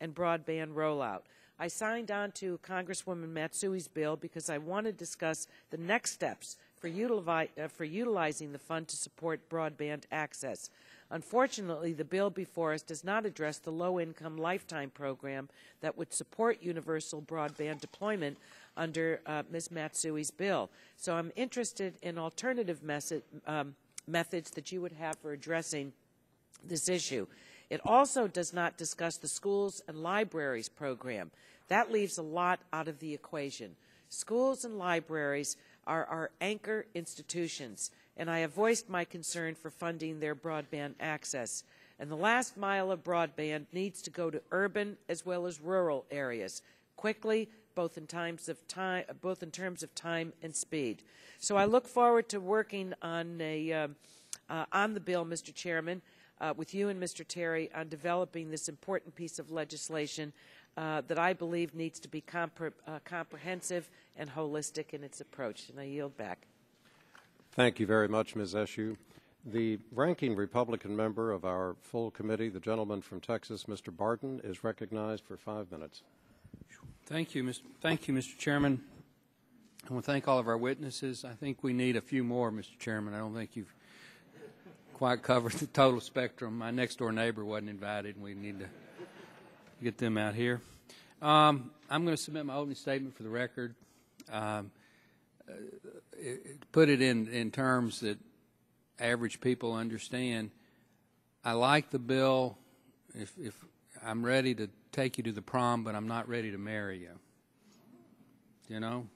and broadband rollout. I signed on to Congresswoman Matsui's bill because I want to discuss the next steps for utilizing the fund to support broadband access. Unfortunately, the bill before us does not address the low-income lifetime program that would support universal broadband deployment under Ms. Matsui's bill. So I'm interested in alternative methods that you would have for addressing this issue. It also does not discuss the schools and libraries program. That leaves a lot out of the equation. Schools and libraries are our anchor institutions, and I have voiced my concern for funding their broadband access. And the last mile of broadband needs to go to urban as well as rural areas quickly, both in terms of time and speed. So I look forward to working on the bill, Mr. Chairman, with you and Mr. Terry on developing this important piece of legislation that I believe needs to be comprehensive and holistic in its approach. And I yield back. Thank you very much, Ms. Eshoo. The ranking Republican member of our full committee, the gentleman from Texas, Mr. Barton, is recognized for 5 minutes. Thank you, Mr. Chairman. I want to thank all of our witnesses. I think we need a few more, Mr. Chairman. I don't think you've quite covered the total spectrum. My next-door neighbor wasn't invited, and we need to get them out here. I'm going to submit my opening statement for the record. Put it in terms that average people understand. I like the bill. If I'm ready to take you to the prom, but I'm not ready to marry you. You know,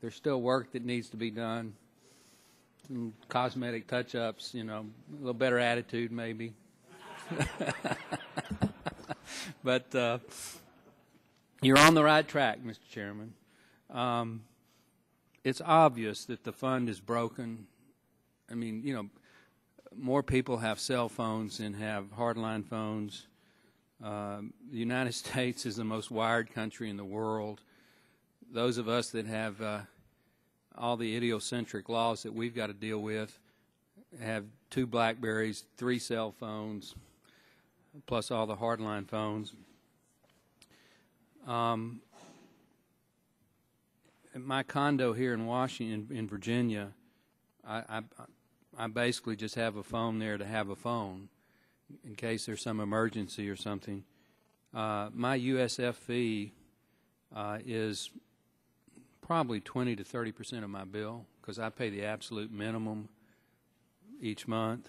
there's still work that needs to be done. Cosmetic touch-ups, you know, a little better attitude maybe. But you're on the right track, Mr. Chairman. It's obvious that the fund is broken. I mean, you know, more people have cell phones than have hardline phones. The United States is the most wired country in the world. Those of us that have all the idiosyncratic laws that we've got to deal with have 2 Blackberries, 3 cell phones, plus all the hardline phones. In my condo here in Washington, in Virginia, I basically just have a phone there to have a phone in case there's some emergency or something. My USF fee is probably 20 to 30% of my bill because I pay the absolute minimum each month.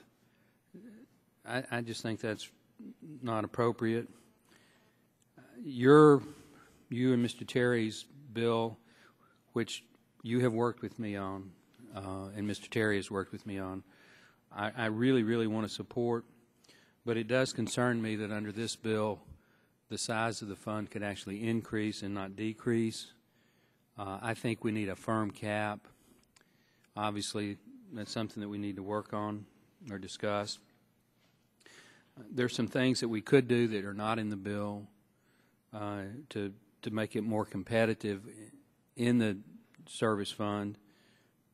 I just think that's not appropriate. You and Mr. Terry's bill, which you have worked with me on, and Mr. Terry has worked with me on, I really, really want to support, but it does concern me that under this bill, the size of the fund could actually increase and not decrease. I think we need a firm cap. Obviously, that's something that we need to work on or discuss. There's some things that we could do that are not in the bill to make it more competitive in the service fund.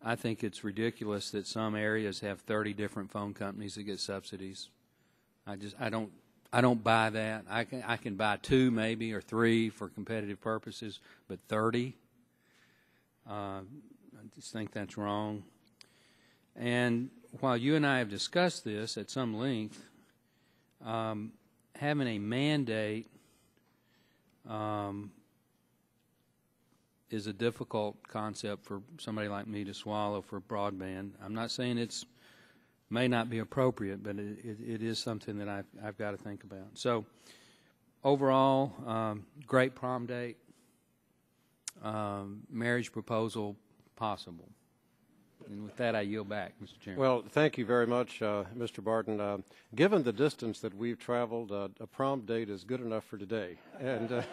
I think it's ridiculous that some areas have 30 different phone companies that get subsidies. I don't buy that. I can buy 2 maybe or 3 for competitive purposes, but 30. I just think that's wrong. And while you and I have discussed this at some length, having a mandate is a difficult concept for somebody like me to swallow for broadband. I'm not saying it may not be appropriate, but it is something that I've got to think about. So overall, great prom date. Marriage proposal possible. And with that, I yield back, Mr. Chairman. Well, thank you very much, Mr. Barton. Given the distance that we've traveled, a prom date is good enough for today. And,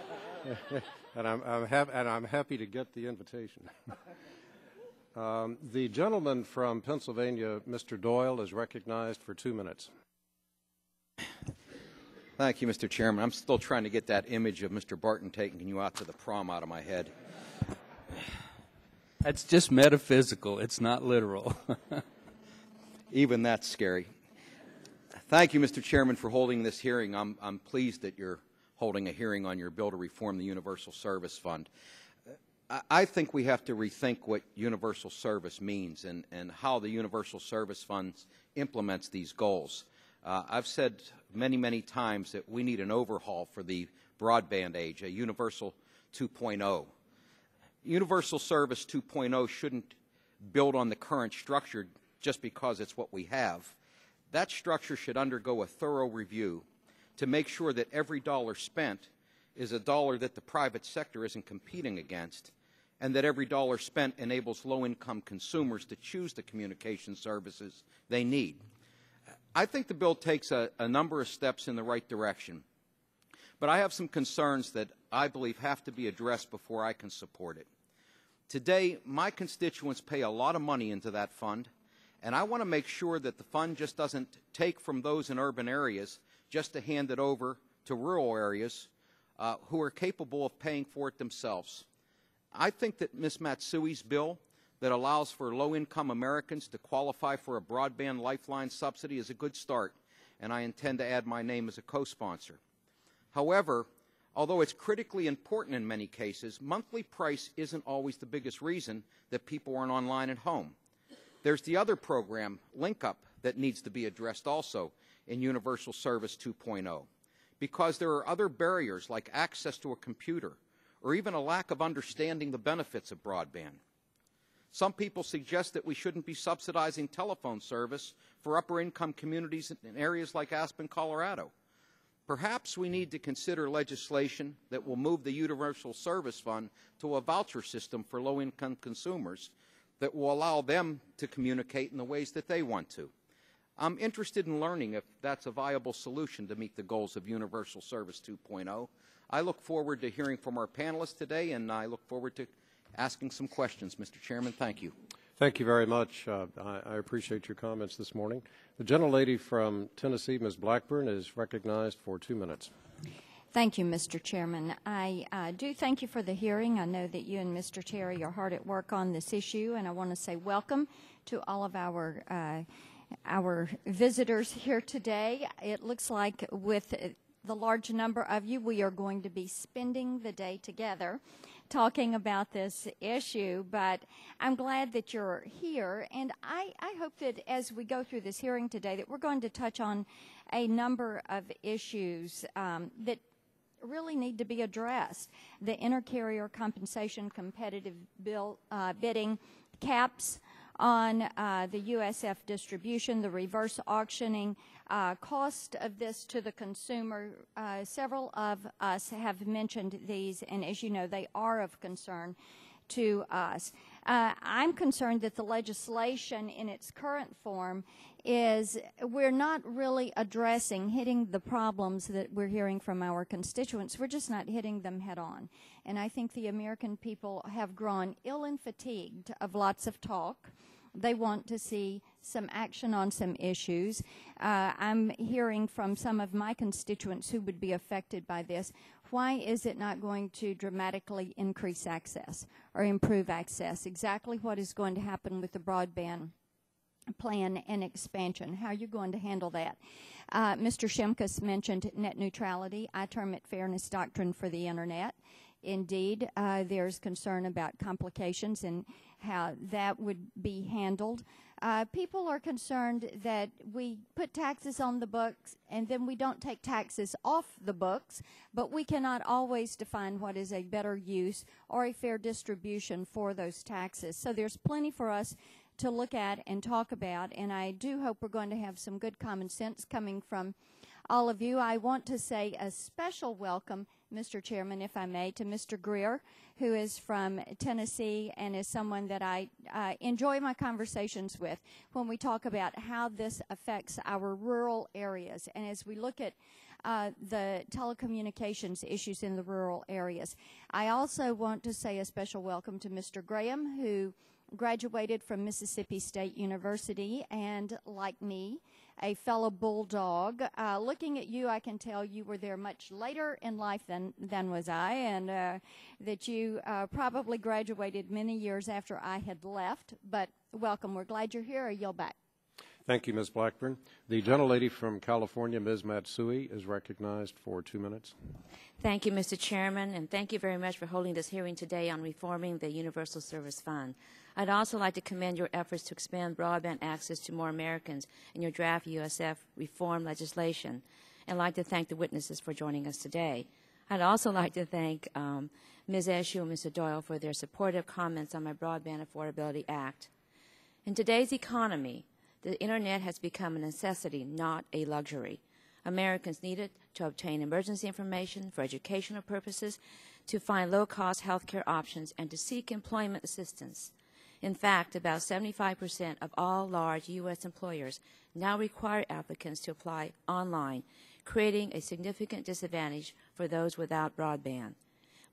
and I'm happy to get the invitation. The gentleman from Pennsylvania, Mr. Doyle, is recognized for 2 minutes. Thank you, Mr. Chairman. I'm still trying to get that image of Mr. Barton taking you out to the prom out of my head. That's just metaphysical. It's not literal. Even that's scary. Thank you, Mr. Chairman, for holding this hearing. I'm pleased that you're holding a hearing on your bill to reform the Universal Service Fund. I think we have to rethink what universal service means and how the Universal Service Fund implements these goals. I've said many, many times that we need an overhaul for the broadband age, a Universal 2.0. Universal Service 2.0 shouldn't build on the current structure just because it's what we have. That structure should undergo a thorough review to make sure that every dollar spent is a dollar that the private sector isn't competing against, and that every dollar spent enables low-income consumers to choose the communication services they need. I think the bill takes a number of steps in the right direction, but I have some concerns that I believe have to be addressed before I can support it. Today, my constituents pay a lot of money into that fund, and I want to make sure that the fund just doesn't take from those in urban areas just to hand it over to rural areas who are capable of paying for it themselves. I think that Ms. Matsui's bill that allows for low-income Americans to qualify for a broadband lifeline subsidy is a good start, and I intend to add my name as a co-sponsor. However, although it's critically important in many cases, monthly price isn't always the biggest reason that people aren't online at home. There's the other program, Link-Up, that needs to be addressed also in Universal Service 2.0, because there are other barriers like access to a computer or even a lack of understanding the benefits of broadband. Some people suggest that we shouldn't be subsidizing telephone service for upper-income communities in areas like Aspen, Colorado. Perhaps we need to consider legislation that will move the Universal Service Fund to a voucher system for low-income consumers that will allow them to communicate in the ways that they want to. I'm interested in learning if that's a viable solution to meet the goals of Universal Service 2.0. I look forward to hearing from our panelists today, and I look forward to asking some questions. Mr. Chairman, thank you. Thank you very much. I appreciate your comments this morning. The gentlelady from Tennessee, Ms. Blackburn, is recognized for 2 minutes. Thank you, Mr. Chairman. I do thank you for the hearing. I know that you and Mr. Terry are hard at work on this issue, and I want to say welcome to all of our visitors here today. It looks like with the large number of you, we are going to be spending the day together talking about this issue, but I'm glad that you're here, and I hope that as we go through this hearing today that we're going to touch on a number of issues that really need to be addressed. The intercarrier compensation, competitive bidding, caps on the USF distribution, the reverse auctioning, cost of this to the consumer. Several of us have mentioned these, and as you know, they are of concern to us. I'm concerned that the legislation in its current form is we're not really addressing, hitting the problems that we're hearing from our constituents. We're just not hitting them head on. And I think the American people have grown ill and fatigued of lots of talk. They want to see some action on some issues. I'm hearing from some of my constituents who would be affected by this. Why is it not going to dramatically increase access or improve access? Exactly what is going to happen with the broadband plan and expansion? How are you going to handle that? Mr. Shimkus mentioned net neutrality. I term it fairness doctrine for the Internet. Indeed, there's concern about complications and how that would be handled. People are concerned that we put taxes on the books and then we don't take taxes off the books, but we cannot always define what is a better use or a fair distribution for those taxes. So there's plenty for us to look at and talk about, and I do hope we're going to have some good common sense coming from all of you. I want to say a special welcome, Mr. Chairman, if I may, to Mr. Greer, who is from Tennessee and is someone that I enjoy my conversations with when we talk about how this affects our rural areas. And as we look at the telecommunications issues in the rural areas, I also want to say a special welcome to Mr. Graham, who graduated from Mississippi State University and, like me, a fellow bulldog. Looking at you, I can tell you were there much later in life than was I, and that you probably graduated many years after I had left. But welcome. We're glad you're here. I yield back. Thank you, Ms. Blackburn. The gentlelady from California, Ms. Matsui, is recognized for 2 minutes. Thank you, Mr. Chairman, and thank you very much for holding this hearing today on reforming the Universal Service Fund. I'd also like to commend your efforts to expand broadband access to more Americans in your draft USF reform legislation. I'd like to thank the witnesses for joining us today. I'd also like to thank Ms. Eshoo and Mr. Doyle for their supportive comments on my Broadband Affordability Act. In today's economy, the Internet has become a necessity, not a luxury. Americans need it to obtain emergency information for educational purposes, to find low-cost health care options, and to seek employment assistance. In fact, about 75% of all large U.S. employers now require applicants to apply online, creating a significant disadvantage for those without broadband.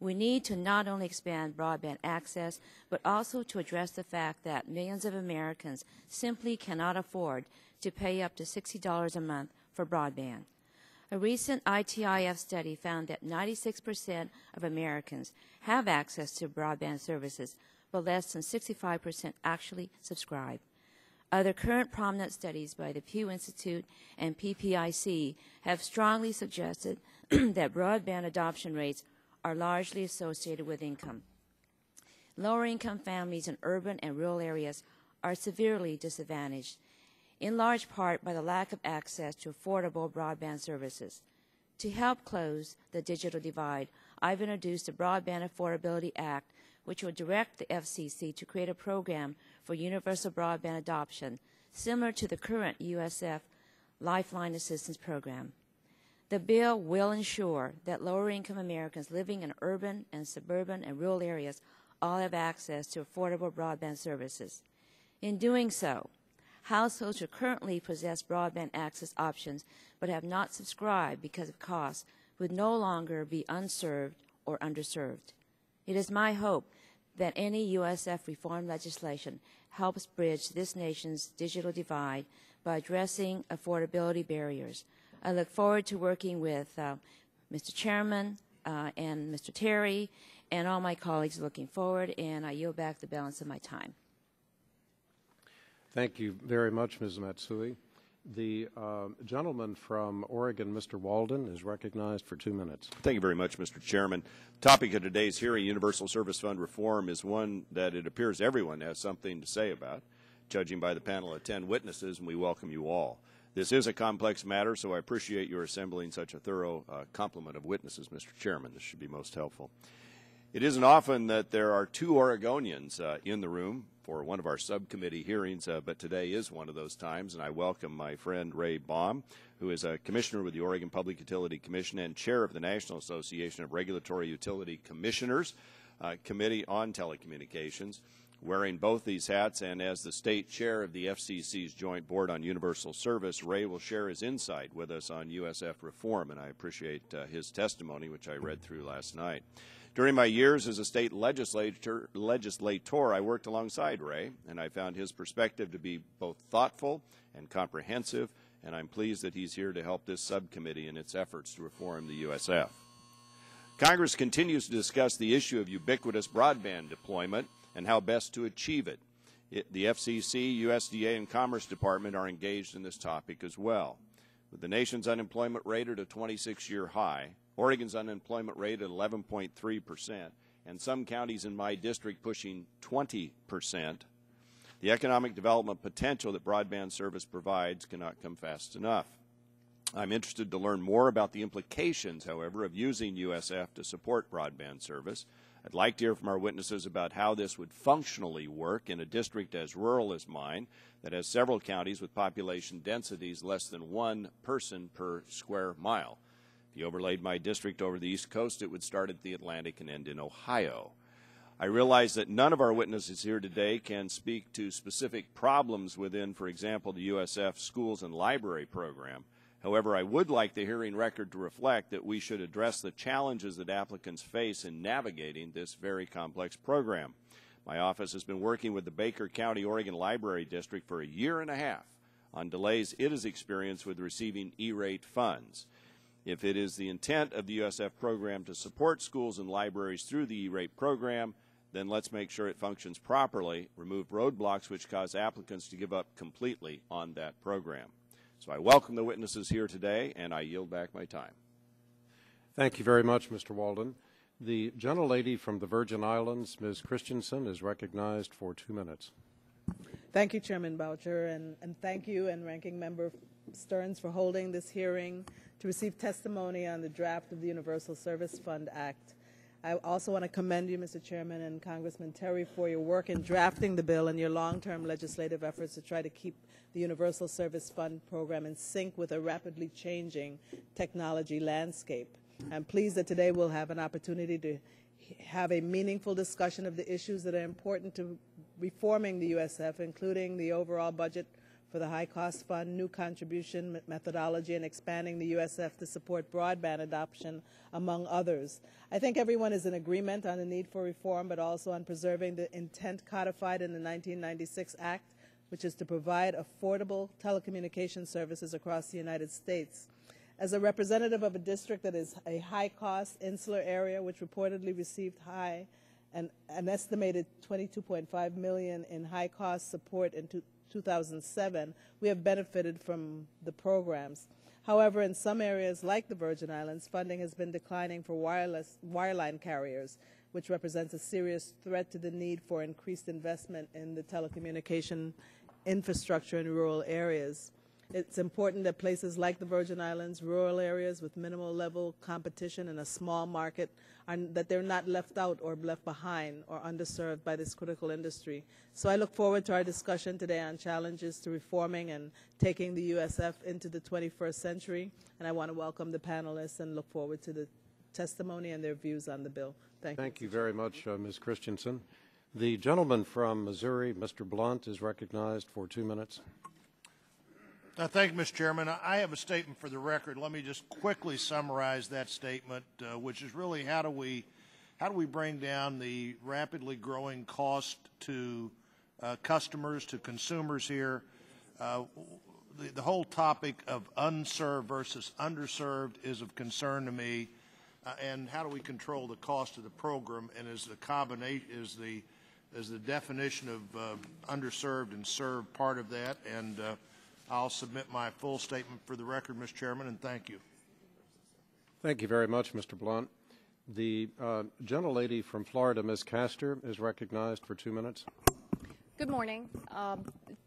We need to not only expand broadband access, but also to address the fact that millions of Americans simply cannot afford to pay up to $60 a month for broadband. A recent ITIF study found that 96% of Americans have access to broadband services, but less than 65% actually subscribe. Other current prominent studies by the Pew Institute and PPIC have strongly suggested that broadband adoption rates are largely associated with income. Lower-income families in urban and rural areas are severely disadvantaged, in large part by the lack of access to affordable broadband services. To help close the digital divide, I've introduced the Broadband Affordability Act, which will direct the FCC to create a program for universal broadband adoption, similar to the current USF Lifeline Assistance Program. The bill will ensure that lower-income Americans living in urban and suburban and rural areas all have access to affordable broadband services. In doing so, households who currently possess broadband access options but have not subscribed because of cost would no longer be unserved or underserved. It is my hope that any USF reform legislation helps bridge this nation's digital divide by addressing affordability barriers. I look forward to working with Mr. Chairman and Mr. Terry and all my colleagues looking forward, and I yield back the balance of my time. Thank you very much, Ms. Matsui. The gentleman from Oregon, Mr. Walden, is recognized for 2 minutes. Thank you very much, Mr. Chairman. The topic of today's hearing, Universal Service Fund reform, is one that it appears everyone has something to say about, judging by the panel of 10 witnesses, and we welcome you all. This is a complex matter, so I appreciate your assembling such a thorough complement of witnesses, Mr. Chairman. This should be most helpful. It isn't often that there are two Oregonians in the room for one of our subcommittee hearings, but today is one of those times, and I welcome my friend Ray Baum, who is a commissioner with the Oregon Public Utility Commission and chair of the National Association of Regulatory Utility Commissioners Committee on Telecommunications. Wearing both these hats and as the state chair of the FCC's Joint Board on Universal Service, Ray will share his insight with us on USF reform, and I appreciate his testimony, which I read through last night. During my years as a state legislator, I worked alongside Ray, and I found his perspective to be both thoughtful and comprehensive, and I'm pleased that he's here to help this subcommittee in its efforts to reform the USF. Congress continues to discuss the issue of ubiquitous broadband deployment and how best to achieve it. The FCC, USDA, and Commerce Department are engaged in this topic as well. With the nation's unemployment rate at a 26-year high, Oregon's unemployment rate at 11.3%, and some counties in my district pushing 20%, the economic development potential that broadband service provides cannot come fast enough. I'm interested to learn more about the implications, however, of using USF to support broadband service. I'd like to hear from our witnesses about how this would functionally work in a district as rural as mine that has several counties with population densities less than one person per square mile. If you overlaid my district over the East Coast, it would start at the Atlantic and end in Ohio. I realize that none of our witnesses here today can speak to specific problems within, for example, the USF schools and library program. However, I would like the hearing record to reflect that we should address the challenges that applicants face in navigating this very complex program. My office has been working with the Baker County, Oregon Library District for a year and a half on delays it has experienced with receiving E-rate funds. If it is the intent of the USF program to support schools and libraries through the E-rate program, then let's make sure it functions properly, remove roadblocks which cause applicants to give up completely on that program. So I welcome the witnesses here today, and I yield back my time. Thank you very much, Mr. Walden. The gentlelady from the Virgin Islands, Ms. Christensen, is recognized for 2 minutes. Thank you, Chairman Boucher, and thank you and Ranking Member Stearns for holding this hearing to receive testimony on the draft of the Universal Service Fund Act. I also want to commend you, Mr. Chairman, and Congressman Terry for your work in drafting the bill and your long-term legislative efforts to try to keep the Universal Service Fund program in sync with a rapidly changing technology landscape. I'm pleased that today we'll have an opportunity to have a meaningful discussion of the issues that are important to reforming the USF, including the overall budget for the high-cost fund, new contribution methodology, and expanding the USF to support broadband adoption, among others. I think everyone is in agreement on the need for reform, but also on preserving the intent codified in the 1996 Act, which is to provide affordable telecommunication services across the United States. As a representative of a district that is a high-cost insular area, which reportedly received an estimated $22.5 million in high-cost support in 2007, we have benefited from the programs. However, in some areas like the Virgin Islands, funding has been declining for wireline carriers, which represents a serious threat to the need for increased investment in the telecommunication infrastructure in rural areas. It's important that places like the Virgin Islands, rural areas with minimal level competition and a small market, that they're not left out or left behind or underserved by this critical industry. So I look forward to our discussion today on challenges to reforming and taking the USF into the 21st century. And I want to welcome the panelists and look forward to the testimony and their views on the bill. Thank you. Thank you very much, Ms. Christensen. The gentleman from Missouri, Mr. Blunt, is recognized for 2 minutes. Thank you, Mr. Chairman. I have a statement for the record. Let me just quickly summarize that statement, which is really how do we bring down the rapidly growing cost to customers, to consumers here. The whole topic of unserved versus underserved is of concern to me, and how do we control the cost of the program? And is the combination is the definition of underserved and served part of that? And I'll submit my full statement for the record, Mr. Chairman, and thank you. Thank you very much, Mr. Blunt. The gentlelady from Florida, Ms. Castor, is recognized for 2 minutes. Good morning.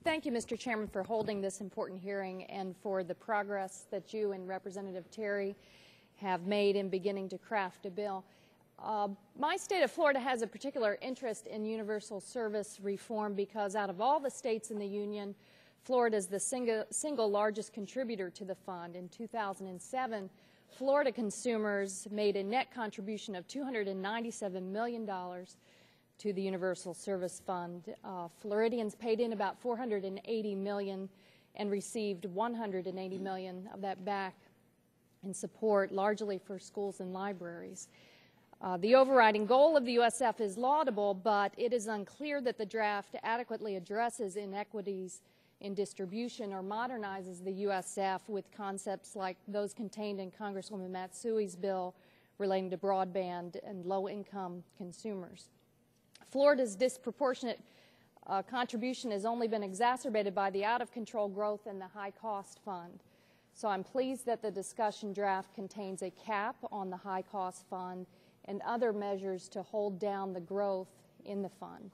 Thank you, Mr. Chairman, for holding this important hearing and for the progress that you and Representative Terry have made in beginning to craft a bill. My state of Florida has a particular interest in universal service reform because out of all the states in the Union, Florida is the single largest contributor to the fund. In 2007, Florida consumers made a net contribution of $297 million to the Universal Service Fund. Floridians paid in about $480 million and received $180 million of that back in support, largely for schools and libraries. The overriding goal of the USF is laudable, but it is unclear that the draft adequately addresses inequities in distribution or modernizes the USF with concepts like those contained in Congresswoman Matsui's bill relating to broadband and low-income consumers. Florida's disproportionate contribution has only been exacerbated by the out-of-control growth in the high-cost fund. So I'm pleased that the discussion draft contains a cap on the high-cost fund and other measures to hold down the growth in the fund.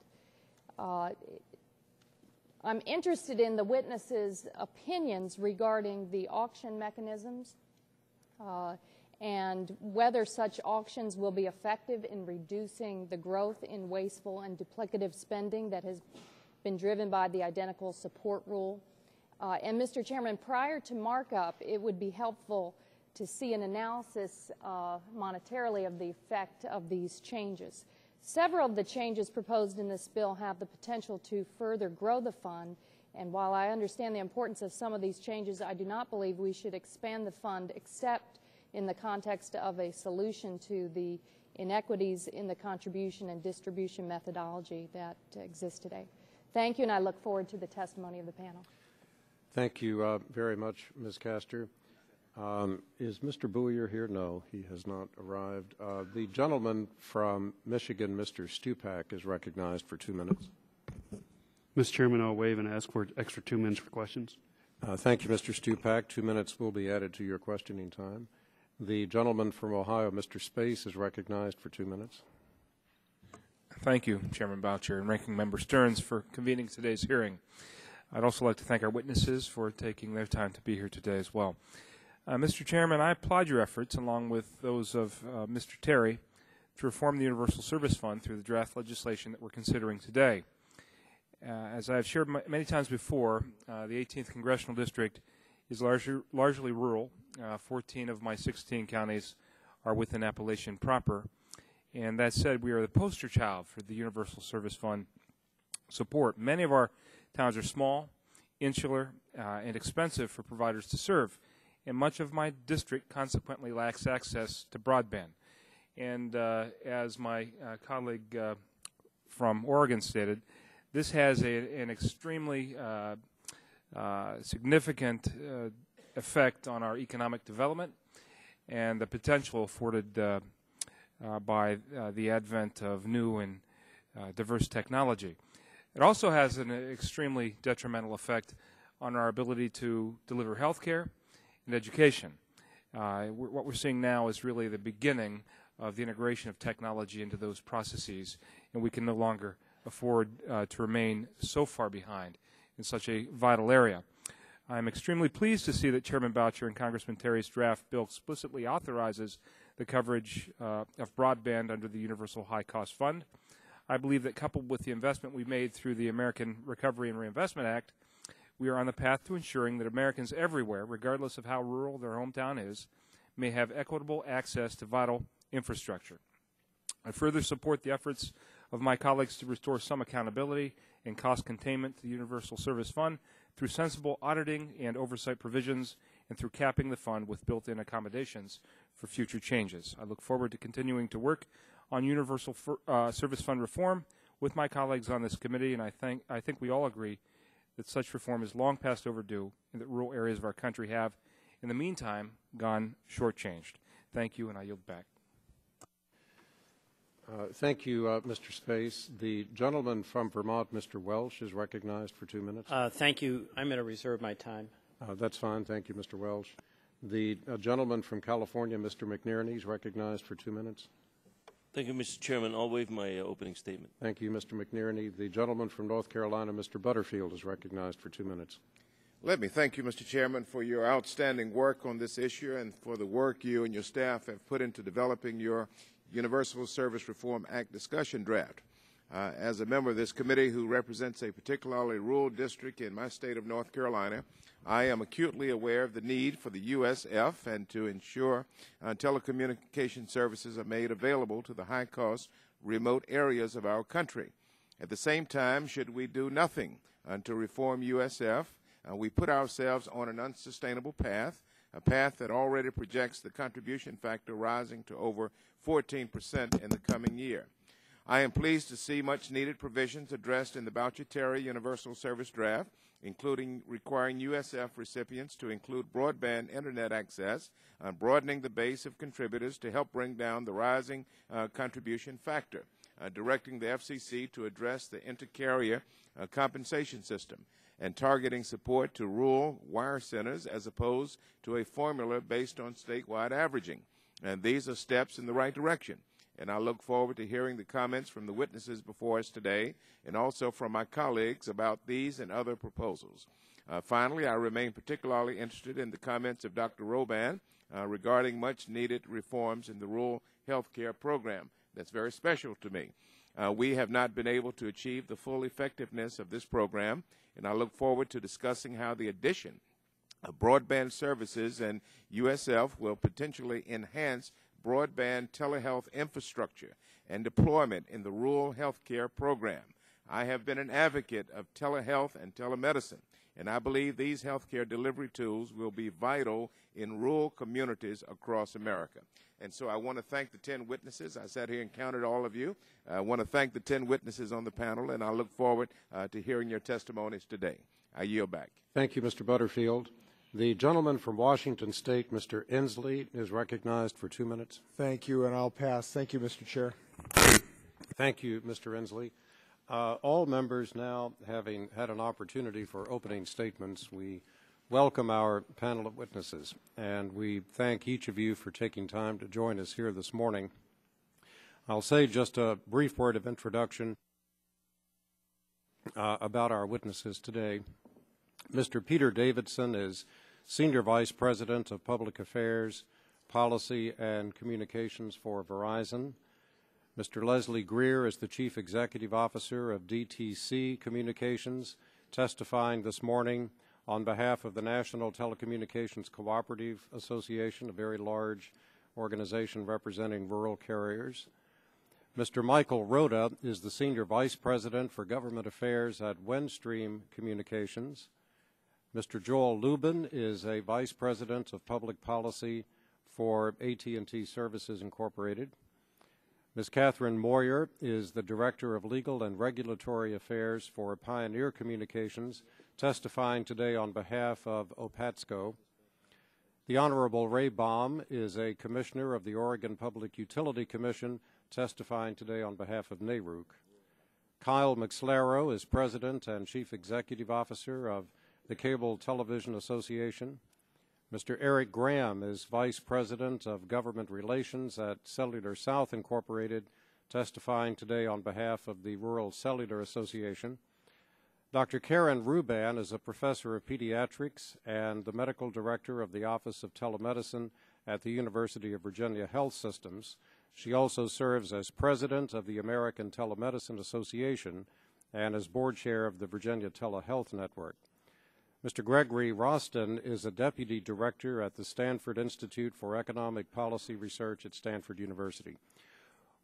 I'm interested in the witnesses' opinions regarding the auction mechanisms and whether such auctions will be effective in reducing the growth in wasteful and duplicative spending that has been driven by the identical support rule. And Mr. Chairman, prior to markup, it would be helpful to see an analysis monetarily of the effect of these changes. Several of the changes proposed in this bill have the potential to further grow the fund, and while I understand the importance of some of these changes, I do not believe we should expand the fund except in the context of a solution to the inequities in the contribution and distribution methodology that exists today. Thank you, and I look forward to the testimony of the panel. Thank you very much, Ms. Castor. Is Mr. Boucher here? No, he has not arrived. The gentleman from Michigan, Mr. Stupak, is recognized for 2 minutes. Mr. Chairman, I'll waive and ask for extra 2 minutes for questions. Thank you, Mr. Stupak. 2 minutes will be added to your questioning time. The gentleman from Ohio, Mr. Space, is recognized for 2 minutes. Thank you, Chairman Boucher and Ranking Member Stearns, for convening today's hearing. I'd also like to thank our witnesses for taking their time to be here today as well. Mr. Chairman, I applaud your efforts, along with those of Mr. Terry, to reform the Universal Service Fund through the draft legislation that we're considering today. As I have shared many times before, the 18th Congressional District is largely rural. 14 of my 16 counties are within Appalachian proper. And that said, we are the poster child for the Universal Service Fund support. Many of our towns are small, insular, and expensive for providers to serve. And much of my district consequently lacks access to broadband. And as my colleague from Oregon stated, this has an extremely significant effect on our economic development and the potential afforded by the advent of new and diverse technology. It also has an extremely detrimental effect on our ability to deliver health care and education. What we're seeing now is really the beginning of the integration of technology into those processes, and we can no longer afford to remain so far behind in such a vital area. I'm extremely pleased to see that Chairman Boucher and Congressman Terry's draft bill explicitly authorizes the coverage of broadband under the Universal High Cost Fund. I believe that, coupled with the investment we've made through the American Recovery and Reinvestment Act, we are on the path to ensuring that Americans everywhere, regardless of how rural their hometown is, may have equitable access to vital infrastructure. I further support the efforts of my colleagues to restore some accountability and cost containment to the Universal Service Fund through sensible auditing and oversight provisions, and through capping the fund with built-in accommodations for future changes. I look forward to continuing to work on Universal Service Fund reform with my colleagues on this committee, and I think we all agree that such reform is long past overdue and that rural areas of our country have, in the meantime, gone shortchanged. Thank you, and I yield back. Thank you, Mr. Space. The gentleman from Vermont, Mr. Welch, is recognized for 2 minutes. Thank you. I'm going to reserve my time. That's fine. Thank you, Mr. Welch. The gentleman from California, Mr. McNerney, is recognized for 2 minutes. Thank you, Mr. Chairman. I'll waive my opening statement. Thank you, Mr. McNerney. The gentleman from North Carolina, Mr. Butterfield, is recognized for 2 minutes. Let me thank you, Mr. Chairman, for your outstanding work on this issue and for the work you and your staff have put into developing your Universal Service Reform Act discussion draft. As a member of this committee who represents a particularly rural district in my state of North Carolina, I am acutely aware of the need for the USF and to ensure telecommunication services are made available to the high-cost remote areas of our country. At the same time, should we do nothing to reform USF, we put ourselves on an unsustainable path, a path that already projects the contribution factor rising to over 14% in the coming year. I am pleased to see much-needed provisions addressed in the Boucher-Terry Universal Service Draft, including requiring USF recipients to include broadband Internet access, broadening the base of contributors to help bring down the rising contribution factor, directing the FCC to address the intercarrier compensation system, and targeting support to rural wire centers as opposed to a formula based on statewide averaging. And these are steps in the right direction. And I look forward to hearing the comments from the witnesses before us today and also from my colleagues about these and other proposals. Finally, I remain particularly interested in the comments of Dr. Rheuban regarding much-needed reforms in the rural health care program. That's very special to me. We have not been able to achieve the full effectiveness of this program, and I look forward to discussing how the addition of broadband services and USF will potentially enhance broadband telehealth infrastructure and deployment in the rural health care program. I have been an advocate of telehealth and telemedicine, and I believe these health care delivery tools will be vital in rural communities across America. And so I want to thank the 10 witnesses. I sat here and counted all of you. I want to thank the 10 witnesses on the panel, and I look forward to hearing your testimonies today. I yield back. Thank you, Mr. Butterfield. The gentleman from Washington State, Mr. Inslee, is recognized for 2 minutes. Thank you, and I'll pass. Thank you, Mr. Chair. Thank you, Mr. Inslee. All members now having had an opportunity for opening statements, we welcome our panel of witnesses, and we thank each of you for taking time to join us here this morning. I'll say just a brief word of introduction about our witnesses today. Mr. Peter Davidson is Senior Vice President of Public Affairs, Policy and Communications for Verizon. Mr. Leslie Greer is the Chief Executive Officer of DTC Communications, testifying this morning on behalf of the National Telecommunications Cooperative Association, a very large organization representing rural carriers. Mr. Michael Rhoda is the Senior Vice President for Government Affairs at Windstream Communications. Mr. Joel Lubin is a Vice President of Public Policy for AT&T Services, Incorporated. Ms. Catherine Moyer is the Director of Legal and Regulatory Affairs for Pioneer Communications, testifying today on behalf of OPASTCO. The Honorable Ray Baum is a Commissioner of the Oregon Public Utility Commission, testifying today on behalf of NARUC. Kyle McSlarrow is President and Chief Executive Officer of the Cable Television Association. Mr. Eric Graham is Vice President of Government Relations at Cellular South, Incorporated, testifying today on behalf of the Rural Cellular Association. Dr. Karen Rheuban is a Professor of Pediatrics and the Medical Director of the Office of Telemedicine at the University of Virginia Health Systems. She also serves as President of the American Telemedicine Association and as Board Chair of the Virginia Telehealth Network. Mr. Gregory Rosston is a Deputy Director at the Stanford Institute for Economic Policy Research at Stanford University.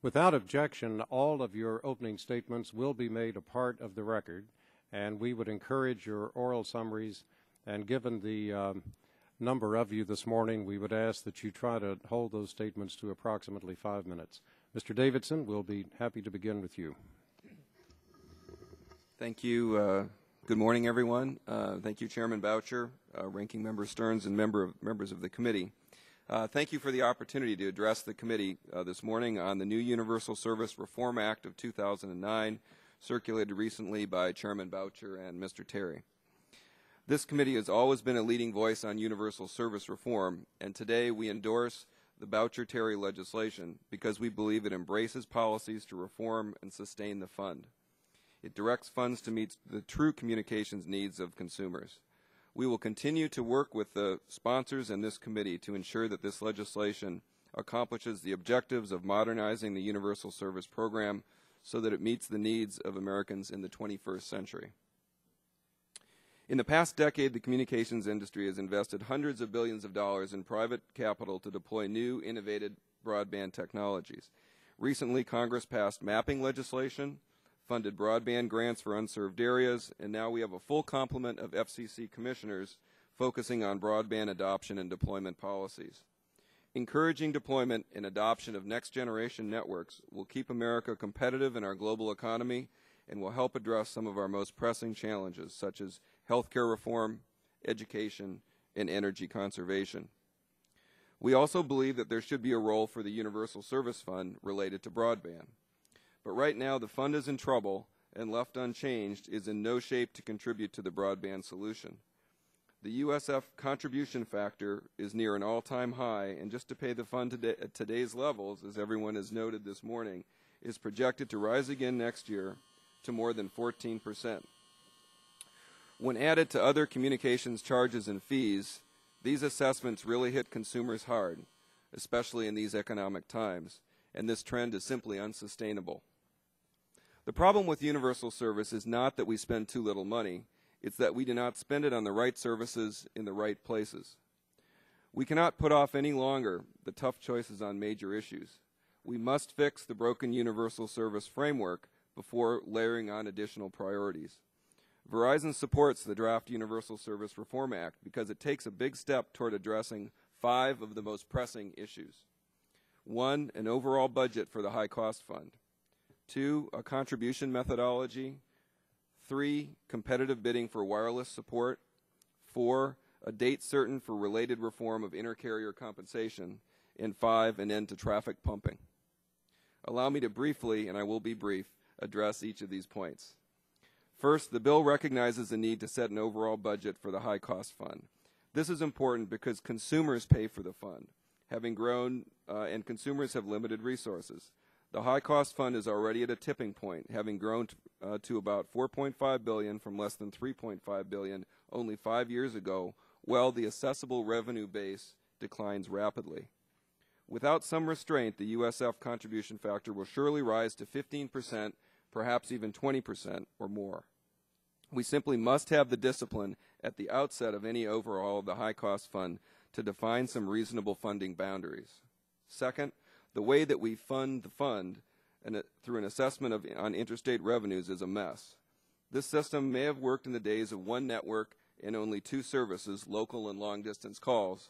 Without objection, all of your opening statements will be made a part of the record, and we would encourage your oral summaries, and given the number of you this morning, we would ask that you try to hold those statements to approximately 5 minutes. Mr. Davidson, we'll be happy to begin with you. Thank you. Good morning, everyone. Thank you, Chairman Boucher, Ranking Member Stearns, and members of the committee. Thank you for the opportunity to address the committee this morning on the new Universal Service Reform Act of 2009, circulated recently by Chairman Boucher and Mr. Terry. This committee has always been a leading voice on universal service reform, and today we endorse the Boucher-Terry legislation because we believe it embraces policies to reform and sustain the fund. It directs funds to meet the true communications needs of consumers. We will continue to work with the sponsors in this committee to ensure that this legislation accomplishes the objectives of modernizing the Universal Service Program so that it meets the needs of Americans in the 21st century. In the past decade, the communications industry has invested hundreds of billions of dollars in private capital to deploy new, innovative broadband technologies. Recently, Congress passed mapping legislation, funded broadband grants for unserved areas, and now we have a full complement of FCC commissioners focusing on broadband adoption and deployment policies. Encouraging deployment and adoption of next-generation networks will keep America competitive in our global economy and will help address some of our most pressing challenges, such as healthcare reform, education, and energy conservation. We also believe that there should be a role for the Universal Service Fund related to broadband. But right now, the fund is in trouble and, left unchanged, is in no shape to contribute to the broadband solution. The USF contribution factor is near an all-time high, and just to pay the fund today, at today's levels, as everyone has noted this morning, is projected to rise again next year to more than 14%. When added to other communications charges and fees, these assessments really hit consumers hard, especially in these economic times, and this trend is simply unsustainable. The problem with universal service is not that we spend too little money, it's that we do not spend it on the right services in the right places. We cannot put off any longer the tough choices on major issues. We must fix the broken universal service framework before layering on additional priorities. Verizon supports the draft Universal Service Reform Act because it takes a big step toward addressing 5 of the most pressing issues. 1, an overall budget for the high-cost fund. 2, a contribution methodology. 3, competitive bidding for wireless support. 4, a date certain for related reform of intercarrier compensation, and 5, an end to traffic pumping. Allow me to briefly, and I will be brief, address each of these points. First, the bill recognizes the need to set an overall budget for the high-cost fund. This is important because consumers pay for the fund, having grown, and consumers have limited resources. The high-cost fund is already at a tipping point, having grown to about $4.5 billion from less than $3.5 billion only 5 years ago, while the assessable revenue base declines rapidly. Without some restraint, the USF contribution factor will surely rise to 15%, perhaps even 20% or more. We simply must have the discipline at the outset of any overhaul of the high-cost fund to define some reasonable funding boundaries. Second, the way that we fund the fund through an assessment on interstate revenues is a mess. This system may have worked in the days of one network and only 2 services, local and long-distance calls,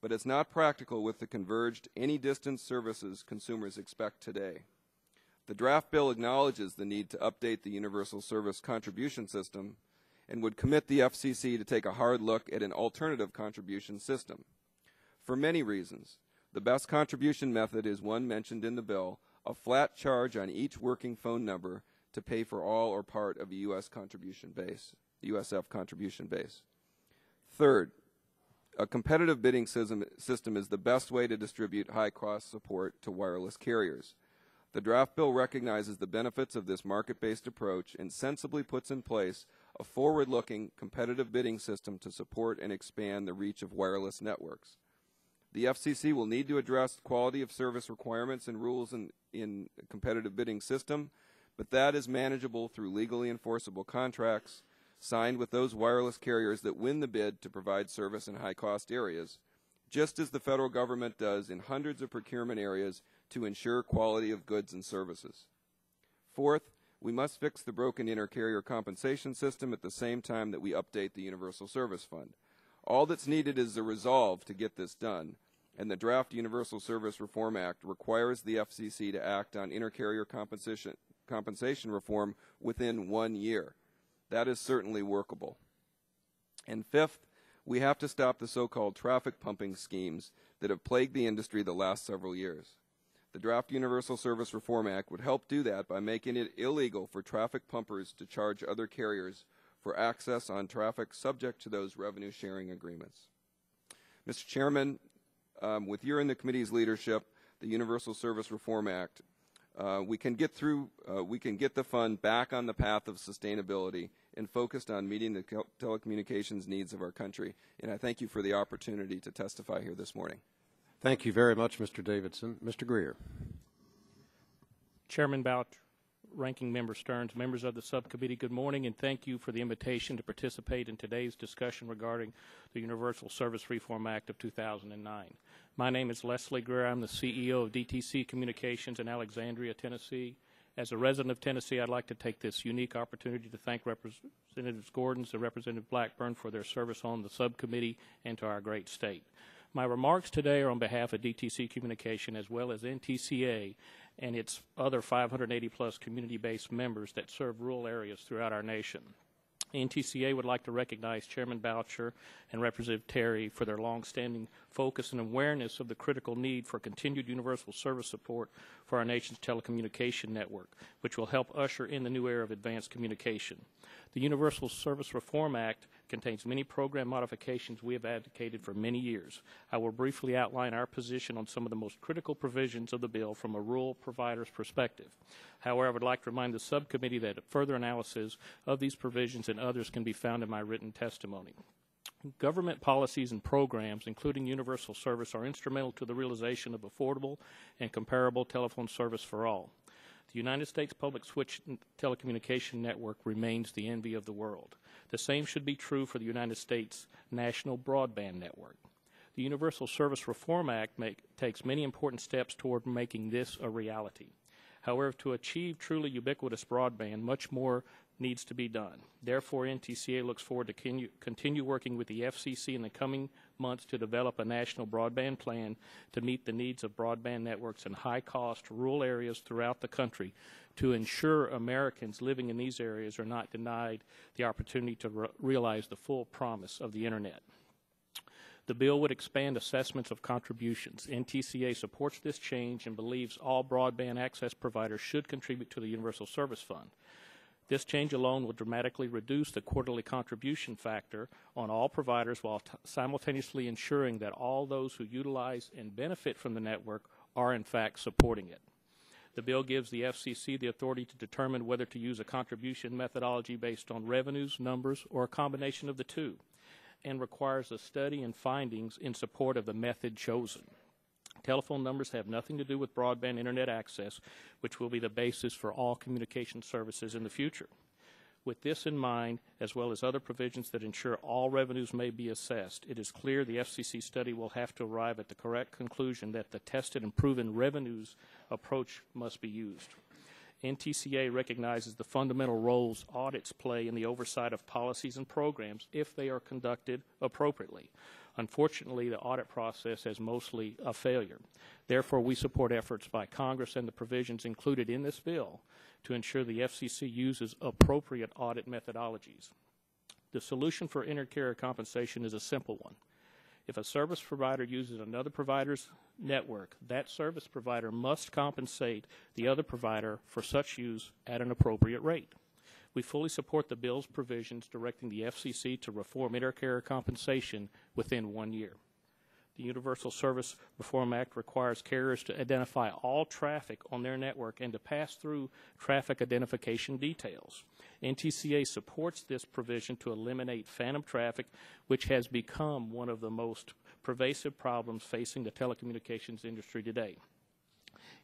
but it's not practical with the converged any-distance services consumers expect today. The draft bill acknowledges the need to update the universal service contribution system and would commit the FCC to take a hard look at an alternative contribution system. For many reasons, the best contribution method is one mentioned in the bill, a flat charge on each working phone number to pay for all or part of a USF contribution base. Third, a competitive bidding system is the best way to distribute high-cost support to wireless carriers. The draft bill recognizes the benefits of this market-based approach and sensibly puts in place a forward-looking competitive bidding system to support and expand the reach of wireless networks. The FCC will need to address quality of service requirements and rules in a competitive bidding system, but that is manageable through legally enforceable contracts signed with those wireless carriers that win the bid to provide service in high-cost areas, just as the federal government does in hundreds of procurement areas to ensure quality of goods and services. Fourth, we must fix the broken intercarrier compensation system at the same time that we update the Universal Service Fund. All that's needed is the resolve to get this done, and the draft Universal Service Reform Act requires the FCC to act on intercarrier compensation reform within 1 year. That is certainly workable. And fifth, we have to stop the so-called traffic pumping schemes that have plagued the industry the last several years. The draft Universal Service Reform Act would help do that by making it illegal for traffic pumpers to charge other carriers for access on traffic subject to those revenue-sharing agreements. Mr. Chairman, with your and the committee's leadership, the Universal Service Reform Act, we can get the fund back on the path of sustainability and focused on meeting the telecommunications needs of our country. And I thank you for the opportunity to testify here this morning. Thank you very much, Mr. Davidson. Mr. Greer. Chairman Boucher, Ranking Member Stearns, members of the subcommittee, good morning, and thank you for the invitation to participate in today's discussion regarding the Universal Service Reform Act of 2009. My name is Leslie Greer. I'm the CEO of DTC Communications in Alexandria, Tennessee. As a resident of Tennessee, I'd like to take this unique opportunity to thank Representatives Gordons and Representative Blackburn for their service on the subcommittee and to our great state. My remarks today are on behalf of DTC Communication as well as NTCA and its other 580-plus community-based members that serve rural areas throughout our nation. NTCA would like to recognize Chairman Boucher and Representative Terry for their long-standing focus and awareness of the critical need for continued universal service support for our nation's telecommunication network, which will help usher in the new era of advanced communication. The Universal Service Reform Act contains many program modifications we have advocated for many years. I will briefly outline our position on some of the most critical provisions of the bill from a rural provider's perspective. However, I would like to remind the subcommittee that further analysis of these provisions and others can be found in my written testimony. Government policies and programs, including universal service, are instrumental to the realization of affordable and comparable telephone service for all. The United States public switched telecommunication network remains the envy of the world. The same should be true for the United States national broadband network. The Universal Service Reform Act takes many important steps toward making this a reality. However, to achieve truly ubiquitous broadband, much more needs to be done. Therefore, NTCA looks forward to continue working with the FCC in the coming months to develop a national broadband plan to meet the needs of broadband networks in high-cost rural areas throughout the country to ensure Americans living in these areas are not denied the opportunity to realize the full promise of the Internet. The bill would expand assessments of contributions. NTCA supports this change and believes all broadband access providers should contribute to the Universal Service Fund. This change alone will dramatically reduce the quarterly contribution factor on all providers while simultaneously ensuring that all those who utilize and benefit from the network are in fact supporting it. The bill gives the FCC the authority to determine whether to use a contribution methodology based on revenues, numbers, or a combination of the two, and requires a study and findings in support of the method chosen. Telephone numbers have nothing to do with broadband internet access, which will be the basis for all communication services in the future. With this in mind, as well as other provisions that ensure all revenues may be assessed, it is clear the FCC study will have to arrive at the correct conclusion that the tested and proven revenues approach must be used. NTCA recognizes the fundamental roles audits play in the oversight of policies and programs if they are conducted appropriately. Unfortunately, the audit process is mostly a failure. Therefore, we support efforts by Congress and the provisions included in this bill to ensure the FCC uses appropriate audit methodologies. The solution for intercarrier compensation is a simple one. If a service provider uses another provider's network, that service provider must compensate the other provider for such use at an appropriate rate. We fully support the bill's provisions directing the FCC to reform intercarrier compensation within 1 year. The Universal Service Reform Act requires carriers to identify all traffic on their network and to pass through traffic identification details. NTCA supports this provision to eliminate phantom traffic, which has become one of the most pervasive problems facing the telecommunications industry today.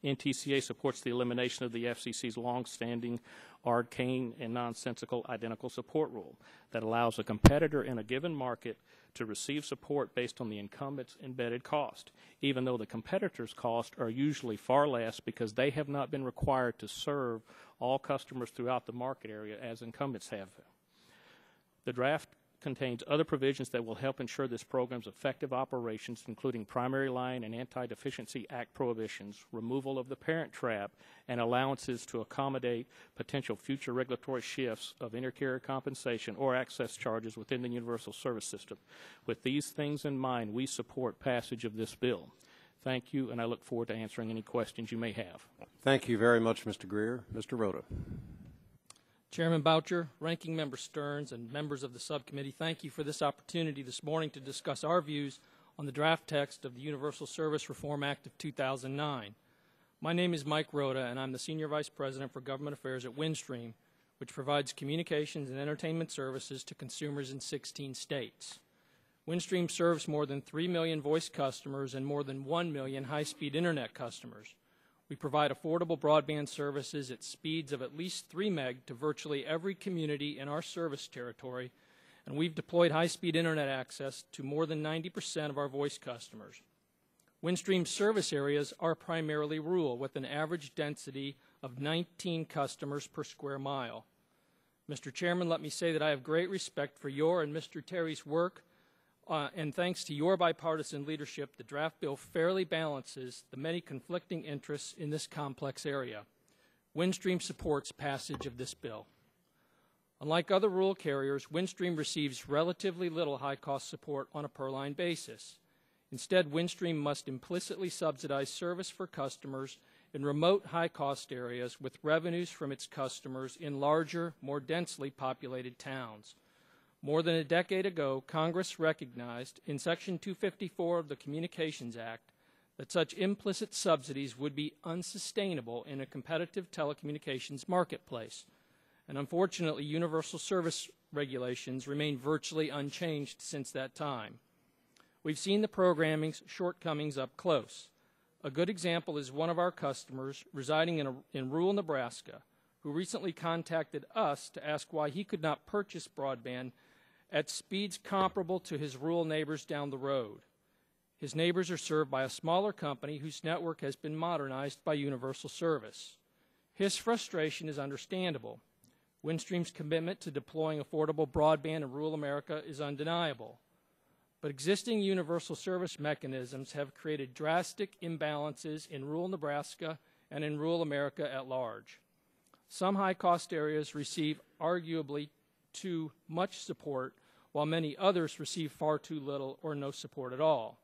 NTCA supports the elimination of the FCC's long-standing arcane and nonsensical identical support rule that allows a competitor in a given market to receive support based on the incumbent's embedded cost, even though the competitor's costs are usually far less because they have not been required to serve all customers throughout the market area as incumbents have. The draft contains other provisions that will help ensure this program's effective operations, including primary line and Anti-Deficiency Act prohibitions, removal of the parent trap, and allowances to accommodate potential future regulatory shifts of intercarrier compensation or access charges within the universal service system. With these things in mind, we support passage of this bill. Thank you, and I look forward to answering any questions you may have. Thank you very much, Mr. Greer. Mr. Rhoda. Chairman Boucher, Ranking Member Stearns, and members of the subcommittee, thank you for this opportunity this morning to discuss our views on the draft text of the Universal Service Reform Act of 2009. My name is Mike Rhoda, and I'm the Senior Vice President for Government Affairs at Windstream, which provides communications and entertainment services to consumers in 16 states. Windstream serves more than 3 million voice customers and more than 1 million high-speed internet customers. We provide affordable broadband services at speeds of at least 3 meg to virtually every community in our service territory, and we've deployed high-speed internet access to more than 90% of our voice customers. Windstream's service areas are primarily rural, with an average density of 19 customers per square mile. Mr. Chairman, let me say that I have great respect for your and Mr. Terry's work. And thanks to your bipartisan leadership, the draft bill fairly balances the many conflicting interests in this complex area. Windstream supports passage of this bill. Unlike other rural carriers, Windstream receives relatively little high-cost support on a per-line basis. Instead, Windstream must implicitly subsidize service for customers in remote high-cost areas with revenues from its customers in larger, more densely populated towns. More than a decade ago, Congress recognized in Section 254 of the Communications Act that such implicit subsidies would be unsustainable in a competitive telecommunications marketplace. And unfortunately, universal service regulations remain virtually unchanged since that time. We've seen the programming's shortcomings up close. A good example is one of our customers residing in rural Nebraska, who recently contacted us to ask why he could not purchase broadband at speeds comparable to his rural neighbors down the road. His neighbors are served by a smaller company whose network has been modernized by universal service. His frustration is understandable. Windstream's commitment to deploying affordable broadband in rural America is undeniable. But existing universal service mechanisms have created drastic imbalances in rural Nebraska and in rural America at large. Some high-cost areas receive arguably too much support, while many others receive far too little or no support at all.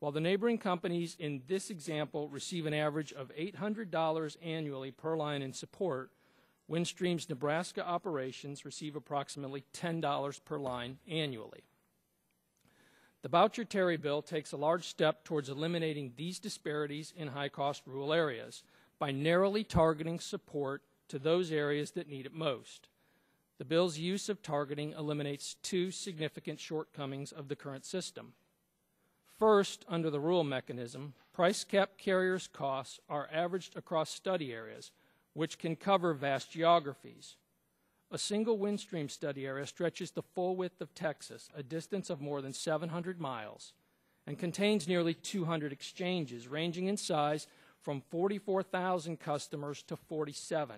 While the neighboring companies in this example receive an average of $800 annually per line in support, Windstream's Nebraska operations receive approximately $10 per line annually. The Boucher-Terry bill takes a large step towards eliminating these disparities in high-cost rural areas by narrowly targeting support to those areas that need it most. The bill's use of targeting eliminates two significant shortcomings of the current system. First, under the rural mechanism, price cap carriers' costs are averaged across study areas, which can cover vast geographies. A single Windstream study area stretches the full width of Texas, a distance of more than 700 miles, and contains nearly 200 exchanges, ranging in size from 44,000 customers to 47.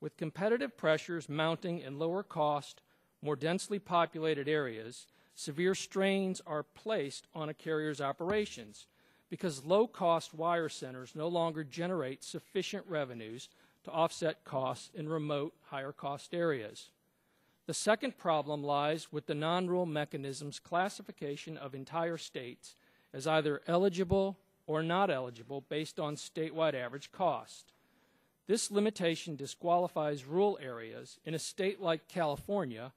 With competitive pressures mounting in lower cost, more densely populated areas, severe strains are placed on a carrier's operations because low-cost wire centers no longer generate sufficient revenues to offset costs in remote, higher-cost areas. The second problem lies with the non-rural mechanism's classification of entire states as either eligible or not eligible based on statewide average cost. This limitation disqualifies rural areas in a state like California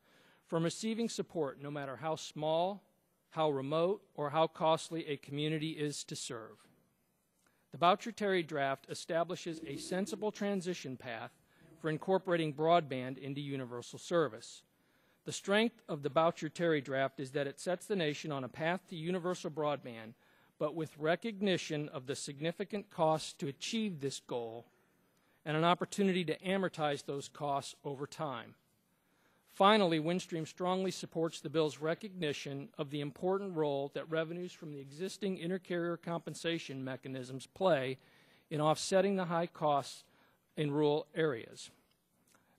from receiving support no matter how small, how remote, or how costly a community is to serve. The Boucher-Terry draft establishes a sensible transition path for incorporating broadband into universal service. The strength of the Boucher-Terry draft is that it sets the nation on a path to universal broadband, but with recognition of the significant costs to achieve this goal and an opportunity to amortize those costs over time. Finally, Windstream strongly supports the bill's recognition of the important role that revenues from the existing intercarrier compensation mechanisms play in offsetting the high costs in rural areas.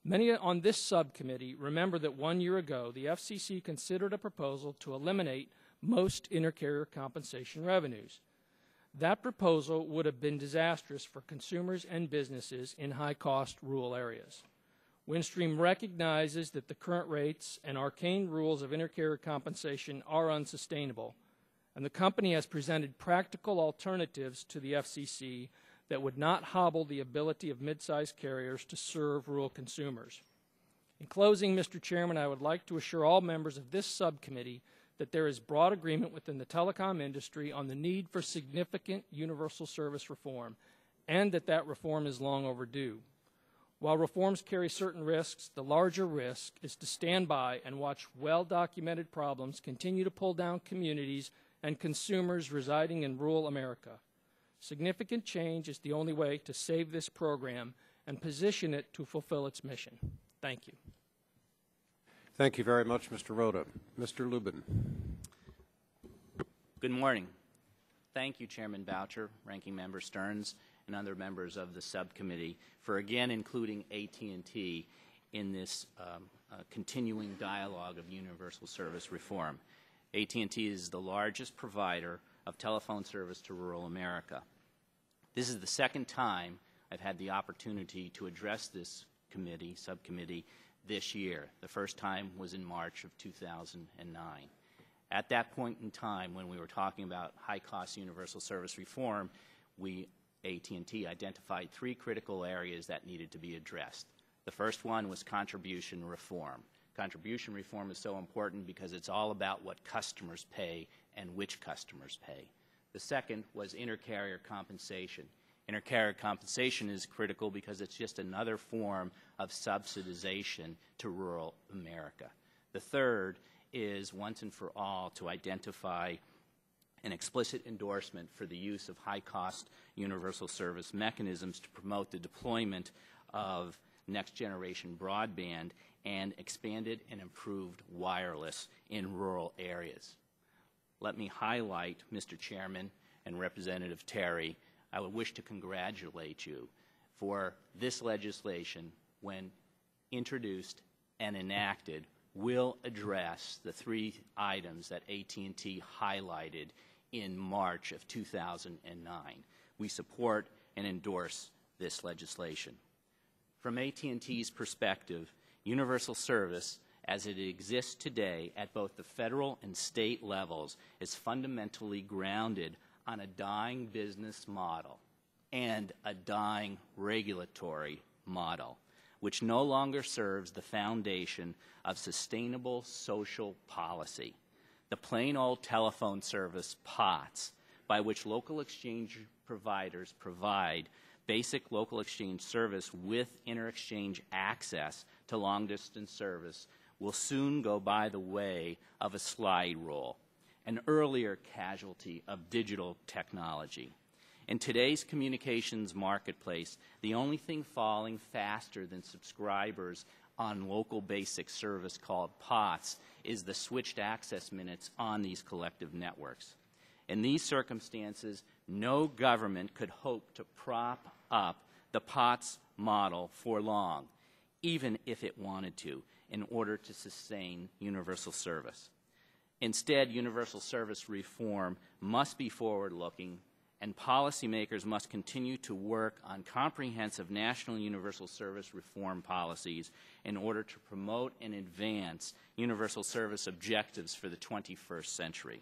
Many on this subcommittee remember that 1 year ago, the FCC considered a proposal to eliminate most intercarrier compensation revenues. That proposal would have been disastrous for consumers and businesses in high-cost rural areas. Windstream recognizes that the current rates and arcane rules of intercarrier compensation are unsustainable, and the company has presented practical alternatives to the FCC that would not hobble the ability of mid-sized carriers to serve rural consumers. In closing, Mr. Chairman, I would like to assure all members of this subcommittee that there is broad agreement within the telecom industry on the need for significant universal service reform, and that that reform is long overdue. While reforms carry certain risks, the larger risk is to stand by and watch well-documented problems continue to pull down communities and consumers residing in rural America. Significant change is the only way to save this program and position it to fulfill its mission. Thank you. Thank you very much, Mr. Rhoda. Mr. Lubin. Good morning. Thank you, Chairman Boucher, Ranking Member Stearns, and other members of the subcommittee for again including AT&T in this continuing dialogue of universal service reform. AT&T is the largest provider of telephone service to rural America. This is the second time I've had the opportunity to address this committee, subcommittee, this year. The first time was in March of 2009. At that point in time when we were talking about high-cost universal service reform, AT&T identified three critical areas that needed to be addressed. The first one was contribution reform. Contribution reform is so important because it's all about what customers pay and which customers pay. The second was intercarrier compensation. Intercarrier compensation is critical because it's just another form of subsidization to rural America. The third is once and for all to identify an explicit endorsement for the use of high-cost universal service mechanisms to promote the deployment of next-generation broadband and expanded and improved wireless in rural areas. Let me highlight, Mr. Chairman and Representative Terry, I would wish to congratulate you for this legislation, when introduced and enacted, will address the three items that AT&T highlighted in March of 2009. We support and endorse this legislation. From AT&T's perspective, universal service as it exists today at both the federal and state levels is fundamentally grounded on a dying business model and a dying regulatory model, which no longer serves the foundation of sustainable social policy. The plain old telephone service, POTS, by which local exchange providers provide basic local exchange service with interexchange access to long-distance service, will soon go by the way of a slide rule, an earlier casualty of digital technology. In today's communications marketplace, the only thing falling faster than subscribers on local basic service called POTS is the switched access minutes on these collective networks. In these circumstances, no government could hope to prop up the POTS model for long, even if it wanted to, in order to sustain universal service. Instead, universal service reform must be forward-looking, and policymakers must continue to work on comprehensive national universal service reform policies in order to promote and advance universal service objectives for the 21st century.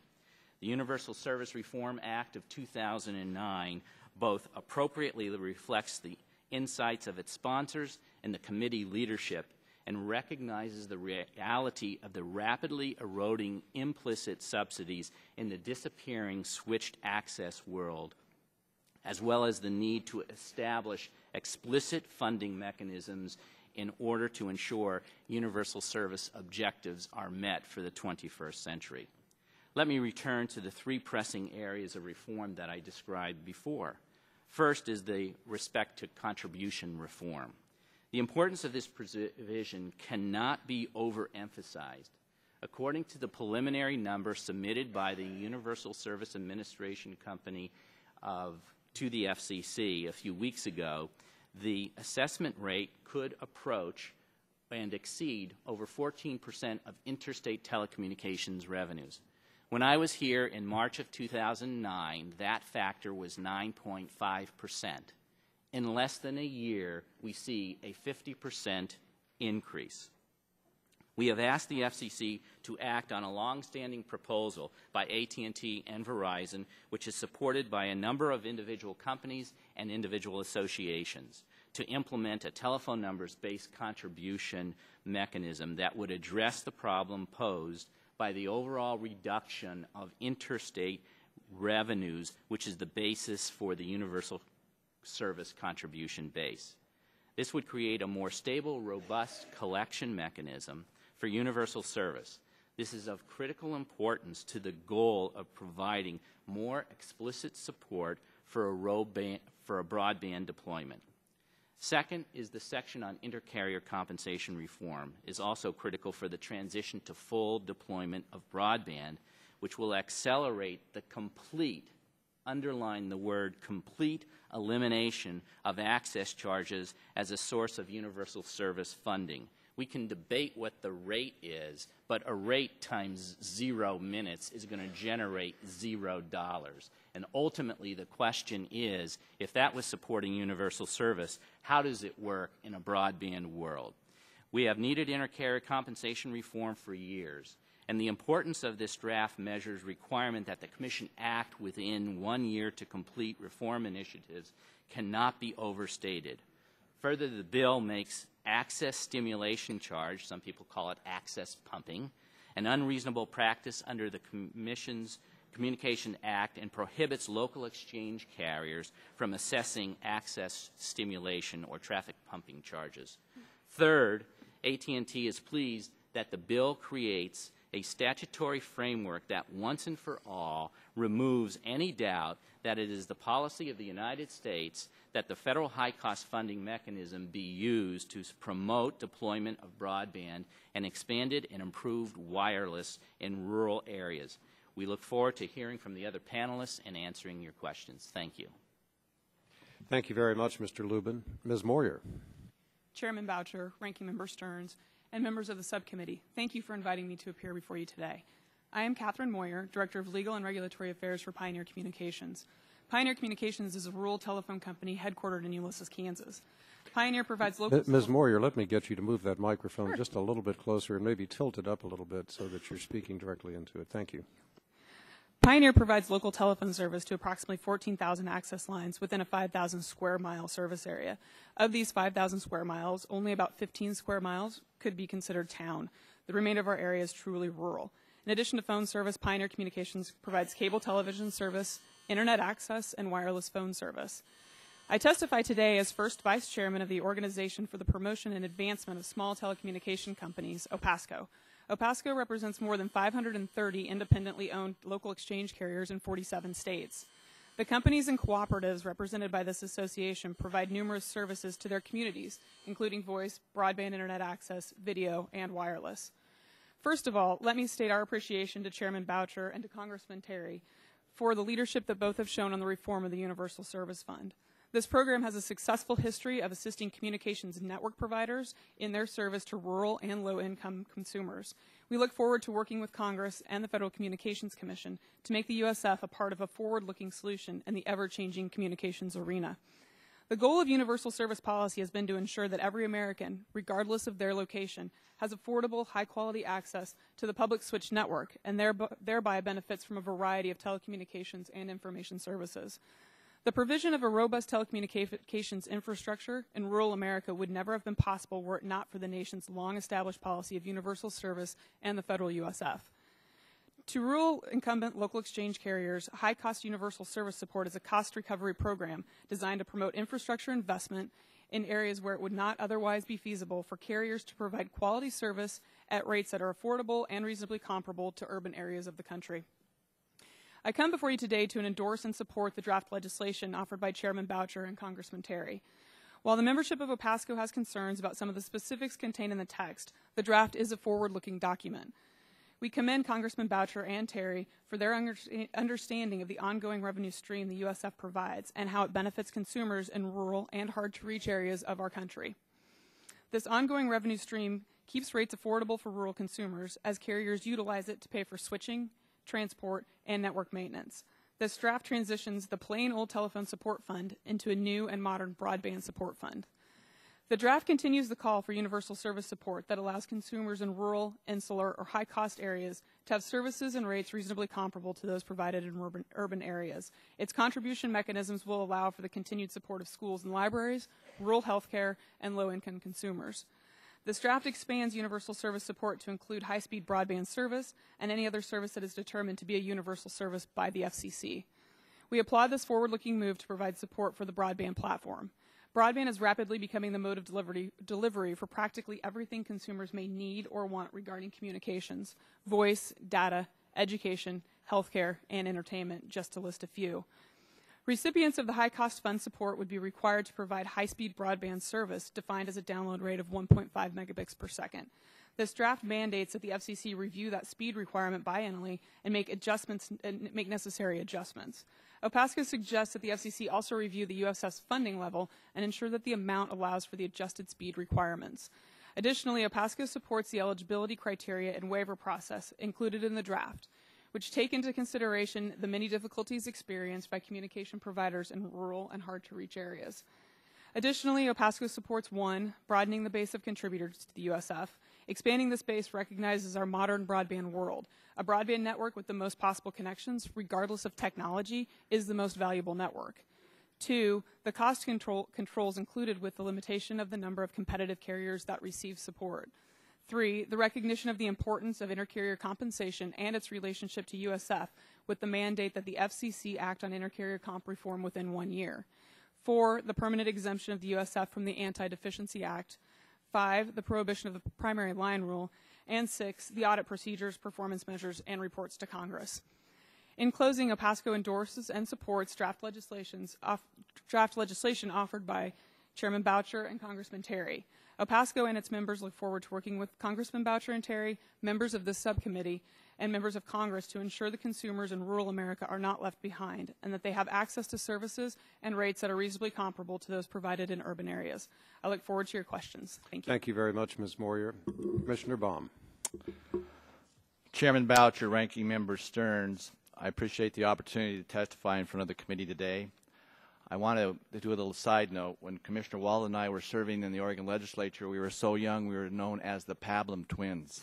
The Universal Service Reform Act of 2009 both appropriately reflects the insights of its sponsors and the committee leadership, and recognizes the reality of the rapidly eroding implicit subsidies in the disappearing switched access world, as well as the need to establish explicit funding mechanisms in order to ensure universal service objectives are met for the 21st century. Let me return to the three pressing areas of reform that I described before. First is the respect to contribution reform. The importance of this provision cannot be overemphasized. According to the preliminary numbers submitted by the Universal Service Administration Company to the FCC a few weeks ago, the assessment rate could approach and exceed over 14% of interstate telecommunications revenues. When I was here in March of 2009, that factor was 9.5%. In less than a year, we see a 50% increase. We have asked the FCC to act on a long-standing proposal by AT&T and Verizon, which is supported by a number of individual companies and individual associations, to implement a telephone numbers-based contribution mechanism that would address the problem posed by the overall reduction of interstate revenues, which is the basis for the universal service contribution base. This would create a more stable, robust collection mechanism for universal service. This is of critical importance to the goal of providing more explicit support for a broadband deployment. Second is the section on inter-carrier compensation reform is also critical for the transition to full deployment of broadband, which will accelerate the complete, underline the word complete, elimination of access charges as a source of universal service funding. We can debate what the rate is, but a rate times 0 minutes is going to generate $0. And ultimately the question is, if that was supporting universal service, how does it work in a broadband world? We have needed inter-carrier compensation reform for years, and the importance of this draft measures requirement that the Commission act within 1 year to complete reform initiatives cannot be overstated. Further, the bill makes access stimulation charge, some people call it access pumping, an unreasonable practice under the Commission's Communication Act, and prohibits local exchange carriers from assessing access stimulation or traffic pumping charges. Third, AT&T is pleased that the bill creates a statutory framework that once and for all removes any doubt that it is the policy of the United States that the federal high-cost funding mechanism be used to promote deployment of broadband and expanded and improved wireless in rural areas. We look forward to hearing from the other panelists and answering your questions. Thank you. Thank you very much, Mr. Lubin. Ms. Moyer. Chairman Boucher, Ranking Member Stearns, and members of the subcommittee, thank you for inviting me to appear before you today. I am Catherine Moyer, Director of Legal and Regulatory Affairs for Pioneer Communications. Pioneer Communications is a rural telephone company headquartered in Ulysses, Kansas. Pioneer provides local... Ms. Moyer, let me get you to move that microphone sure. just a little bit closer and maybe tilt it up a little bit so that you're speaking directly into it. Thank you. Pioneer provides local telephone service to approximately 14,000 access lines within a 5,000 square mile service area. Of these 5,000 square miles, only about 15 square miles could be considered town. The remainder of our area is truly rural. In addition to phone service, Pioneer Communications provides cable television service, internet access, and wireless phone service. I testify today as first vice chairman of the Organization for the Promotion and Advancement of Small Telecommunication Companies, OPASTCO. OPASTCO represents more than 530 independently owned local exchange carriers in 47 states. The companies and cooperatives represented by this association provide numerous services to their communities, including voice, broadband internet access, video, and wireless. First of all, let me state our appreciation to Chairman Boucher and to Congressman Terry for the leadership that both have shown on the reform of the Universal Service Fund. This program has a successful history of assisting communications network providers in their service to rural and low-income consumers. We look forward to working with Congress and the Federal Communications Commission to make the USF a part of a forward-looking solution in the ever-changing communications arena. The goal of universal service policy has been to ensure that every American, regardless of their location, has affordable, high-quality access to the public switch network and thereby benefits from a variety of telecommunications and information services. The provision of a robust telecommunications infrastructure in rural America would never have been possible were it not for the nation's long-established policy of universal service and the federal USF. To rural incumbent local exchange carriers, high-cost universal service support is a cost recovery program designed to promote infrastructure investment in areas where it would not otherwise be feasible for carriers to provide quality service at rates that are affordable and reasonably comparable to urban areas of the country. I come before you today to endorse and support the draft legislation offered by Chairman Boucher and Congressman Terry. While the membership of OPASTCO has concerns about some of the specifics contained in the text, the draft is a forward-looking document. We commend Congressman Boucher and Terry for their understanding of the ongoing revenue stream the USF provides and how it benefits consumers in rural and hard-to-reach areas of our country. This ongoing revenue stream keeps rates affordable for rural consumers as carriers utilize it to pay for switching, transport, and network maintenance. This draft transitions the plain old telephone support fund into a new and modern broadband support fund. The draft continues the call for universal service support that allows consumers in rural, insular, or high-cost areas to have services and rates reasonably comparable to those provided in urban areas. Its contribution mechanisms will allow for the continued support of schools and libraries, rural health care, and low-income consumers. This draft expands universal service support to include high-speed broadband service and any other service that is determined to be a universal service by the FCC. We applaud this forward-looking move to provide support for the broadband platform. Broadband is rapidly becoming the mode of delivery for practically everything consumers may need or want regarding communications, voice, data, education, healthcare, and entertainment, just to list a few. Recipients of the high-cost fund support would be required to provide high-speed broadband service defined as a download rate of 1.5 megabits per second. This draft mandates that the FCC review that speed requirement biennially and make necessary adjustments. OPASTCO suggests that the FCC also review the USF's funding level and ensure that the amount allows for the adjusted speed requirements. Additionally, OPASTCO supports the eligibility criteria and waiver process included in the draft, which take into consideration the many difficulties experienced by communication providers in rural and hard-to-reach areas. Additionally, OPASTCO supports 1, broadening the base of contributors to the USF. Expanding this base recognizes our modern broadband world. A broadband network with the most possible connections, regardless of technology, is the most valuable network. 2, the cost controls included with the limitation of the number of competitive carriers that receive support. 3, the recognition of the importance of intercarrier compensation and its relationship to USF with the mandate that the FCC act on intercarrier comp reform within 1 year. 4, the permanent exemption of the USF from the Anti-Deficiency Act. 5, the prohibition of the primary line rule. And 6, the audit procedures, performance measures, and reports to Congress. In closing, OPASTCO endorses and supports draft legislation offered by Chairman Boucher and Congressman Terry. OPASTCO and its members look forward to working with Congressman Boucher and Terry, members of this subcommittee, and members of Congress to ensure that consumers in rural America are not left behind and that they have access to services and rates that are reasonably comparable to those provided in urban areas. I look forward to your questions. Thank you. Thank you very much, Ms. Moyer. Commissioner Baum. Chairman Boucher, Ranking Member Stearns, I appreciate the opportunity to testify in front of the committee today. I want to do a little side note. When Commissioner Walden and I were serving in the Oregon legislature, we were so young, we were known as the Pablum Twins.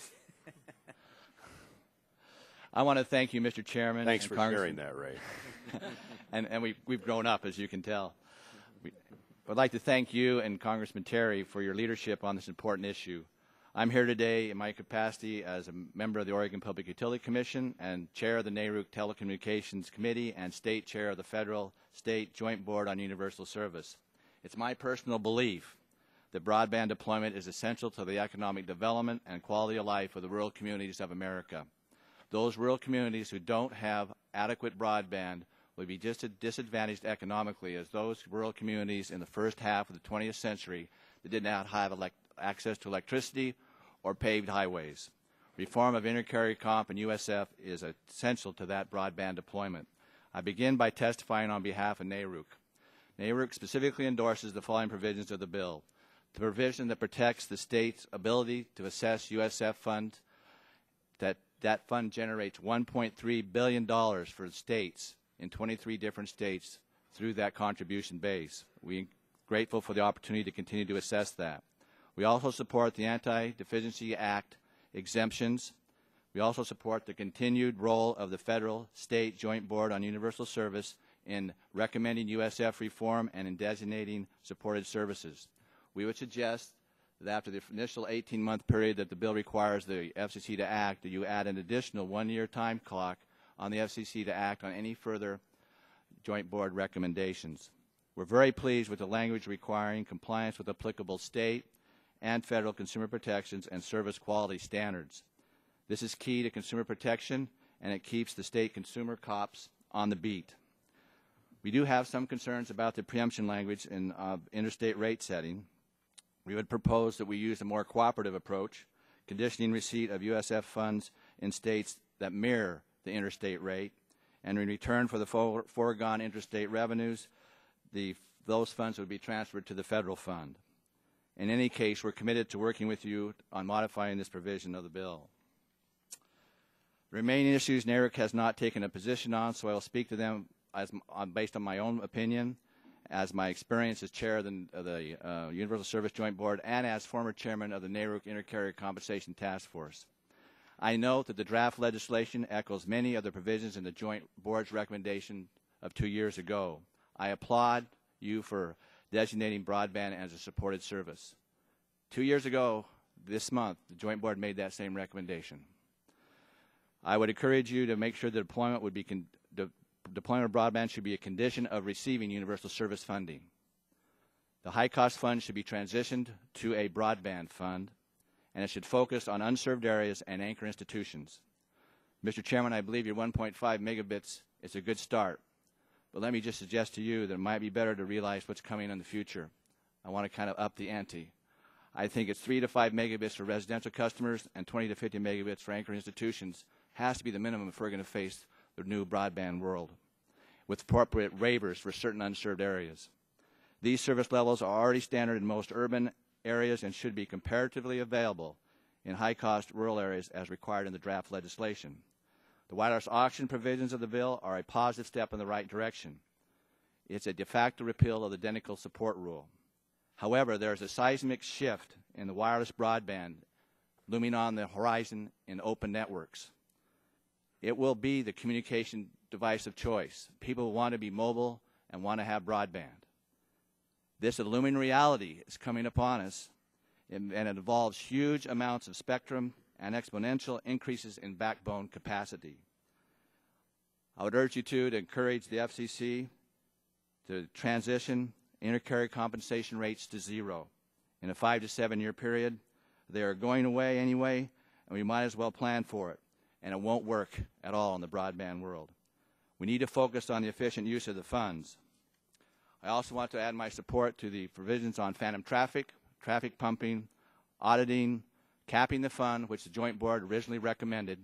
I want to thank you, Mr. Chairman. Thanks for sharing that, Ray. And we've grown up, as you can tell. I'd like to thank you and Congressman Terry for your leadership on this important issue. I'm here today in my capacity as a member of the Oregon Public Utility Commission and chair of the NARUC Telecommunications Committee and state chair of the Federal State Joint Board on Universal Service. It's my personal belief that broadband deployment is essential to the economic development and quality of life of the rural communities of America. Those rural communities who don't have adequate broadband will be just as disadvantaged economically as those rural communities in the first half of the 20th century that did not have access to electricity or paved highways. Reform of Intercarrier Comp and USF is essential to that broadband deployment. I begin by testifying on behalf of NARUC. NARUC specifically endorses the following provisions of the bill: the provision that protects the state's ability to assess USF funds, that fund generates $1.3 billion for the states in 23 different states through that contribution base. We are grateful for the opportunity to continue to assess that. We also support the Anti-Deficiency Act exemptions. We also support the continued role of the Federal State Joint Board on Universal Service in recommending USF reform and in designating supported services. We would suggest that after the initial 18-month period that the bill requires the FCC to act, that you add an additional one-year time clock on the FCC to act on any further Joint Board recommendations. We're very pleased with the language requiring compliance with applicable state and federal consumer protections and service quality standards. This is key to consumer protection, and it keeps the state consumer cops on the beat. We do have some concerns about the preemption language in interstate rate setting. We would propose that we use a more cooperative approach, conditioning receipt of USF funds in states that mirror the interstate rate, and in return for the foregone interstate revenues, those funds would be transferred to the federal fund. In any case, we're committed to working with you on modifying this provision of the bill. Remaining issues NARUC has not taken a position on, so I will speak to them based on my own opinion, as my experience as chair of the Universal Service Joint Board and as former chairman of the NARUC Intercarrier Compensation Task Force. I note that the draft legislation echoes many of the provisions in the Joint Board's recommendation of 2 years ago. I applaud you for designating broadband as a supported service. 2 years ago this month, the Joint Board made that same recommendation. I would encourage you to make sure the deployment of broadband should be a condition of receiving universal service funding. The high-cost fund should be transitioned to a broadband fund, and it should focus on unserved areas and anchor institutions. Mr. Chairman, I believe your 1.5 megabits is a good start. But let me just suggest to you that it might be better to realize what's coming in the future. I want to kind of up the ante. I think it's 3 to 5 megabits for residential customers and 20 to 50 megabits for anchor institutions has to be the minimum if we're going to face the new broadband world, with appropriate waivers for certain unserved areas. These service levels are already standard in most urban areas and should be comparatively available in high-cost rural areas as required in the draft legislation. The wireless auction provisions of the bill are a positive step in the right direction. It's a de facto repeal of the identical support rule. However, there is a seismic shift in the wireless broadband looming on the horizon in open networks. It will be the communication device of choice. People want to be mobile and want to have broadband. This looming reality is coming upon us, and it involves huge amounts of spectrum and exponential increases in backbone capacity. I would urge you to encourage the FCC to transition intercarrier compensation rates to zero in a 5 to 7 year period. They are going away anyway, and we might as well plan for it, and it won't work at all in the broadband world. We need to focus on the efficient use of the funds. I also want to add my support to the provisions on phantom traffic, traffic pumping, auditing, capping the fund, which the Joint Board originally recommended,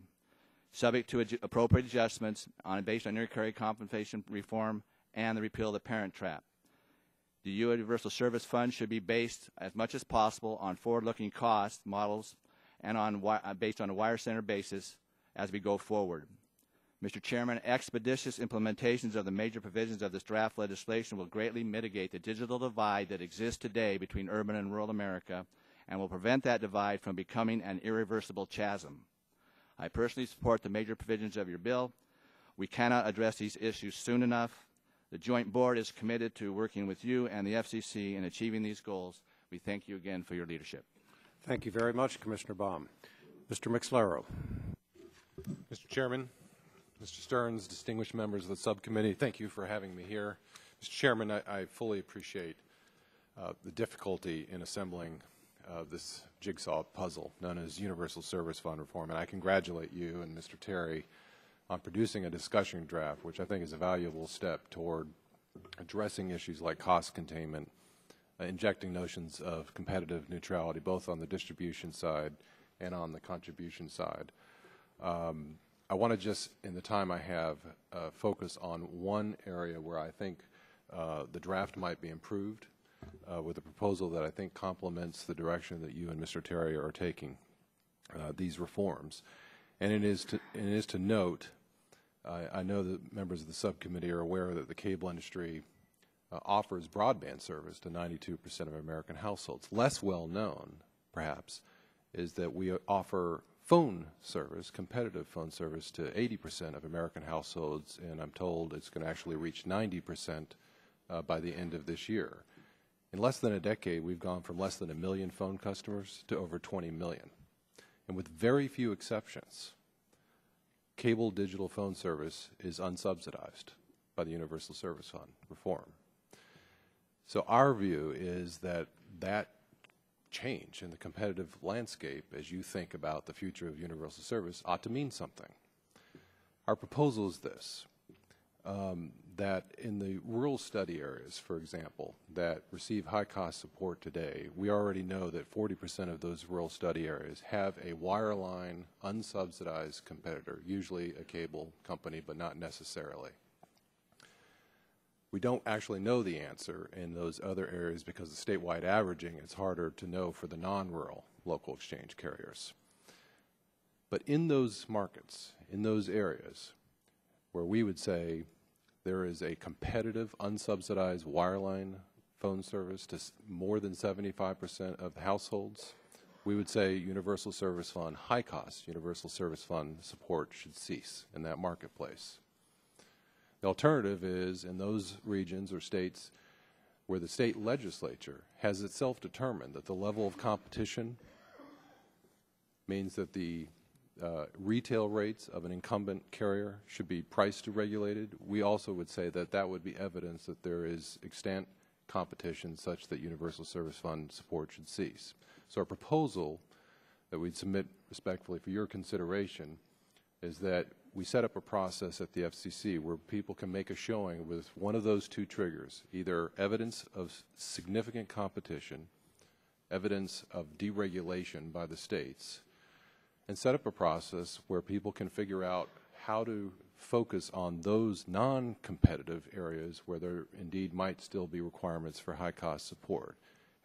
subject to appropriate adjustments based on intercarrier compensation reform and the repeal of the parent trap. The Universal Service Fund should be based as much as possible on forward-looking cost models and based on a wire center basis as we go forward. Mr. Chairman, expeditious implementations of the major provisions of this draft legislation will greatly mitigate the digital divide that exists today between urban and rural America and will prevent that divide from becoming an irreversible chasm. I personally support the major provisions of your bill. We cannot address these issues soon enough. The Joint Board is committed to working with you and the FCC in achieving these goals. We thank you again for your leadership. Thank you very much, Commissioner Baum. Mr. McSlarrow. Mr. Chairman, Mr. Stearns, distinguished members of the subcommittee, thank you for having me here. Mr. Chairman, I fully appreciate the difficulty in assembling this jigsaw puzzle known as Universal Service Fund Reform, and I congratulate you and Mr. Terry on producing a discussion draft, which I think is a valuable step toward addressing issues like cost containment, injecting notions of competitive neutrality both on the distribution side and on the contribution side. I want to just, in the time I have, focus on one area where I think the draft might be improved with a proposal that I think complements the direction that you and Mr. Terry are taking these reforms. And it is to note, I know that members of the subcommittee are aware that the cable industry offers broadband service to 92% of American households. Less well known, perhaps, is that we offer phone service, competitive phone service, to 80% of American households, and I'm told it's going to actually reach 90% by the end of this year. In less than a decade, we've gone from less than 1 million phone customers to over 20 million. And with very few exceptions, cable digital phone service is unsubsidized by the Universal Service Fund reform. So our view is that that change in the competitive landscape, as you think about the future of universal service, ought to mean something. Our proposal is this, that in the rural study areas, for example, that receive high-cost support today, we already know that 40% of those rural study areas have a wireline, unsubsidized competitor, usually a cable company, but not necessarily. We don't actually know the answer in those other areas because of statewide averaging. It's harder to know for the non-rural local exchange carriers. But in those markets, in those areas where we would say there is a competitive, unsubsidized wireline phone service to more than 75% of the households, we would say Universal Service Fund, high-cost Universal Service Fund support should cease in that marketplace. The alternative is in those regions or states where the state legislature has itself determined that the level of competition means that the retail rates of an incumbent carrier should be priced or regulated. We also would say that that would be evidence that there is extant competition such that Universal Service Fund support should cease. So our proposal that we'd submit respectfully for your consideration is that we set up a process at the FCC where people can make a showing with one of those two triggers, either evidence of significant competition, evidence of deregulation by the states, and set up a process where people can figure out how to focus on those non-competitive areas where there indeed might still be requirements for high-cost support.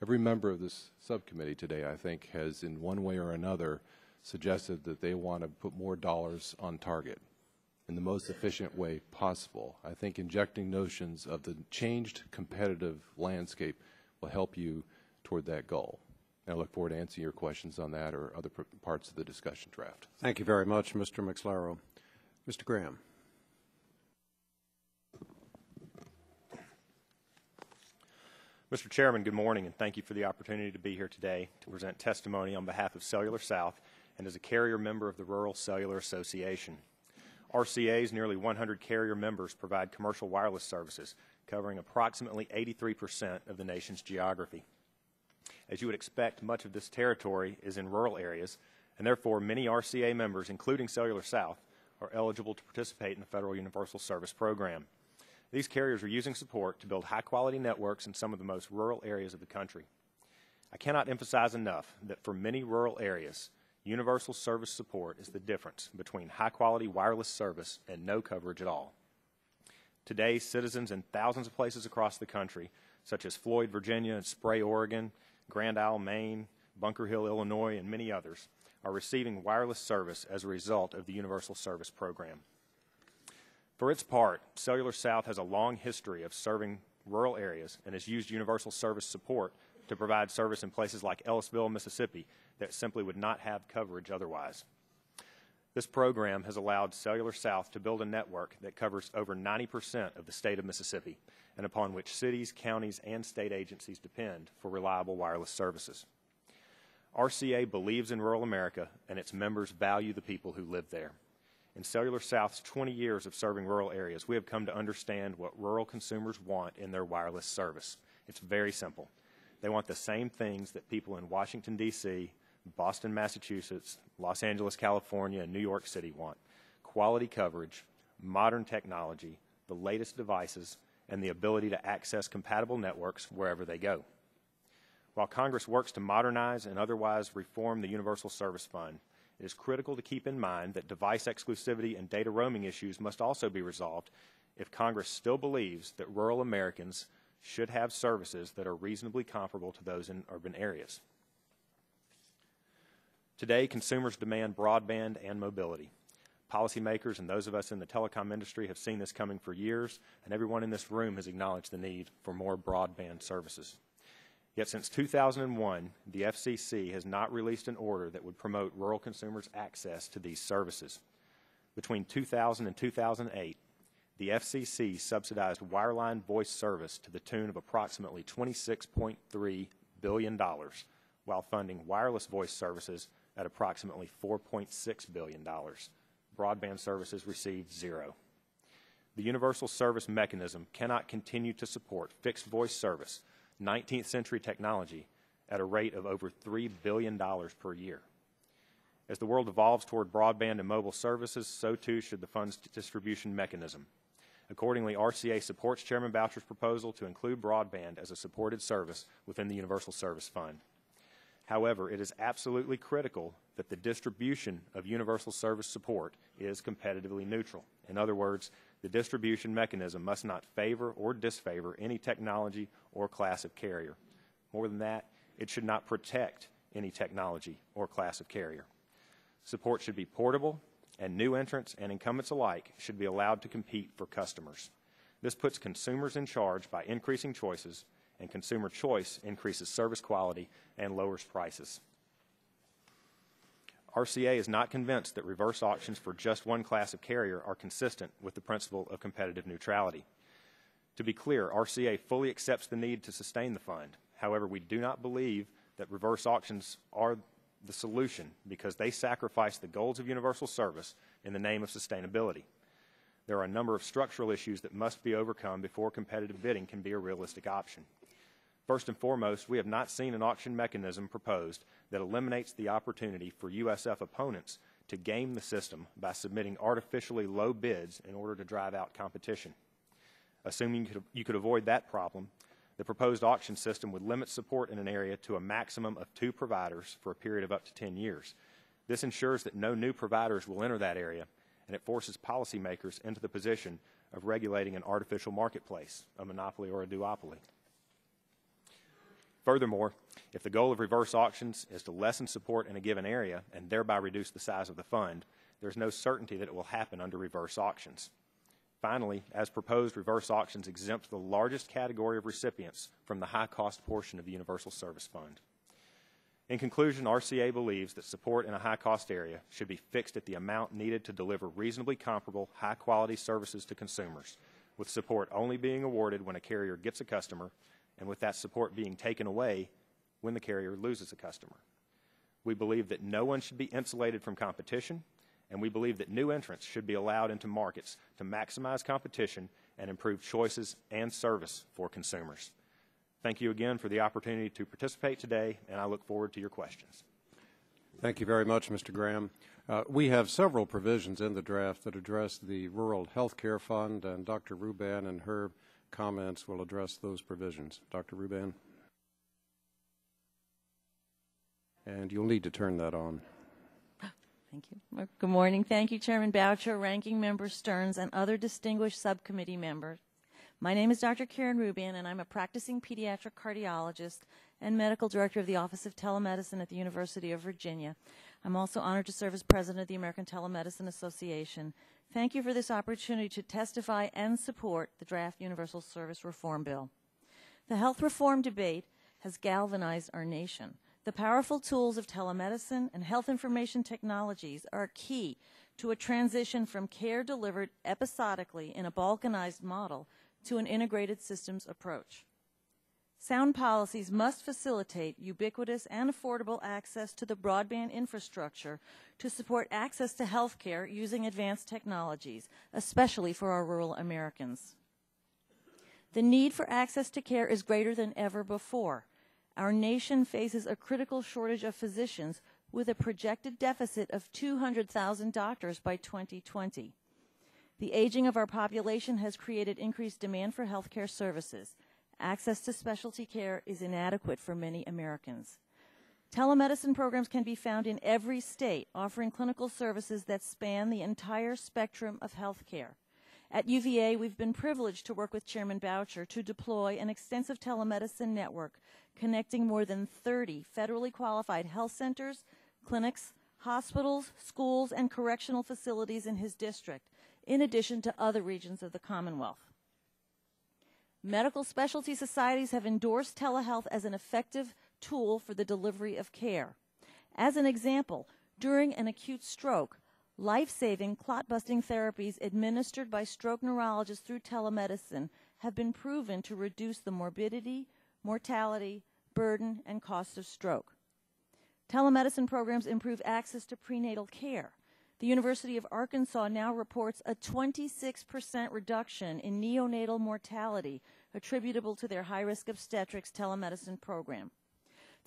Every member of this subcommittee today, I think, has in one way or another suggested that they want to put more dollars on target in the most efficient way possible. I think injecting notions of the changed competitive landscape will help you toward that goal. And I look forward to answering your questions on that or other parts of the discussion draft. Thank you very much, Mr. McSlarrow. Mr. Graham. Mr. Chairman, good morning, and thank you for the opportunity to be here today to present testimony on behalf of Cellular South and as a carrier member of the Rural Cellular Association. RCA's nearly 100 carrier members provide commercial wireless services, covering approximately 83% of the nation's geography. As you would expect, much of this territory is in rural areas, and therefore many RCA members, including Cellular South, are eligible to participate in the Federal Universal Service Program. These carriers are using support to build high-quality networks in some of the most rural areas of the country. I cannot emphasize enough that for many rural areas, universal service support is the difference between high-quality wireless service and no coverage at all. Today, citizens in thousands of places across the country, such as Floyd, Virginia, and Spray, Oregon, Grand Isle, Maine, Bunker Hill, Illinois, and many others, are receiving wireless service as a result of the Universal Service Program. For its part, Cellular South has a long history of serving rural areas and has used universal service support to provide service in places like Ellisville, Mississippi, that simply would not have coverage otherwise. This program has allowed Cellular South to build a network that covers over 90% of the state of Mississippi, and upon which cities, counties, and state agencies depend for reliable wireless services. RCA believes in rural America, and its members value the people who live there. In Cellular South's 20 years of serving rural areas, we have come to understand what rural consumers want in their wireless service. It's very simple. They want the same things that people in Washington, D.C., Boston, Massachusetts, Los Angeles, California, and New York City want: quality coverage, modern technology, the latest devices, and the ability to access compatible networks wherever they go. While Congress works to modernize and otherwise reform the Universal Service Fund, it is critical to keep in mind that device exclusivity and data roaming issues must also be resolved if Congress still believes that rural Americans should have services that are reasonably comparable to those in urban areas. Today, consumers demand broadband and mobility. Policymakers and those of us in the telecom industry have seen this coming for years, and everyone in this room has acknowledged the need for more broadband services. Yet since 2001, the FCC has not released an order that would promote rural consumers' access to these services. Between 2000 and 2008, the FCC subsidized wireline voice service to the tune of approximately $26.3 billion, while funding wireless voice services at approximately $4.6 billion. Broadband services received zero. The universal service mechanism cannot continue to support fixed voice service, 19th century technology, at a rate of over $3 billion per year. As the world evolves toward broadband and mobile services, so too should the fund's distribution mechanism. Accordingly, RCA supports Chairman Boucher's proposal to include broadband as a supported service within the Universal Service Fund. However, it is absolutely critical that the distribution of universal service support is competitively neutral. In other words, the distribution mechanism must not favor or disfavor any technology or class of carrier. More than that, it should not protect any technology or class of carrier. Support should be portable, and new entrants and incumbents alike should be allowed to compete for customers. This puts consumers in charge by increasing choices, and consumer choice increases service quality and lowers prices. RCA is not convinced that reverse auctions for just one class of carrier are consistent with the principle of competitive neutrality. To be clear, RCA fully accepts the need to sustain the fund. However, we do not believe that reverse auctions are the solution because they sacrifice the goals of universal service in the name of sustainability. There are a number of structural issues that must be overcome before competitive bidding can be a realistic option. First and foremost, we have not seen an auction mechanism proposed that eliminates the opportunity for USF opponents to game the system by submitting artificially low bids in order to drive out competition. Assuming you could avoid that problem, the proposed auction system would limit support in an area to a maximum of 2 providers for a period of up to 10 years. This ensures that no new providers will enter that area, and it forces policymakers into the position of regulating an artificial marketplace, a monopoly or a duopoly. Furthermore, if the goal of reverse auctions is to lessen support in a given area and thereby reduce the size of the fund, there's no certainty that it will happen under reverse auctions. Finally, as proposed, reverse auctions exempt the largest category of recipients from the high-cost portion of the Universal Service Fund. In conclusion, RCA believes that support in a high-cost area should be fixed at the amount needed to deliver reasonably comparable, high-quality services to consumers, with support only being awarded when a carrier gets a customer, and with that support being taken away when the carrier loses a customer. We believe that no one should be insulated from competition, and we believe that new entrants should be allowed into markets to maximize competition and improve choices and service for consumers. Thank you again for the opportunity to participate today, and I look forward to your questions. Thank you very much, Mr. Graham. We have several provisions in the draft that address the Rural Health Care Fund, and Dr. Rheuban and her comments will address those provisions. Dr. Rheuban. And you'll need to turn that on. Thank you. Good morning. Thank you, Chairman Boucher, Ranking Member Stearns, and other distinguished subcommittee members. My name is Dr. Karen Rheuban, and I'm a practicing pediatric cardiologist and medical director of the Office of Telemedicine at the University of Virginia. I'm also honored to serve as president of the American Telemedicine Association. Thank you for this opportunity to testify and support the draft Universal Service Reform Bill. The health reform debate has galvanized our nation. The powerful tools of telemedicine and health information technologies are key to a transition from care delivered episodically in a balkanized model to an integrated systems approach. Sound policies must facilitate ubiquitous and affordable access to the broadband infrastructure to support access to health care using advanced technologies, especially for our rural Americans. The need for access to care is greater than ever before. Our nation faces a critical shortage of physicians with a projected deficit of 200,000 doctors by 2020. The aging of our population has created increased demand for health care services. Access to specialty care is inadequate for many Americans. Telemedicine programs can be found in every state, offering clinical services that span the entire spectrum of health care. At UVA, we've been privileged to work with Chairman Boucher to deploy an extensive telemedicine network connecting more than 30 federally qualified health centers, clinics, hospitals, schools, and correctional facilities in his district, in addition to other regions of the Commonwealth. Medical specialty societies have endorsed telehealth as an effective tool for the delivery of care. As an example, during an acute stroke, life-saving clot-busting therapies administered by stroke neurologists through telemedicine have been proven to reduce the morbidity, mortality, burden, and cost of stroke. Telemedicine programs improve access to prenatal care. The University of Arkansas now reports a 26% reduction in neonatal mortality attributable to their high-risk obstetrics telemedicine program.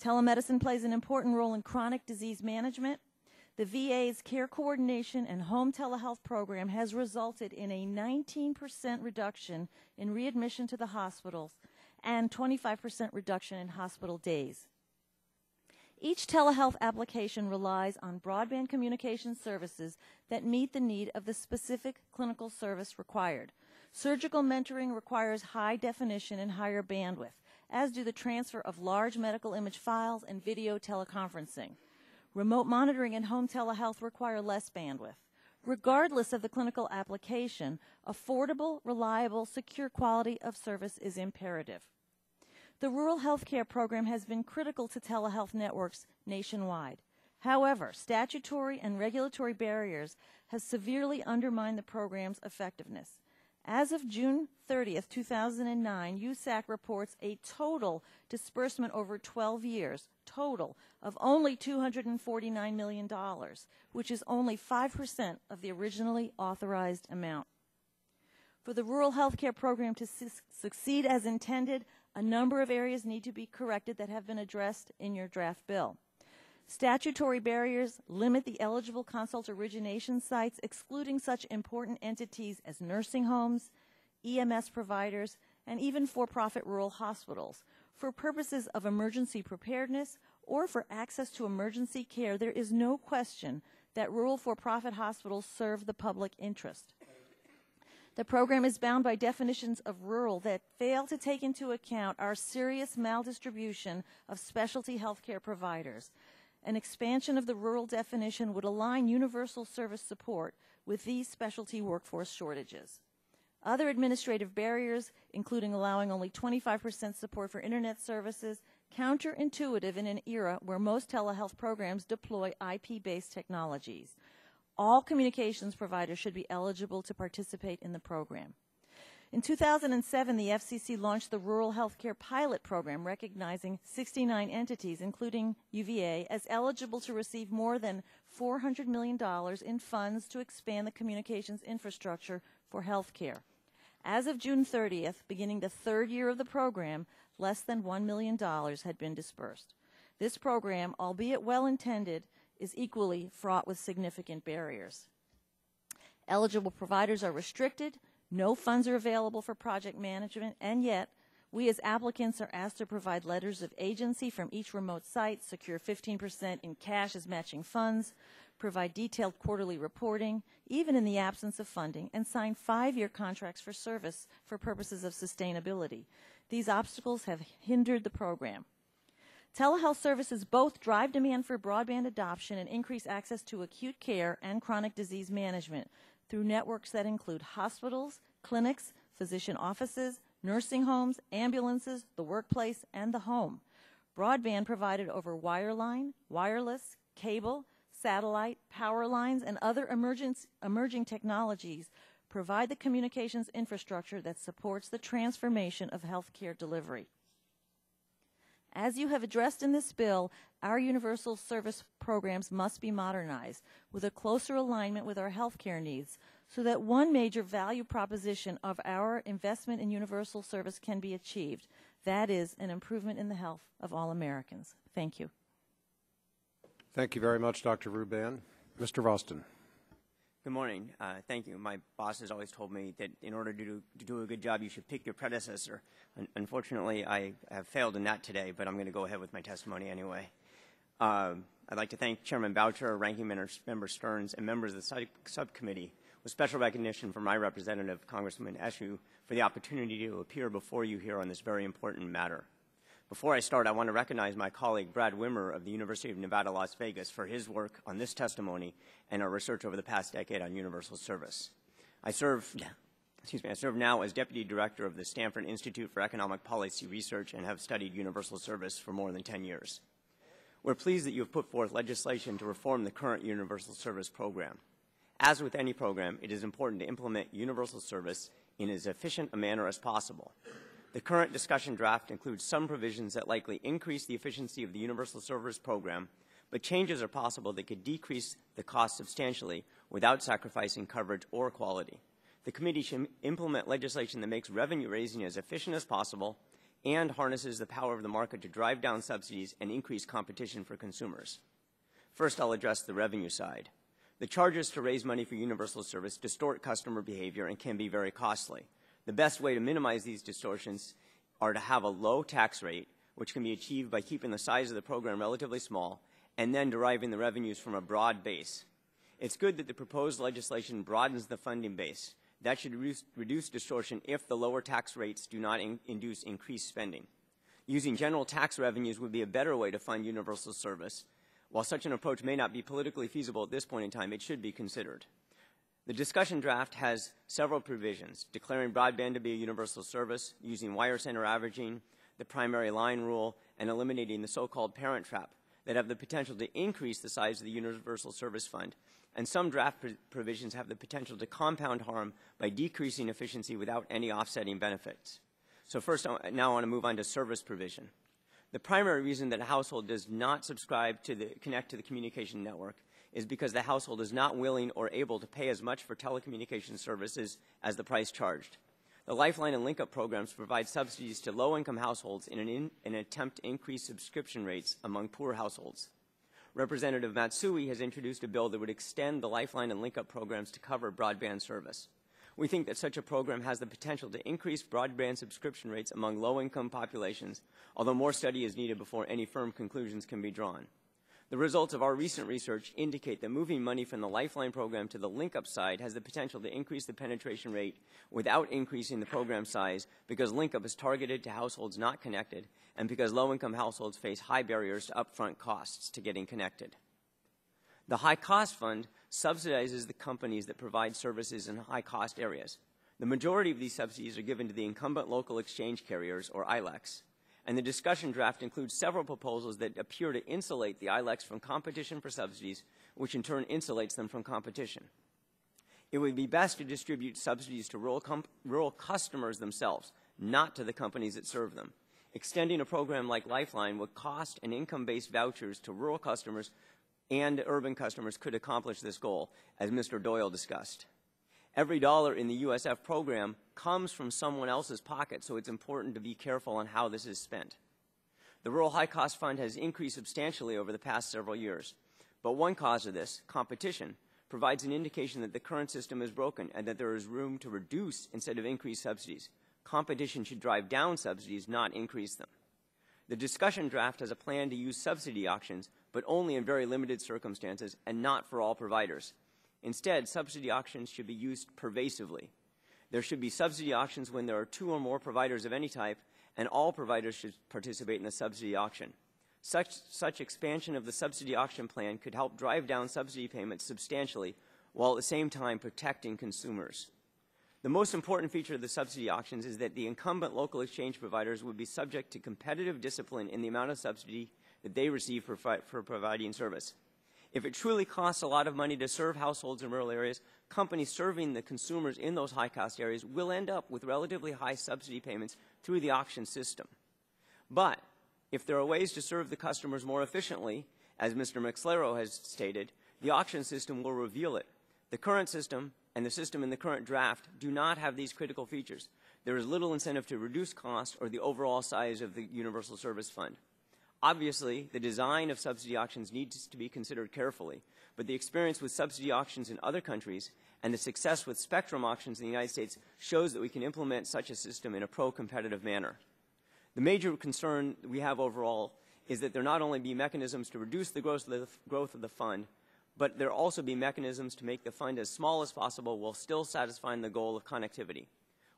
Telemedicine plays an important role in chronic disease management. The VA's care coordination and home telehealth program has resulted in a 19% reduction in readmission to the hospitals and 25% reduction in hospital days. Each telehealth application relies on broadband communication services that meet the need of the specific clinical service required. Surgical mentoring requires high definition and higher bandwidth, as do the transfer of large medical image files and video teleconferencing. Remote monitoring and home telehealth require less bandwidth. Regardless of the clinical application, affordable, reliable, secure quality of service is imperative. The rural health care program has been critical to telehealth networks nationwide. However, statutory and regulatory barriers have severely undermined the program's effectiveness. As of June 30, 2009, USAC reports a total disbursement over 12 years, total, of only $249 million, which is only 5% of the originally authorized amount. For the rural health care program to succeed as intended, a number of areas need to be corrected that have been addressed in your draft bill. Statutory barriers limit the eligible consult origination sites, excluding such important entities as nursing homes, EMS providers, and even for-profit rural hospitals. For purposes of emergency preparedness or for access to emergency care, there is no question that rural for-profit hospitals serve the public interest. The program is bound by definitions of rural that fail to take into account our serious maldistribution of specialty healthcare providers. An expansion of the rural definition would align universal service support with these specialty workforce shortages. Other administrative barriers, including allowing only 25% support for internet services, counterintuitive in an era where most telehealth programs deploy IP-based technologies. All communications providers should be eligible to participate in the program. In 2007, the FCC launched the Rural Health Care Pilot Program, recognizing 69 entities, including UVA, as eligible to receive more than $400 million in funds to expand the communications infrastructure for health care. As of June 30th, beginning the third year of the program, less than $1 million had been dispersed. This program, albeit well-intended, is equally fraught with significant barriers. Eligible providers are restricted, no funds are available for project management, and yet we as applicants are asked to provide letters of agency from each remote site, secure 15% in cash as matching funds, provide detailed quarterly reporting, even in the absence of funding, and sign 5-year contracts for service for purposes of sustainability. These obstacles have hindered the program. Telehealth services both drive demand for broadband adoption and increase access to acute care and chronic disease management through networks that include hospitals, clinics, physician offices, nursing homes, ambulances, the workplace, and the home. Broadband provided over wireline, wireless, cable, satellite, power lines, and other emerging technologies provide the communications infrastructure that supports the transformation of healthcare delivery. As you have addressed in this bill, our universal service programs must be modernized with a closer alignment with our healthcare needs so that one major value proposition of our investment in universal service can be achieved. That is an improvement in the health of all Americans. Thank you. Thank you very much, Dr. Rheuban. Mr. Rosston. Good morning. Thank you. My boss has always told me that in order to do a good job, you should pick your predecessor. Unfortunately, I have failed in that today, but I'm going to go ahead with my testimony anyway. I'd like to thank Chairman Boucher, Ranking Member Stearns, and members of the subcommittee, with special recognition from my representative, Congresswoman Eshoo, for the opportunity to appear before you here on this very important matter. Before I start, I want to recognize my colleague Brad Wimmer of the University of Nevada, Las Vegas for his work on this testimony and our research over the past decade on universal service. I serve now as Deputy Director of the Stanford Institute for Economic Policy Research and have studied universal service for more than 10 years. We're pleased that you have put forth legislation to reform the current universal service program. As with any program, it is important to implement universal service in as efficient a manner as possible. The current discussion draft includes some provisions that likely increase the efficiency of the universal service program, but changes are possible that could decrease the cost substantially without sacrificing coverage or quality. The committee should implement legislation that makes revenue raising as efficient as possible and harnesses the power of the market to drive down subsidies and increase competition for consumers. First, I'll address the revenue side. The charges to raise money for universal service distort customer behavior and can be very costly. The best way to minimize these distortions are to have a low tax rate, which can be achieved by keeping the size of the program relatively small and then deriving the revenues from a broad base. It's good that the proposed legislation broadens the funding base. That should reduce distortion if the lower tax rates do not induce increased spending. Using general tax revenues would be a better way to fund universal service. While such an approach may not be politically feasible at this point in time, it should be considered. The discussion draft has several provisions, declaring broadband to be a universal service, using wire center averaging, the primary line rule, and eliminating the so-called parent trap that have the potential to increase the size of the universal service fund. And some draft provisions have the potential to compound harm by decreasing efficiency without any offsetting benefits. So first, now I want to move on to service provision. The primary reason that a household does not subscribe to connect to the communication network is because the household is not willing or able to pay as much for telecommunications services as the price charged. The Lifeline and Link-Up programs provide subsidies to low-income households in an attempt to increase subscription rates among poor households. Representative Matsui has introduced a bill that would extend the Lifeline and Link-Up programs to cover broadband service. We think that such a program has the potential to increase broadband subscription rates among low-income populations, although more study is needed before any firm conclusions can be drawn. The results of our recent research indicate that moving money from the Lifeline program to the Link-Up side has the potential to increase the penetration rate without increasing the program size because Link-Up is targeted to households not connected and because low-income households face high barriers to upfront costs to getting connected. The high-cost fund subsidizes the companies that provide services in high-cost areas. The majority of these subsidies are given to the incumbent local exchange carriers, or ILECs. And the discussion draft includes several proposals that appear to insulate the ILECs from competition for subsidies, which in turn insulates them from competition. It would be best to distribute subsidies to rural customers themselves, not to the companies that serve them. Extending a program like Lifeline with cost and income-based vouchers to rural customers and urban customers could accomplish this goal, as Mr. Doyle discussed. Every dollar in the USF program comes from someone else's pocket, so it's important to be careful on how this is spent. The Rural High Cost Fund has increased substantially over the past several years. But one cause of this, competition, provides an indication that the current system is broken and that there is room to reduce instead of increase subsidies. Competition should drive down subsidies, not increase them. The discussion draft has a plan to use subsidy auctions, but only in very limited circumstances and not for all providers. Instead, subsidy auctions should be used pervasively. There should be subsidy auctions when there are two or more providers of any type, and all providers should participate in the subsidy auction. Such expansion of the subsidy auction plan could help drive down subsidy payments substantially while at the same time protecting consumers. The most important feature of the subsidy auctions is that the incumbent local exchange providers would be subject to competitive discipline in the amount of subsidy that they receive for providing service. If it truly costs a lot of money to serve households in rural areas, companies serving the consumers in those high-cost areas will end up with relatively high subsidy payments through the auction system. But if there are ways to serve the customers more efficiently, as Mr. McSlarrow has stated, the auction system will reveal it. The current system and the system in the current draft do not have these critical features. There is little incentive to reduce cost or the overall size of the Universal Service Fund. Obviously, the design of subsidy auctions needs to be considered carefully, but the experience with subsidy auctions in other countries and the success with spectrum auctions in the United States shows that we can implement such a system in a pro-competitive manner. The major concern we have overall is that there not only be mechanisms to reduce the growth of the fund, but there also be mechanisms to make the fund as small as possible while still satisfying the goal of connectivity.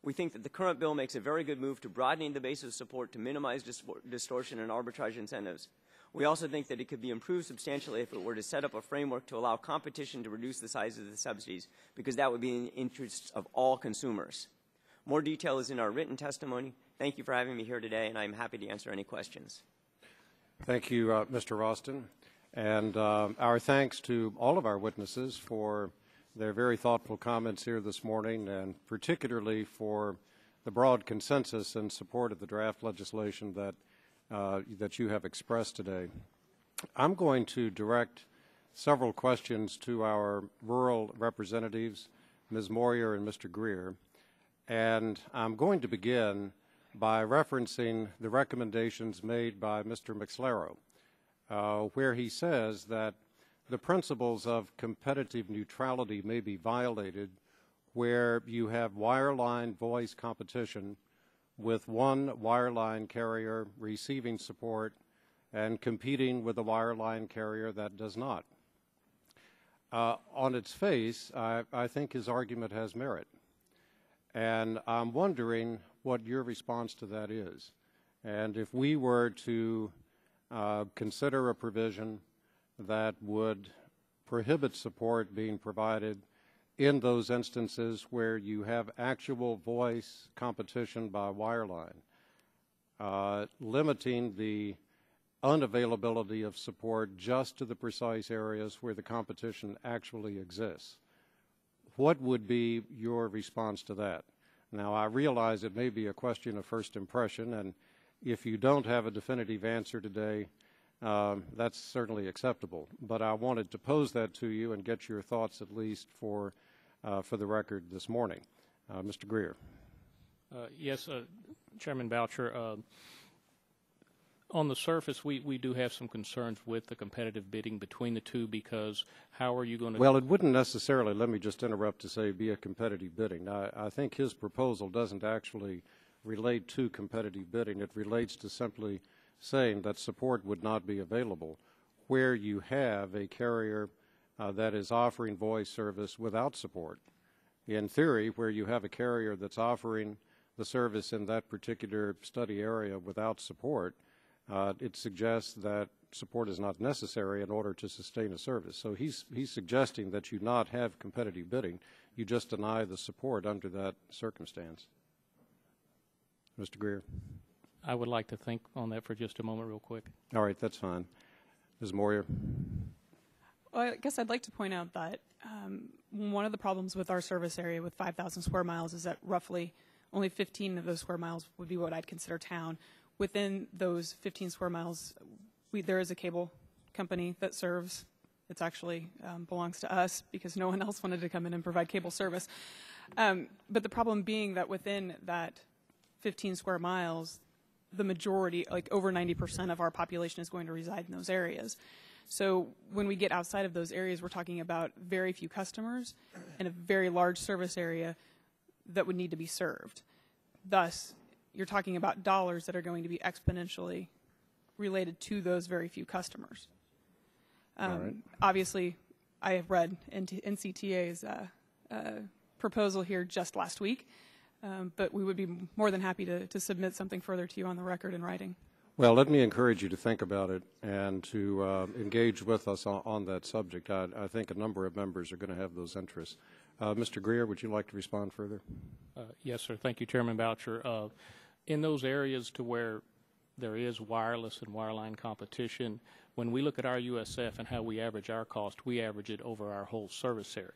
We think that the current bill makes a very good move to broadening the base of support to minimize distortion and arbitrage incentives. We also think that it could be improved substantially if it were to set up a framework to allow competition to reduce the size of the subsidies, because that would be in the interests of all consumers. More detail is in our written testimony. Thank you for having me here today, and I'm happy to answer any questions. Thank you, Mr. Rosston. And our thanks to all of our witnesses for their very thoughtful comments here this morning, and particularly for the broad consensus and support of the draft legislation that, that you have expressed today. I'm going to direct several questions to our rural representatives, Ms. Moyer and Mr. Greer, and I'm going to begin by referencing the recommendations made by Mr. McSlarrow, where he says that the principles of competitive neutrality may be violated where you have wireline voice competition with one wireline carrier receiving support and competing with a wireline carrier that does not. On its face, I think his argument has merit. And I'm wondering what your response to that is. And if we were to consider a provision that would prohibit support being provided in those instances where you have actual voice competition by wireline, limiting the unavailability of support just to the precise areas where the competition actually exists. What would be your response to that? Now, I realize it may be a question of first impression, and if you don't have a definitive answer today, that's certainly acceptable. But I wanted to pose that to you and get your thoughts, at least for the record this morning. Mr. Greer. Yes, Chairman Boucher. On the surface, we do have some concerns with the competitive bidding between the two, because how are you going to... Well, it wouldn't necessarily, let me just interrupt to say, be a competitive bidding. I think his proposal doesn't actually relate to competitive bidding. It relates to simply saying that support would not be available where you have a carrier that is offering voice service without support. In theory, where you have a carrier that's offering the service in that particular study area without support, it suggests that support is not necessary in order to sustain a service. So he's suggesting that you not have competitive bidding. You just deny the support under that circumstance. Mr. Greer. I would like to think on that for just a moment real quick. All right, that's fine. Ms. Moyer. Well, I guess I'd like to point out that one of the problems with our service area with 5,000 square miles is that roughly only 15 of those square miles would be what I'd consider town. Within those 15 square miles, there is a cable company that serves. It's actually belongs to us because no one else wanted to come in and provide cable service. But the problem being that within that 15 square miles, the majority, like over 90% of our population, is going to reside in those areas. So when we get outside of those areas, we're talking about very few customers and a very large service area that would need to be served. Thus, you're talking about dollars that are going to be exponentially related to those very few customers. All right. Obviously, I have read NCTA's proposal here just last week. But we would be more than happy to submit something further to you on the record in writing. Well, let me encourage you to think about it and to engage with us on that subject. I think a number of members are going to have those interests. Mr. Greer, would you like to respond further? Yes, sir. Thank you, Chairman Boucher. In those areas to where there is wireless and wireline competition, when we look at our USF and how we average our cost, we average it over our whole service area.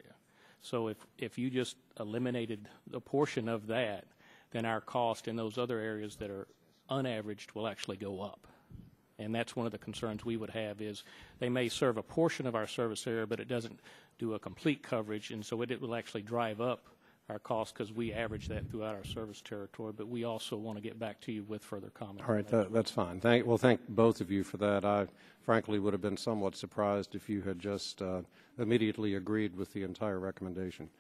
So if you just eliminated a portion of that, then our cost in those other areas that are unaveraged will actually go up. And that's one of the concerns we would have is they may serve a portion of our service area, but it doesn't do a complete coverage, and so it will actually drive up our cost because we average that throughout our service territory, but we also want to get back to you with further comment. All right, that's fine. Thank both of you for that. I frankly would have been somewhat surprised if you had just immediately agreed with the entire recommendation.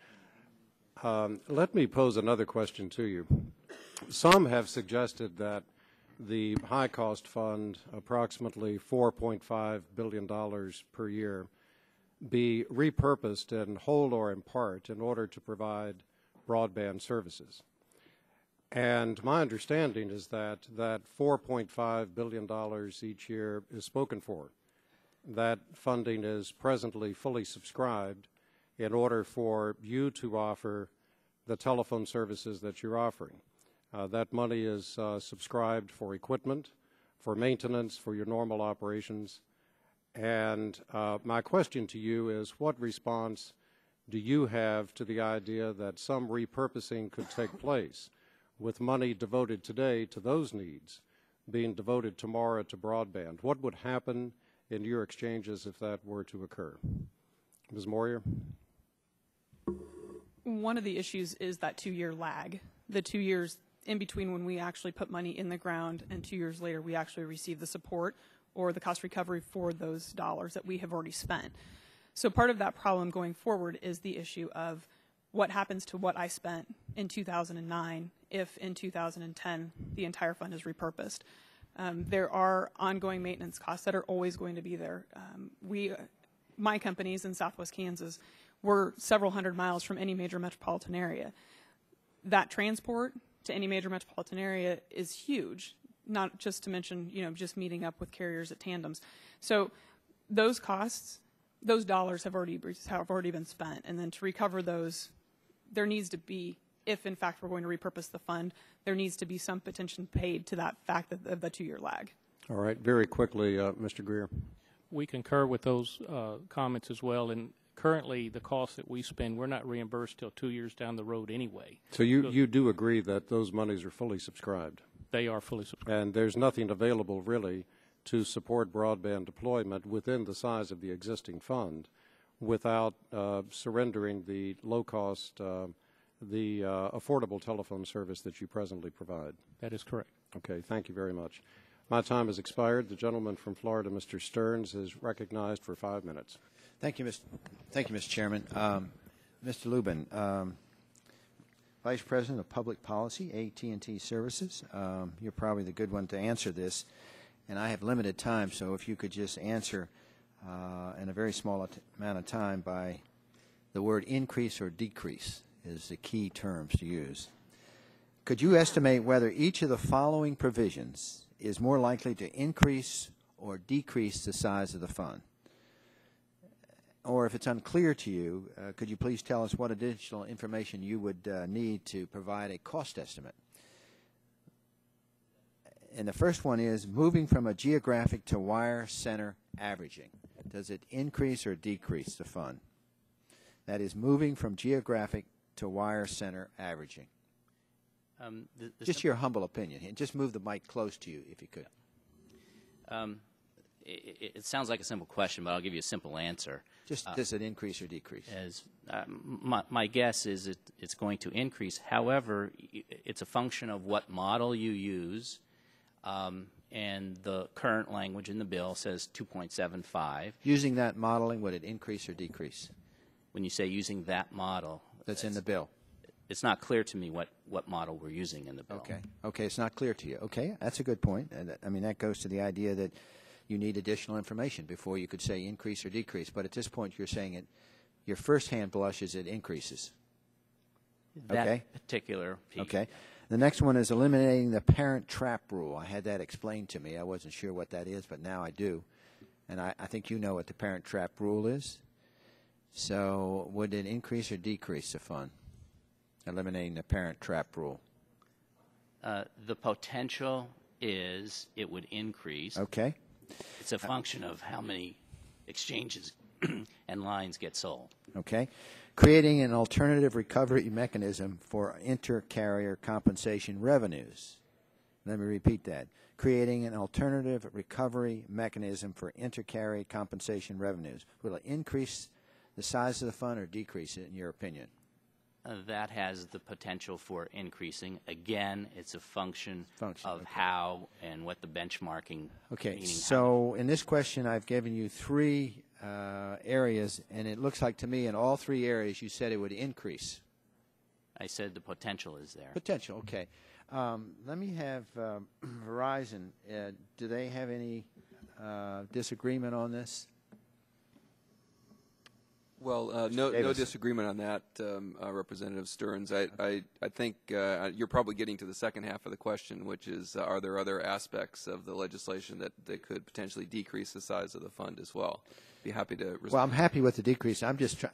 Let me pose another question to you. Some have suggested that the high-cost fund, approximately $4.5 billion per year, be repurposed in whole or in part in order to provide broadband services. And my understanding is that that $4.5 billion each year is spoken for. That funding is presently fully subscribed in order for you to offer the telephone services that you're offering. That money is subscribed for equipment, for maintenance, for your normal operations. And my question to you is, what response do you have to the idea that some repurposing could take place with money devoted today to those needs being devoted tomorrow to broadband? What would happen in your exchanges if that were to occur? Ms. Moyer? One of the issues is that 2-year lag, the 2 years in between when we actually put money in the ground and 2 years later we actually receive the support or the cost recovery for those dollars that we have already spent. So part of that problem going forward is the issue of what happens to what I spent in 2009 if in 2010 the entire fund is repurposed. There are ongoing maintenance costs that are always going to be there. My companies in Southwest Kansas were several hundred miles from any major metropolitan area. That transport to any major metropolitan area is huge, not just to mention, you know, just meeting up with carriers at tandems. So those costs, those dollars have already been spent, and then to recover those, there needs to be, if in fact we're going to repurpose the fund, there needs to be some attention paid to that fact of the 2-year lag. All right, very quickly, Mr. Greer. We concur with those comments as well, and currently the cost that we spend, we're not reimbursed till 2 years down the road anyway. So you do agree that those monies are fully subscribed? They are fully subscribed. And there's nothing available really to support broadband deployment within the size of the existing fund without surrendering the low-cost, affordable telephone service that you presently provide. That is correct. Okay, thank you very much. My time has expired. The gentleman from Florida, Mr. Stearns, is recognized for 5 minutes. Thank you, Mr. Chairman. Mr. Lubin, Vice President of Public Policy, AT&T Services. You're probably the good one to answer this, and I have limited time, so if you could just answer in a very small amount of time by the word increase or decrease is the key terms to use. Could you estimate whether each of the following provisions is more likely to increase or decrease the size of the fund? Or if it's unclear to you, could you please tell us what additional information you would need to provide a cost estimate? And the first one is moving from a geographic to wire center averaging. Does it increase or decrease the fund? That is moving from geographic to wire center averaging. Just your humble opinion, and just move the mic close to you if you could. It sounds like a simple question, but I'll give you a simple answer. Just does it increase or decrease? As my guess is it's going to increase. However, it's a function of what model you use, and the current language in the bill says 2.75. Using that modeling, would it increase or decrease? When you say using that model, that's in the bill. It's not clear to me what model we're using in the bill. Okay, it's not clear to you. Okay, that's a good point. And I mean, that goes to the idea that you need additional information before you could say increase or decrease. But at this point, you're saying it. Your first hand blush is it increases. That particular piece. Okay. The next one is eliminating the parent trap rule. I had that explained to me. I wasn't sure what that is, but now I do. And I think you know what the parent trap rule is. So would it increase or decrease the fund, eliminating the parent trap rule? The potential is it would increase. Okay. It's a function of how many exchanges and lines get sold. Okay. Creating an alternative recovery mechanism for inter-carrier compensation revenues. Let me repeat that. Creating an alternative recovery mechanism for inter-carrier compensation revenues. Will it increase the size of the fund or decrease it, in your opinion? That has the potential for increasing. Again, it's a function of okay. How and what the benchmarking. Okay, so in this question, I've given you three areas, and it looks like to me in all three areas you said it would increase. I said the potential is there. Potential, okay. Let me have Verizon. Do they have any disagreement on this? Well, no disagreement on that, Representative Stearns. I think you're probably getting to the second half of the question, which is, are there other aspects of the legislation that could potentially decrease the size of the fund as well? Be happy to respond. Well, I'm happy with the decrease. I'm just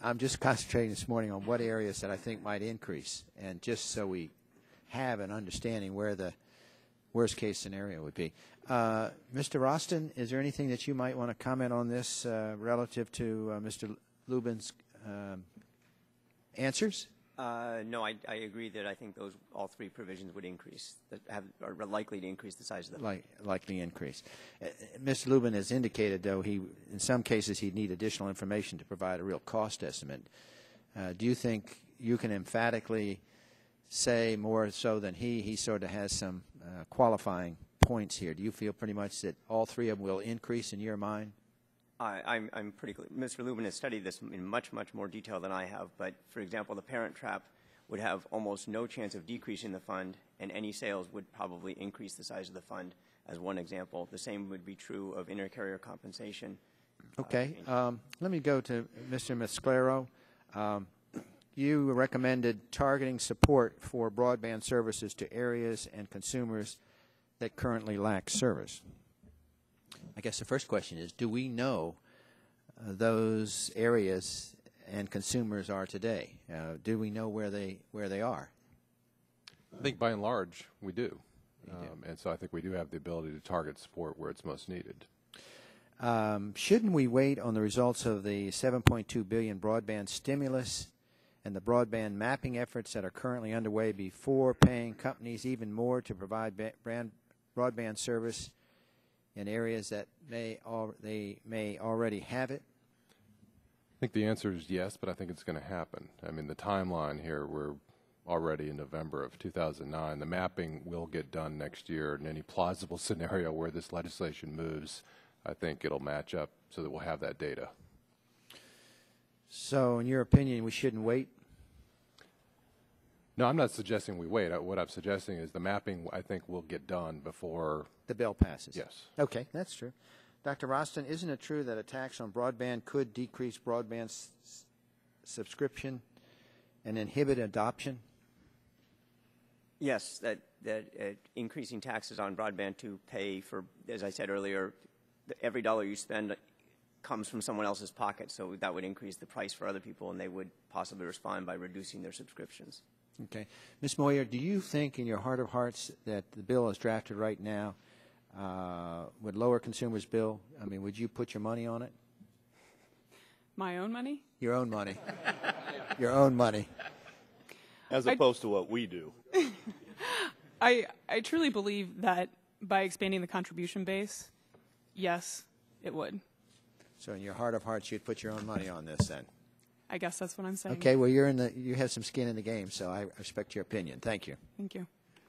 concentrating this morning on what areas that I think might increase, and just so we have an understanding where the worst case scenario would be. Mr. Rosston, is there anything that you might want to comment on this relative to Mr. Lubin's answers? No, I agree that I think those all three provisions would increase, are likely to increase the size of the fund. Likely increase. Mr. Lubin has indicated, though, in some cases he'd need additional information to provide a real cost estimate. Do you think you can emphatically say more so than he sort of has some qualifying points here? Do you feel pretty much that all three of them will increase in your mind? I'm pretty clear. Mr. Lubin has studied this in much more detail than I have, but for example, the parent trap would have almost no chance of decreasing the fund, and any sales would probably increase the size of the fund, as one example. The same would be true of inter-carrier compensation. Okay. Let me go to Mr. McSlarrow. You recommended targeting support for broadband services to areas and consumers that currently lack service. I guess the first question is, do we know those areas and consumers are today? Do we know where they are? I think by and large we do. And so I think we do have the ability to target support where it's most needed. Shouldn't we wait on the results of the $7.2 billion broadband stimulus and the broadband mapping efforts that are currently underway before paying companies even more to provide broadband service in areas that they may already have it? I think the answer is yes, but I think it's going to happen. I mean, the timeline here, we're already in November of 2009. The mapping will get done next year, and any plausible scenario where this legislation moves, I think it'll match up so that we'll have that data. So in your opinion, we shouldn't wait? No, I'm not suggesting we wait. What I'm suggesting is the mapping, I think, will get done before the bill passes. Yes. Okay, that's true. Dr. Rosston, isn't it true that a tax on broadband could decrease broadband subscription and inhibit adoption? Yes, that increasing taxes on broadband to pay for, as I said earlier, every dollar you spend comes from someone else's pocket, so that would increase the price for other people, and they would possibly respond by reducing their subscriptions. Okay. Ms. Moyer, do you think in your heart of hearts that the bill as drafted right now would lower consumers' bill? I mean, would you put your money on it? My own money? Your own money. Your own money. As opposed to what we do. I truly believe that by expanding the contribution base, yes, it would. So in your heart of hearts, you'd put your own money on this then? I guess that's what I'm saying. Okay, well, you have some skin in the game, so I respect your opinion. Thank you. Thank you.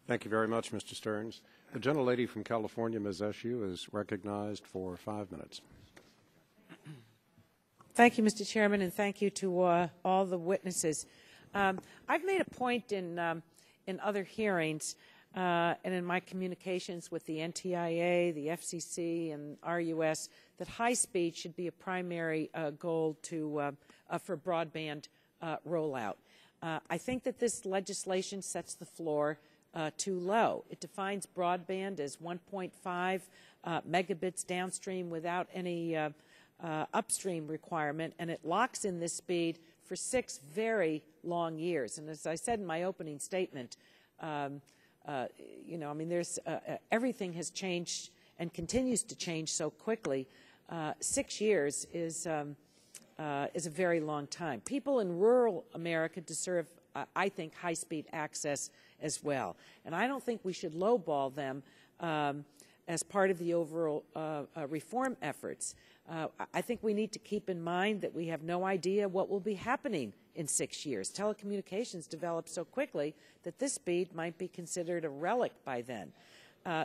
Thank you very much, Mr. Stearns. The gentlelady from California, Ms. Eshoo, is recognized for 5 minutes. Thank you, Mr. Chairman, and thank you to all the witnesses. I've made a point in other hearings and in my communications with the NTIA, the FCC, and RUS that high speed should be a primary goal to for broadband rollout. I think that this legislation sets the floor too low. It defines broadband as 1.5 megabits downstream without any upstream requirement, and it locks in this speed for 6 very long years. And as I said in my opening statement, you know, I mean, there's everything has changed and continues to change so quickly. 6 years is a very long time. People in rural America deserve, I think, high-speed access as well. And I don't think we should lowball them as part of the overall reform efforts. I think we need to keep in mind that we have no idea what will be happening in 6 years. Telecommunications developed so quickly that this speed might be considered a relic by then.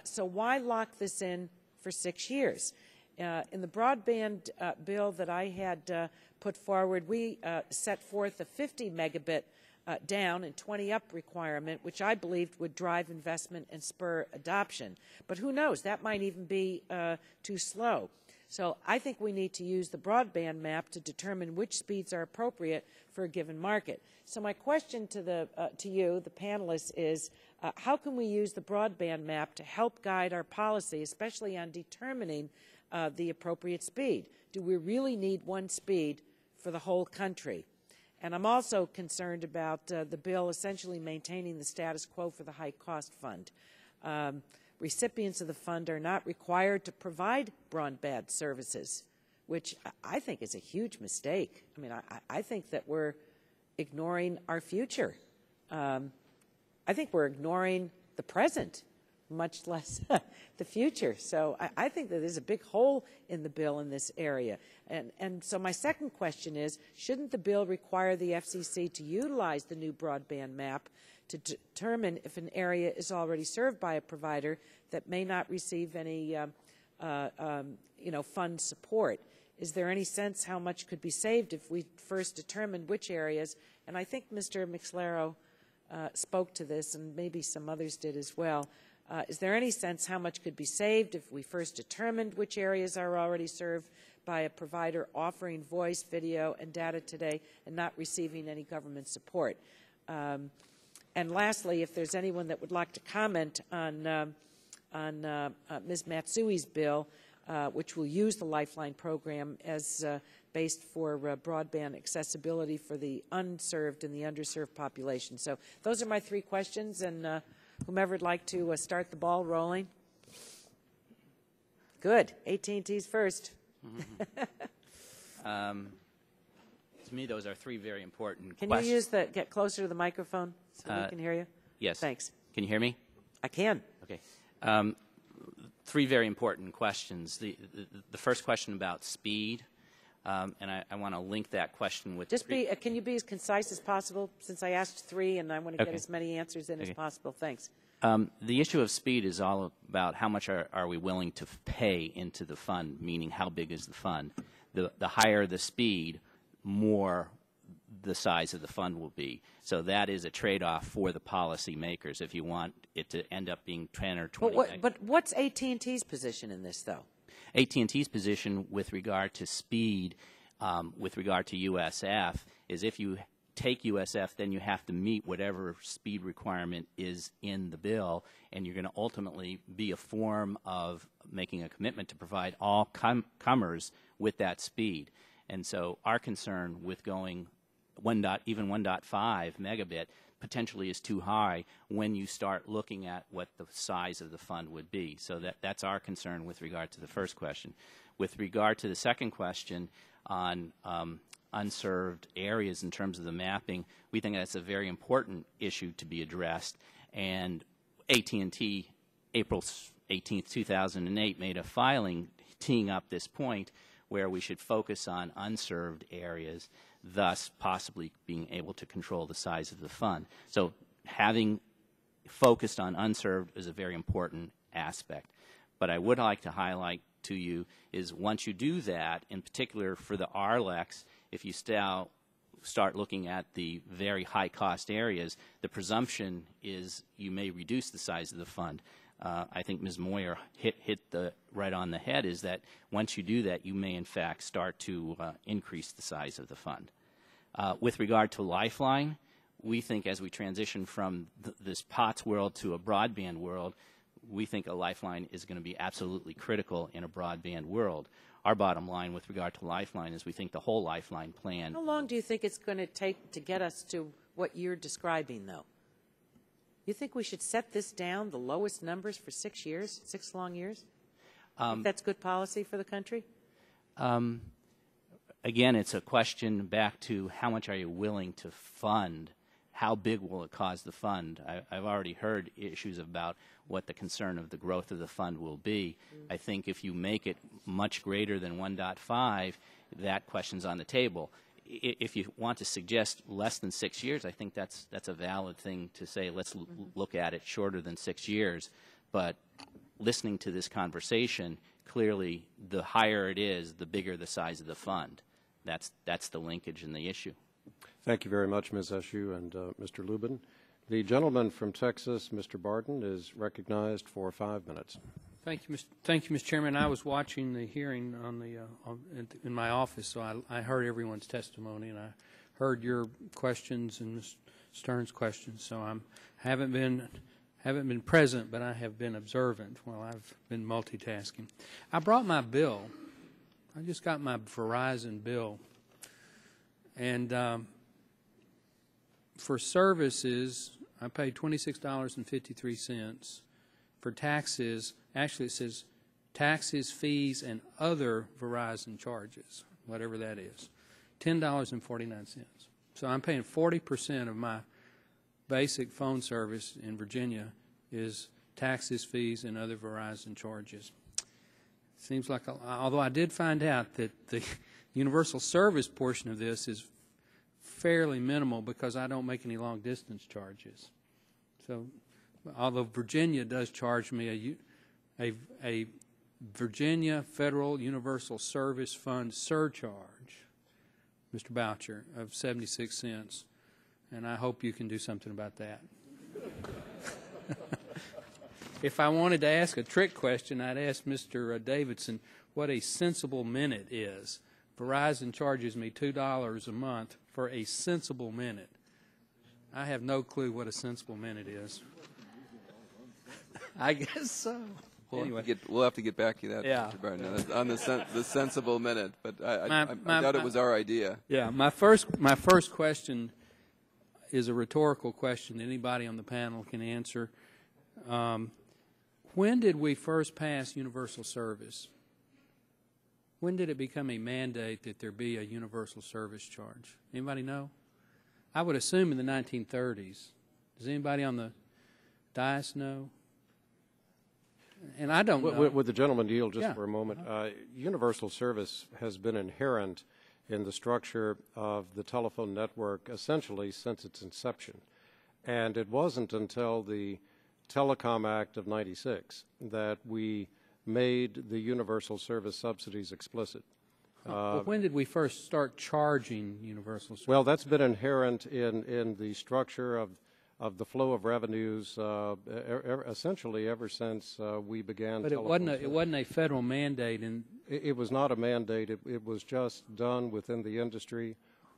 So why lock this in for 6 years? In the broadband bill that I had put forward, we set forth a 50 megabit down and 20 up requirement, which I believed would drive investment and spur adoption. But who knows? That might even be too slow. So I think we need to use the broadband map to determine which speeds are appropriate for a given market. So my question to the to you, the panelists, is how can we use the broadband map to help guide our policy, especially on determining the appropriate speed? Do we really need one speed for the whole country? And I'm also concerned about the bill essentially maintaining the status quo for the high-cost fund. Recipients of the fund are not required to provide broadband services, which I think is a huge mistake. I mean, I think that we're ignoring our future. I think we're ignoring the present, much less the future. So I think that there's a big hole in the bill in this area. And so my second question is, shouldn't the bill require the FCC to utilize the new broadband map to determine if an area is already served by a provider that may not receive any you know, fund support? Is there any sense how much could be saved if we first determined which areas? And I think Mr. McSlarrow spoke to this, and maybe some others did as well. Is there any sense how much could be saved if we first determined which areas are already served by a provider offering voice, video, and data today and not receiving any government support? And lastly, if there's anyone that would like to comment on Ms. Matsui's bill, which will use the Lifeline program as based for broadband accessibility for the unserved and the underserved population. So those are my 3 questions, and whomever would like to start the ball rolling. Good. AT&T's first. Mm-hmm. To me, those are 3 very important questions. Can you use the, get closer to the microphone so we can hear you? Yes. Thanks. Can you hear me? I can. Okay. 3 very important questions. The first question about speed, and I want to link that question with... Just be, can you be as concise as possible, since I asked 3 and I want to get as many answers in as possible? Thanks. The issue of speed is all about how much are we willing to pay into the fund, meaning how big is the fund. The higher the speed, more the size of the fund will be. So that is a trade-off for the policymakers if you want it to end up being 10 or 20. But what's AT&T's position in this, though? AT&T's position with regard to speed, with regard to USF, is if you take USF, then you have to meet whatever speed requirement is in the bill, and you're going to ultimately be a form of making a commitment to provide all comers with that speed. And so our concern with going even 1.5 megabit potentially is too high when you start looking at what the size of the fund would be. So that's our concern with regard to the first question. With regard to the second question on unserved areas in terms of the mapping, we think that's a very important issue to be addressed. And AT&T, April 18, 2008, made a filing teeing up this point where we should focus on unserved areas, thus possibly being able to control the size of the fund. So having focused on unserved is a very important aspect. But I would like to highlight to you is once you do that, in particular for the RLECs, if you still start looking at the very high cost areas, the presumption is you may reduce the size of the fund. I think Ms. Moyer hit the right on the head, is that once you do that, you may in fact start to increase the size of the fund. With regard to Lifeline, we think as we transition from this POTS world to a broadband world, we think a lifeline is going to be absolutely critical in a broadband world. Our bottom line with regard to lifeline is we think the whole lifeline plan. How long do you think it's going to take to get us to what you're describing, though? You think we should set this down, the lowest numbers, for 6 years, 6 long years? That's good policy for the country? Again, it's a question back to how much are you willing to fund? How big will it cause the fund? I've already heard issues about what the concern of the growth of the fund will be. I think if you make it much greater than 1.5, that question's on the table. If you want to suggest less than 6 years, I think that's a valid thing to say. Let's look at it shorter than 6 years. But listening to this conversation, clearly the higher it is, the bigger the size of the fund. That's the linkage and the issue. Thank you very much, Ms. Eshoo and Mr. Lubin. The gentleman from Texas, Mr. Barton, is recognized for 5 minutes. Thank you, Mr. Chairman. I was watching the hearing on the, in my office, so I heard everyone's testimony, and I heard your questions and Ms. Stearns' questions. So I haven't been present, but I have been observant while I've been multitasking. I brought my bill. I just got my Verizon bill, and for services, I paid $26.53. For taxes. Actually, it says taxes, fees, and other Verizon charges, whatever that is, $10.49. So I'm paying 40% of my basic phone service in Virginia is taxes, fees, and other Verizon charges. Seems like, although I did find out that the universal service portion of this is fairly minimal because I don't make any long-distance charges. So although Virginia does charge me a Virginia Federal Universal Service Fund surcharge, Mr. Boucher, of 76 cents, and I hope you can do something about that. If I wanted to ask a trick question, I'd ask Mr. Davidson what a sensible minute is. Verizon charges me $2 a month for a sensible minute. I have no clue what a sensible minute is. I guess so. Well, anyway. We'll have to get back to that, yeah. Mr. Barton, on the sensible minute. But I doubt it was our idea. Yeah, my first question is a rhetorical question that anybody on the panel can answer. When did we first pass universal service? When did it become a mandate that there be a universal service charge? Anybody know? I would assume in the 1930s. Does anybody on the dais know? And I don't know. Would the gentleman yield just for a moment? Universal service has been inherent in the structure of the telephone network essentially since its inception. And it wasn't until the Telecom Act of '96 that we made the universal service subsidies explicit. Well, when did we first start charging universal service? Well, that's been inherent in the structure of the flow of revenues essentially ever since we began. But it wasn't a federal mandate. And it was not a mandate. It was just done within the industry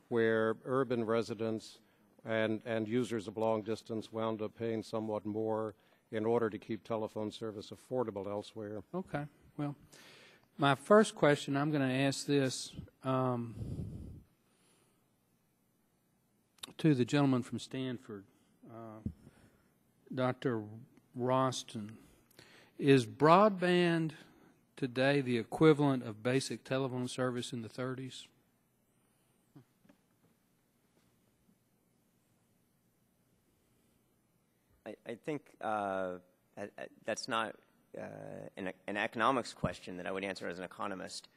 where urban residents and users of long distance wound up paying somewhat more in order to keep telephone service affordable elsewhere. Okay. Well, my first question, I'm going to ask this to the gentleman from Stanford. Dr. Rosston, is broadband today the equivalent of basic telephone service in the 30s? I think that's not an economics question that I would answer as an economist.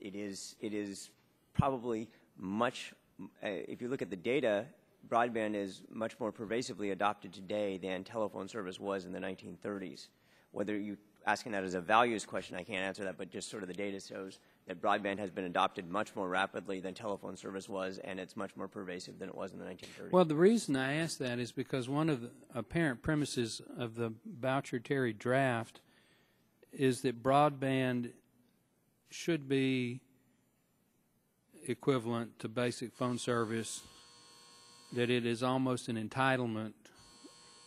It is probably much, if you look at the data, broadband is much more pervasively adopted today than telephone service was in the 1930s. Whether you're asking that as a values question, I can't answer that, but just sort of the data shows that broadband has been adopted much more rapidly than telephone service was, and it's much more pervasive than it was in the 1930s. Well, the reason I ask that is because one of the apparent premises of the Boucher-Terry draft is that broadband should be equivalent to basic phone service that it is almost an entitlement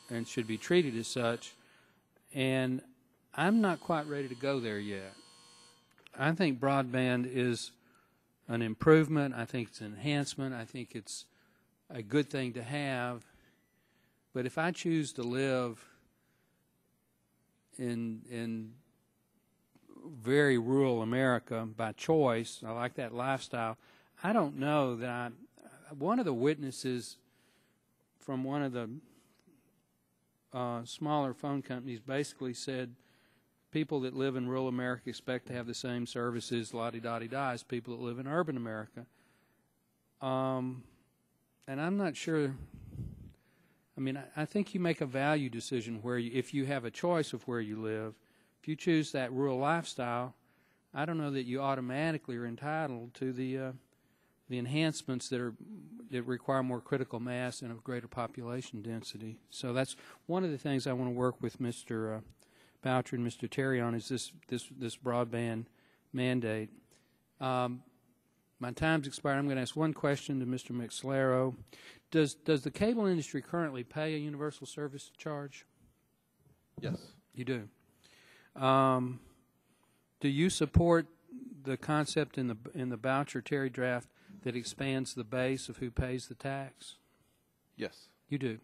and should be treated as such, and I'm not quite ready to go there yet. I think broadband is an improvement. I think it's an enhancement. I think it's a good thing to have. But if I choose to live in very rural America by choice, I like that lifestyle, I don't know that one of the witnesses from one of the smaller phone companies basically said, people that live in rural America expect to have the same services, la-di-da-di-da, as people that live in urban America. And I'm not sure, I mean, I think you make a value decision where you, if you have a choice of where you live, if you choose that rural lifestyle, I don't know that you automatically are entitled to the enhancements that require more critical mass and a greater population density. So that's one of the things I want to work with Mr. Boucher and Mr. Terry on, is this broadband mandate. My time's expired. I'm going to ask one question to Mr. McSlarrow. Does the cable industry currently pay a universal service charge? Yes. You do. Do you support the concept in the Boucher-Terry draft that expands the base of who pays the tax? Yes. You do.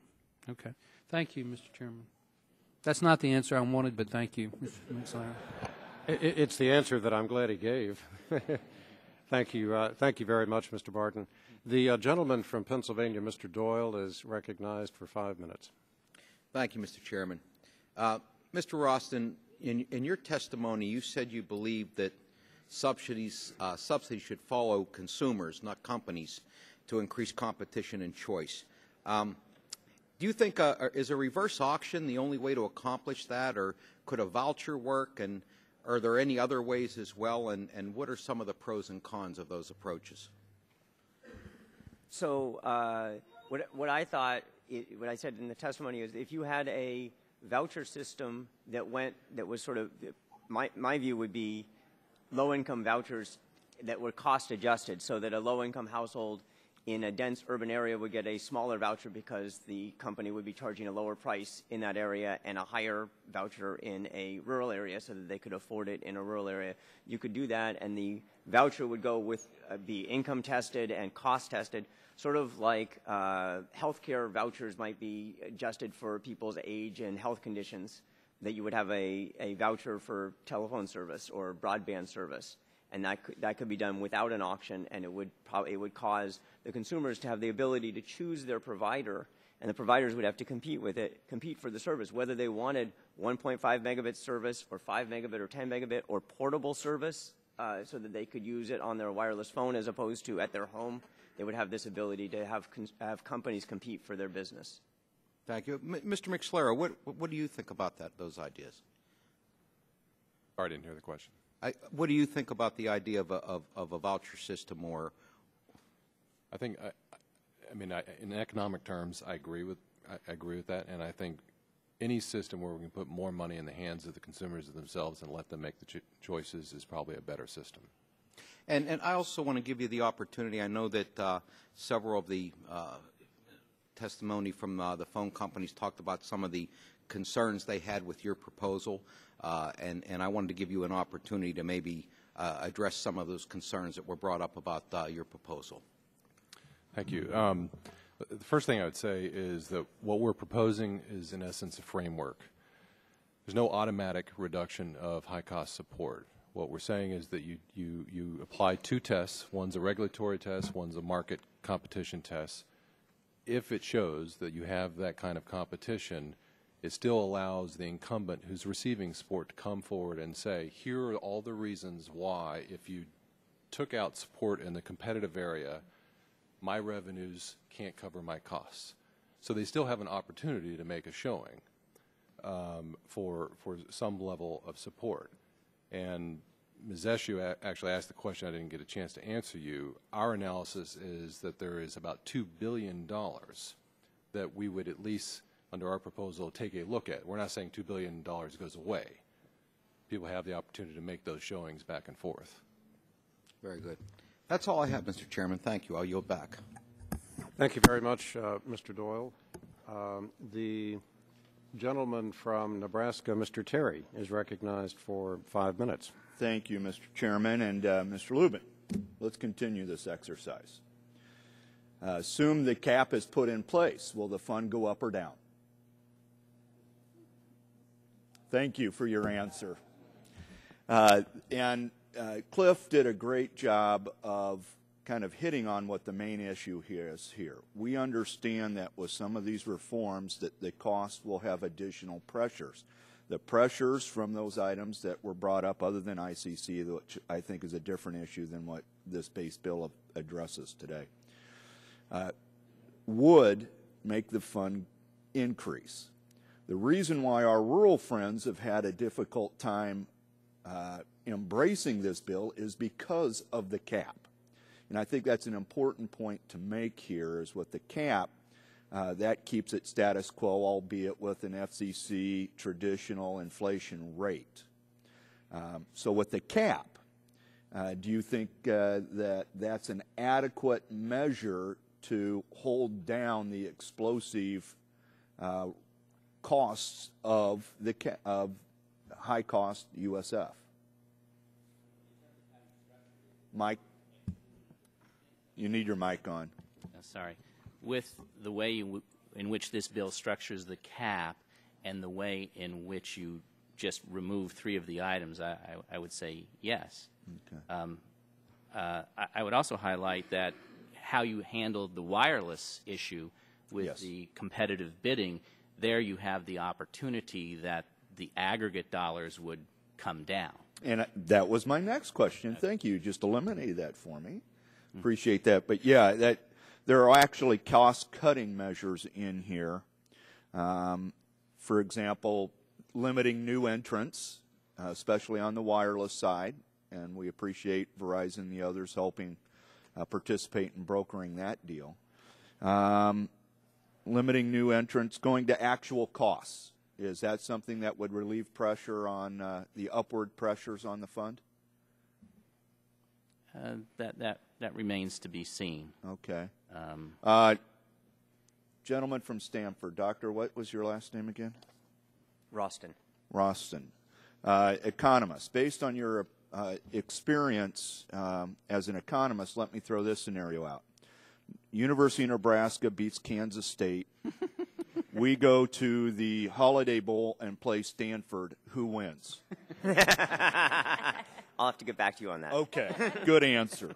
Okay. Thank you, Mr. Chairman. That's not the answer I wanted, but thank you, Mr. McSlarrow. It's the answer that I'm glad he gave. Thank you. Thank you very much, Mr. Barton. The gentleman from Pennsylvania, Mr. Doyle, is recognized for 5 minutes. Thank you, Mr. Chairman. Mr. Rosston, in your testimony, you said you believe that subsidies should follow consumers, not companies, to increase competition and choice. Do you think is a reverse auction the only way to accomplish that, or could a voucher work, and are there any other ways as well, and what are some of the pros and cons of those approaches? So what I said in the testimony is, if you had a voucher system that was sort of, my view would be low-income vouchers that were cost adjusted, so that a low-income household in a dense urban area would get a smaller voucher because the company would be charging a lower price in that area, and a higher voucher in a rural area so that they could afford it in a rural area. You could do that, and the voucher would go with be income tested and cost tested, sort of like healthcare vouchers might be adjusted for people's age and health conditions, that you would have a voucher for telephone service or broadband service. And that could be done without an auction, and it would cause the consumers to have the ability to choose their provider, and the providers would have to compete for the service, whether they wanted 1.5 megabit service or 5 megabit or 10 megabit or portable service, so that they could use it on their wireless phone as opposed to at their home. They would have this ability to have companies compete for their business. Thank you, Mr. McSlarrow. What do you think about those ideas? I didn't hear the question. What do you think about the idea of a voucher system? Or I think, I mean, in economic terms, I agree with that, and I think any system where we can put more money in the hands of the consumers themselves and let them make the choices is probably a better system. And I also want to give you the opportunity. I know that several of the testimony from the phone companies talked about some of the concerns they had with your proposal. And I wanted to give you an opportunity to maybe address some of those concerns that were brought up about your proposal. Thank you. The first thing I would say is that what we're proposing is, in essence, a framework. There's no automatic reduction of high-cost support. What we're saying is that you apply two tests. One's a regulatory test, one's a market competition test. If it shows that you have that kind of competition, it still allows the incumbent who's receiving support to come forward and say, here are all the reasons why, if you took out support in the competitive area, my revenues can't cover my costs. So they still have an opportunity to make a showing for some level of support. And Ms. Eshoo actually asked the question I didn't get a chance to answer you. Our analysis is that there is about $2 billion that we would at least, under our proposal, take a look at. We're not saying $2 billion goes away. People have the opportunity to make those showings back and forth. Very good. That's all I have, Mr. Chairman. Thank you. I'll yield back. Thank you very much, Mr. Doyle. The gentleman from Nebraska, Mr. Terry, is recognized for 5 minutes. Thank you, Mr. Chairman and Mr. Lubin. Let's continue this exercise. Assume the cap is put in place. Will the fund go up or down? Thank you for your answer. Cliff did a great job of kind of hitting on what the main issue here is here. We understand that with some of these reforms that the cost will have additional pressures. The pressures from those items that were brought up other than ICC, which I think is a different issue than what this base bill addresses today, would make the fund increase. The reason why our rural friends have had a difficult time embracing this bill is because of the cap. And I think that's an important point to make here is with the cap, that keeps it status quo, albeit with an FCC traditional inflation rate. So with the cap, do you think that that's an adequate measure to hold down the explosive costs of the high-cost USF? Mike, you need your mic on. Sorry. With the way in which this bill structures the cap and the way in which you just remove three of the items, I would say yes. Okay. I would also highlight that how you handled the wireless issue with yes. the competitive bidding, there you have the opportunity that the aggregate dollars would come down. And that was my next question. Thank you. Just eliminated that for me. Appreciate that. But, yeah, that there are actually cost-cutting measures in here. For example, limiting new entrants, especially on the wireless side. And we appreciate Verizon and the others helping participate in brokering that deal. Limiting new entrants, going to actual costs. Is that something that would relieve pressure on the upward pressures on the fund? That remains to be seen. Okay. Gentleman from Stanford, Doctor, what was your last name again? Rosston. Rosston. Economist. Based on your experience as an economist, let me throw this scenario out. University of Nebraska beats Kansas State. We go to the Holiday Bowl and play Stanford. Who wins? I'll have to get back to you on that. Okay, good answer.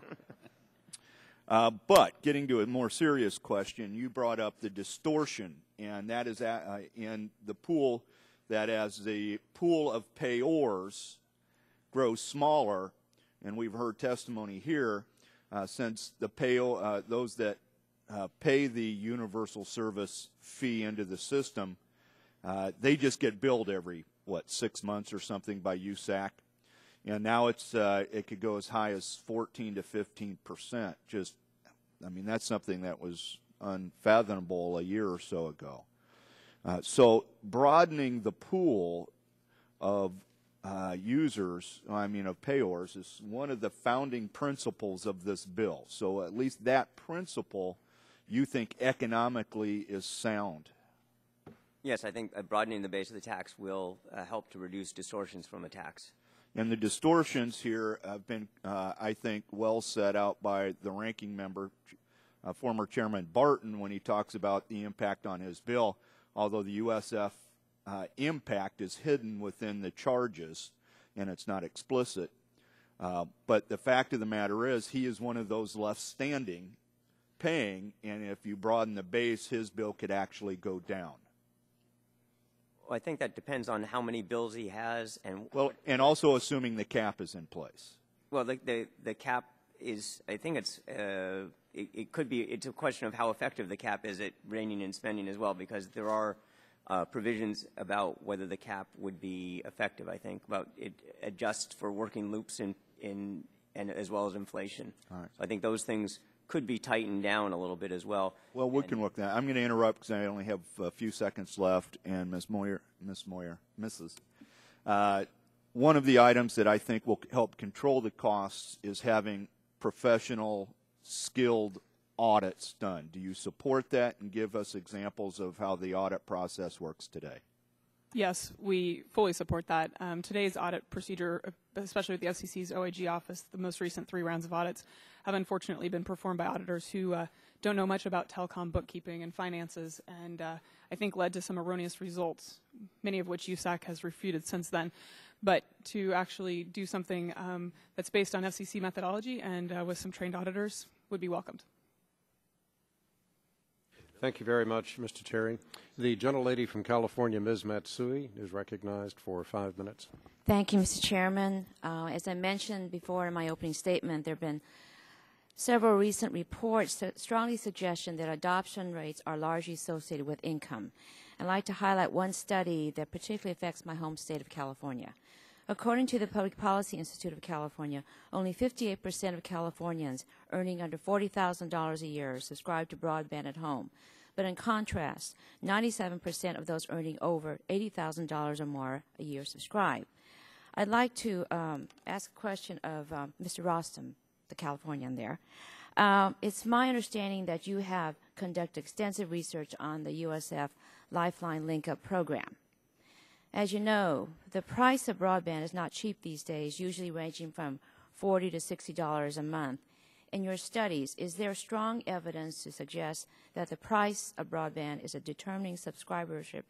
But getting to a more serious question, you brought up the distortion, and that is in the pool that as the pool of payors grows smaller, and we've heard testimony here since the those that pay the universal service fee into the system, they just get billed every, what, 6 months or something by USAC. And now it's it could go as high as 14% to 15%. Just, I mean, that's something that was unfathomable a year or so ago. So broadening the pool of payors, is one of the founding principles of this bill. So at least that principle, you think economically is sound. Yes, I think broadening the base of the tax will help to reduce distortions from a tax. And the distortions here have been, I think, well set out by the ranking member, former Chairman Barton, when he talks about the impact on his bill, although the USF impact is hidden within the charges and it's not explicit. But the fact of the matter is he is one of those left standing paying, and if you broaden the base, his bill could actually go down. Well, I think that depends on how many bills he has, and well, and also assuming the cap is in place. Well, the cap is, I think it's it could be, it's a question of how effective the cap is at reining in spending as well, because there are provisions about whether the cap would be effective. I think about it adjusts for working loops and as well as inflation. All right. So I think those things could be tightened down a little bit as well. Well, we can work that. I'm going to interrupt because I only have a few seconds left, and Mrs. Moyer, one of the items that I think will help control the costs is having professional, skilled audits done? Do you support that, and give us examples of how the audit process works today? Yes, we fully support that. Today's audit procedure, especially with the FCC's OIG office, the most recent 3 rounds of audits have unfortunately been performed by auditors who don't know much about telecom bookkeeping and finances, and I think led to some erroneous results, many of which USAC has refuted since then. But to actually do something that's based on FCC methodology and with some trained auditors would be welcomed. Thank you very much, Mr. Terry. The gentlelady from California, Ms. Matsui, is recognized for 5 minutes. Thank you, Mr. Chairman. As I mentioned before in my opening statement, there have been several recent reports that strongly suggest that adoption rates are largely associated with income. I'd like to highlight one study that particularly affects my home state of California. According to the Public Policy Institute of California, only 58% of Californians earning under $40,000 a year subscribe to broadband at home. But in contrast, 97% of those earning over $80,000 or more a year subscribe. I'd like to ask a question of Mr. Rosston, the Californian there. It's my understanding that you have conducted extensive research on the USF Lifeline Link-Up program. As you know, the price of broadband is not cheap these days, usually ranging from $40 to $60 a month. In your studies, is there strong evidence to suggest that the price of broadband is a determining subscribership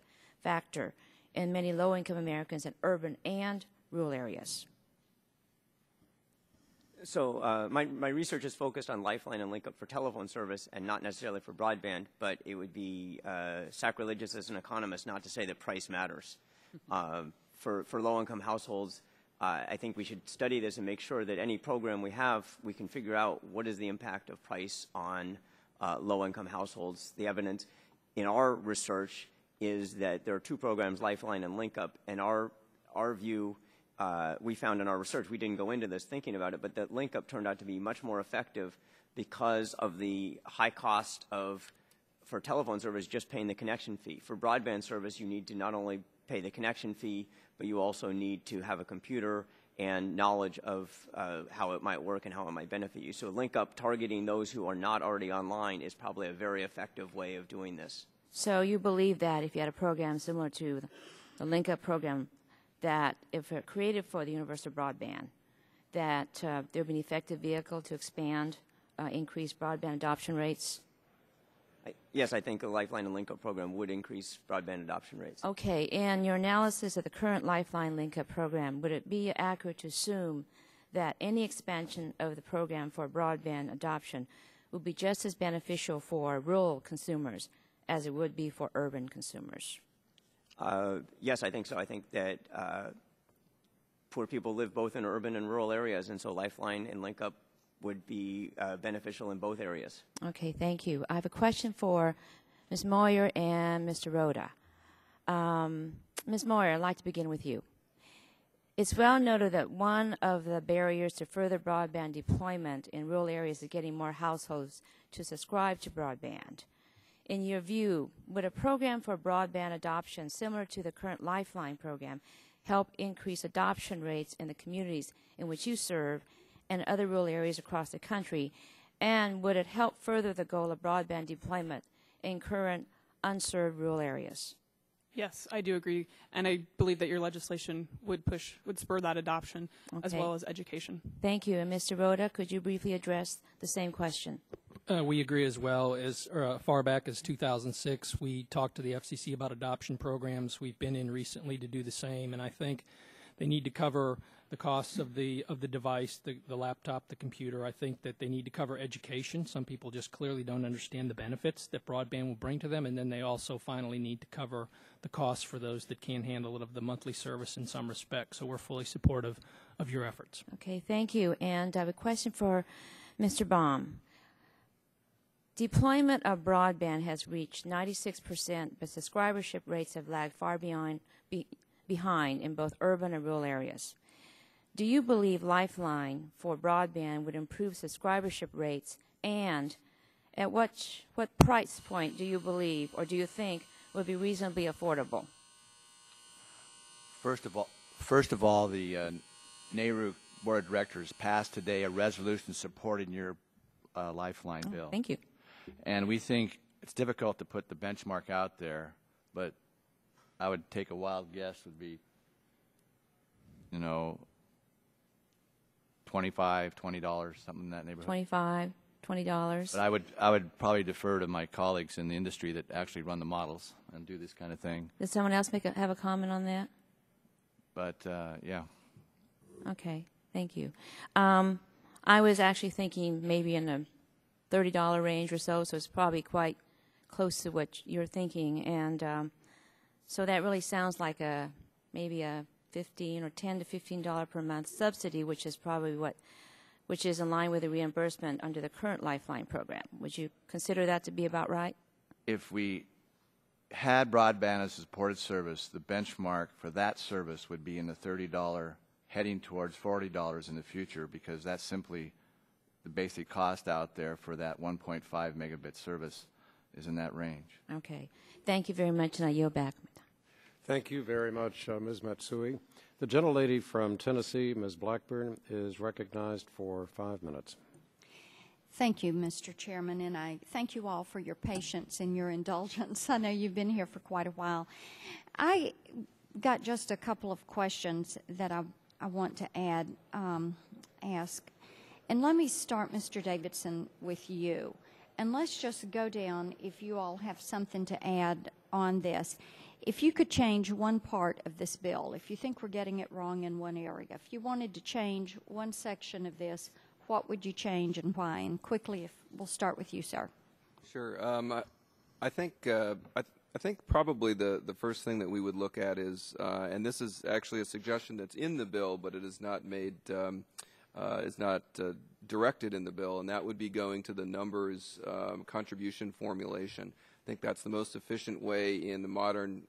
factor in many low-income Americans in urban and rural areas? So my research is focused on Lifeline and Link-Up for telephone service and not necessarily for broadband, but it would be sacrilegious as an economist not to say that price matters. For low-income households, I think we should study this and make sure that any program we have, we can figure out what is the impact of price on low-income households. The evidence in our research is that there are 2 programs, Lifeline and LinkUp, and our view, we found in our research, we didn't go into this thinking about it, but that LinkUp turned out to be much more effective because of the high cost of, for telephone service, just paying the connection fee. For broadband service, you need to not only pay the connection fee, but you also need to have a computer and knowledge of how it might work and how it might benefit you. So LinkUp targeting those who are not already online is probably a very effective way of doing this. So you believe that if you had a program similar to the LinkUp program, that if it created for the universal broadband, that there would be an effective vehicle to expand, increase broadband adoption rates? Yes, I think the Lifeline and Link-Up program would increase broadband adoption rates. Okay, and your analysis of the current Lifeline Link-Up program, would it be accurate to assume that any expansion of the program for broadband adoption would be just as beneficial for rural consumers as it would be for urban consumers? Yes, I think so. I think that poor people live both in urban and rural areas, and so Lifeline and Link-Up would be beneficial in both areas. Okay, thank you. I have a question for Ms. Moyer and Mr. Rhoda. Ms. Moyer, I'd like to begin with you. It's well noted that one of the barriers to further broadband deployment in rural areas is getting more households to subscribe to broadband. In your view, would a program for broadband adoption similar to the current Lifeline program help increase adoption rates in the communities in which you serve and other rural areas across the country, and would it help further the goal of broadband deployment in current unserved rural areas? Yes, I do agree, and I believe that your legislation would spur that adoption, okay, as well as education. Thank you. And Mr. Rhoda, could you briefly address the same question? We agree as well. As far back as 2006, we talked to the FCC about adoption programs. We've been in recently to do the same, and I think they need to cover the costs of the device, the laptop, the computer. I think that they need to cover education. Some people just clearly don't understand the benefits that broadband will bring to them, and then they also finally need to cover the costs for those that can't handle it of the monthly service in some respects. So we're fully supportive of your efforts. Okay, thank you. And I have a question for Mr. Baum. Deployment of broadband has reached 96%, but subscribership rates have lagged far behind in both urban and rural areas. Do you believe Lifeline for broadband would improve subscribership rates, and at what price point do you believe or do you think would be reasonably affordable? First of all, the NARUC Board of Directors passed today a resolution supporting your Lifeline bill. Thank you. And we think it's difficult to put the benchmark out there, but I would take a wild guess would be, you know, $25, $20, something in that neighborhood. $25, $20. But I would probably defer to my colleagues in the industry that actually run the models and do this kind of thing. Did someone else have a comment on that? But yeah. Okay, thank you. I was actually thinking maybe in the $30 range or so, so it's probably quite close to what you're thinking, and so that really sounds like a maybe a $10 to $15 per month subsidy, which is probably which is in line with the reimbursement under the current Lifeline program. Would you consider that to be about right? If we had broadband as a supported service, the benchmark for that service would be in the $30, heading towards $40 in the future, because that's simply the basic cost out there for that 1.5 megabit service is in that range. Okay. Thank you very much, and I yield back. Thank you very much, Ms. Matsui. The gentlelady from Tennessee, Ms. Blackburn, is recognized for 5 minutes. Thank you, Mr. Chairman, and I thank you all for your patience and your indulgence. I know you've been here for quite a while. I got just a couple of questions that I want to ask. And let me start, Mr. Davidson, with you. And let's just go down, if you all have something to add on this. If you could change one part of this bill, if you think we're getting it wrong in one area, if you wanted to change one section of this, what would you change and why? And quickly, if we'll start with you, sir. Sure. I think probably the first thing that we would look at is, and this is actually a suggestion that's in the bill, but it is not made directed in the bill, and that would be going to the numbers contribution formulation. I think that's the most efficient way in the modern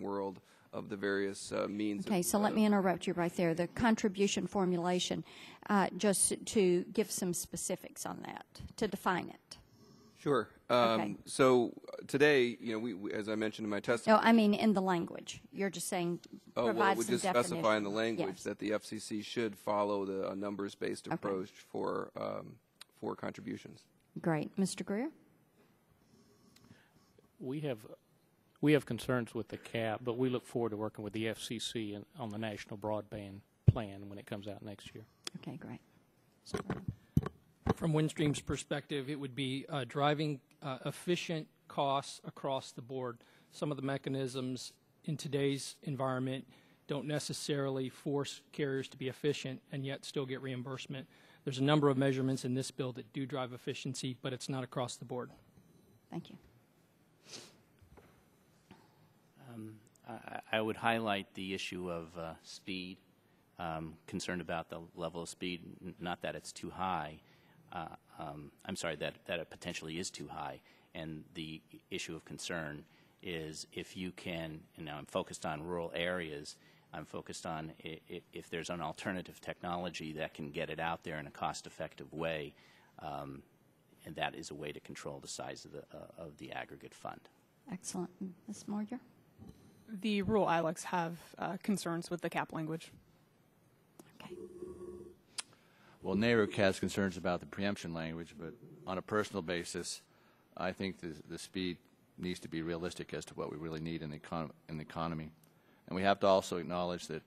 world of the various means. Okay, so let me interrupt you right there. The contribution formulation, just to give some specifics on that, to define it. Sure. Okay. So today, you know, we as I mentioned in my testimony. No, I mean in the language. You're just saying provide well, we some just definition. Specify in the language yes. that the FCC should follow the numbers-based okay. approach for contributions. Great, Mr. Greer. We have concerns with the cap, but we look forward to working with the FCC on the National Broadband Plan when it comes out next year. Okay, great. So, from Windstream's perspective, it would be driving efficient costs across the board. Some of the mechanisms in today's environment don't necessarily force carriers to be efficient and yet still get reimbursement. There's a number of measurements in this bill that do drive efficiency, but it's not across the board. Thank you. I would highlight the issue of speed, concerned about the level of speed, not that it's too high. I'm sorry, that it potentially is too high. And the issue of concern is if you can, and now I'm focused on rural areas, I'm focused on if there's an alternative technology that can get it out there in a cost-effective way, and that is a way to control the size of the aggregate fund. Excellent. Ms. Moyer? The rural ILECs have concerns with the cap language. Okay. Well, NARUC has concerns about the preemption language, but on a personal basis, I think the speed needs to be realistic as to what we really need in the, economy. And we have to also acknowledge that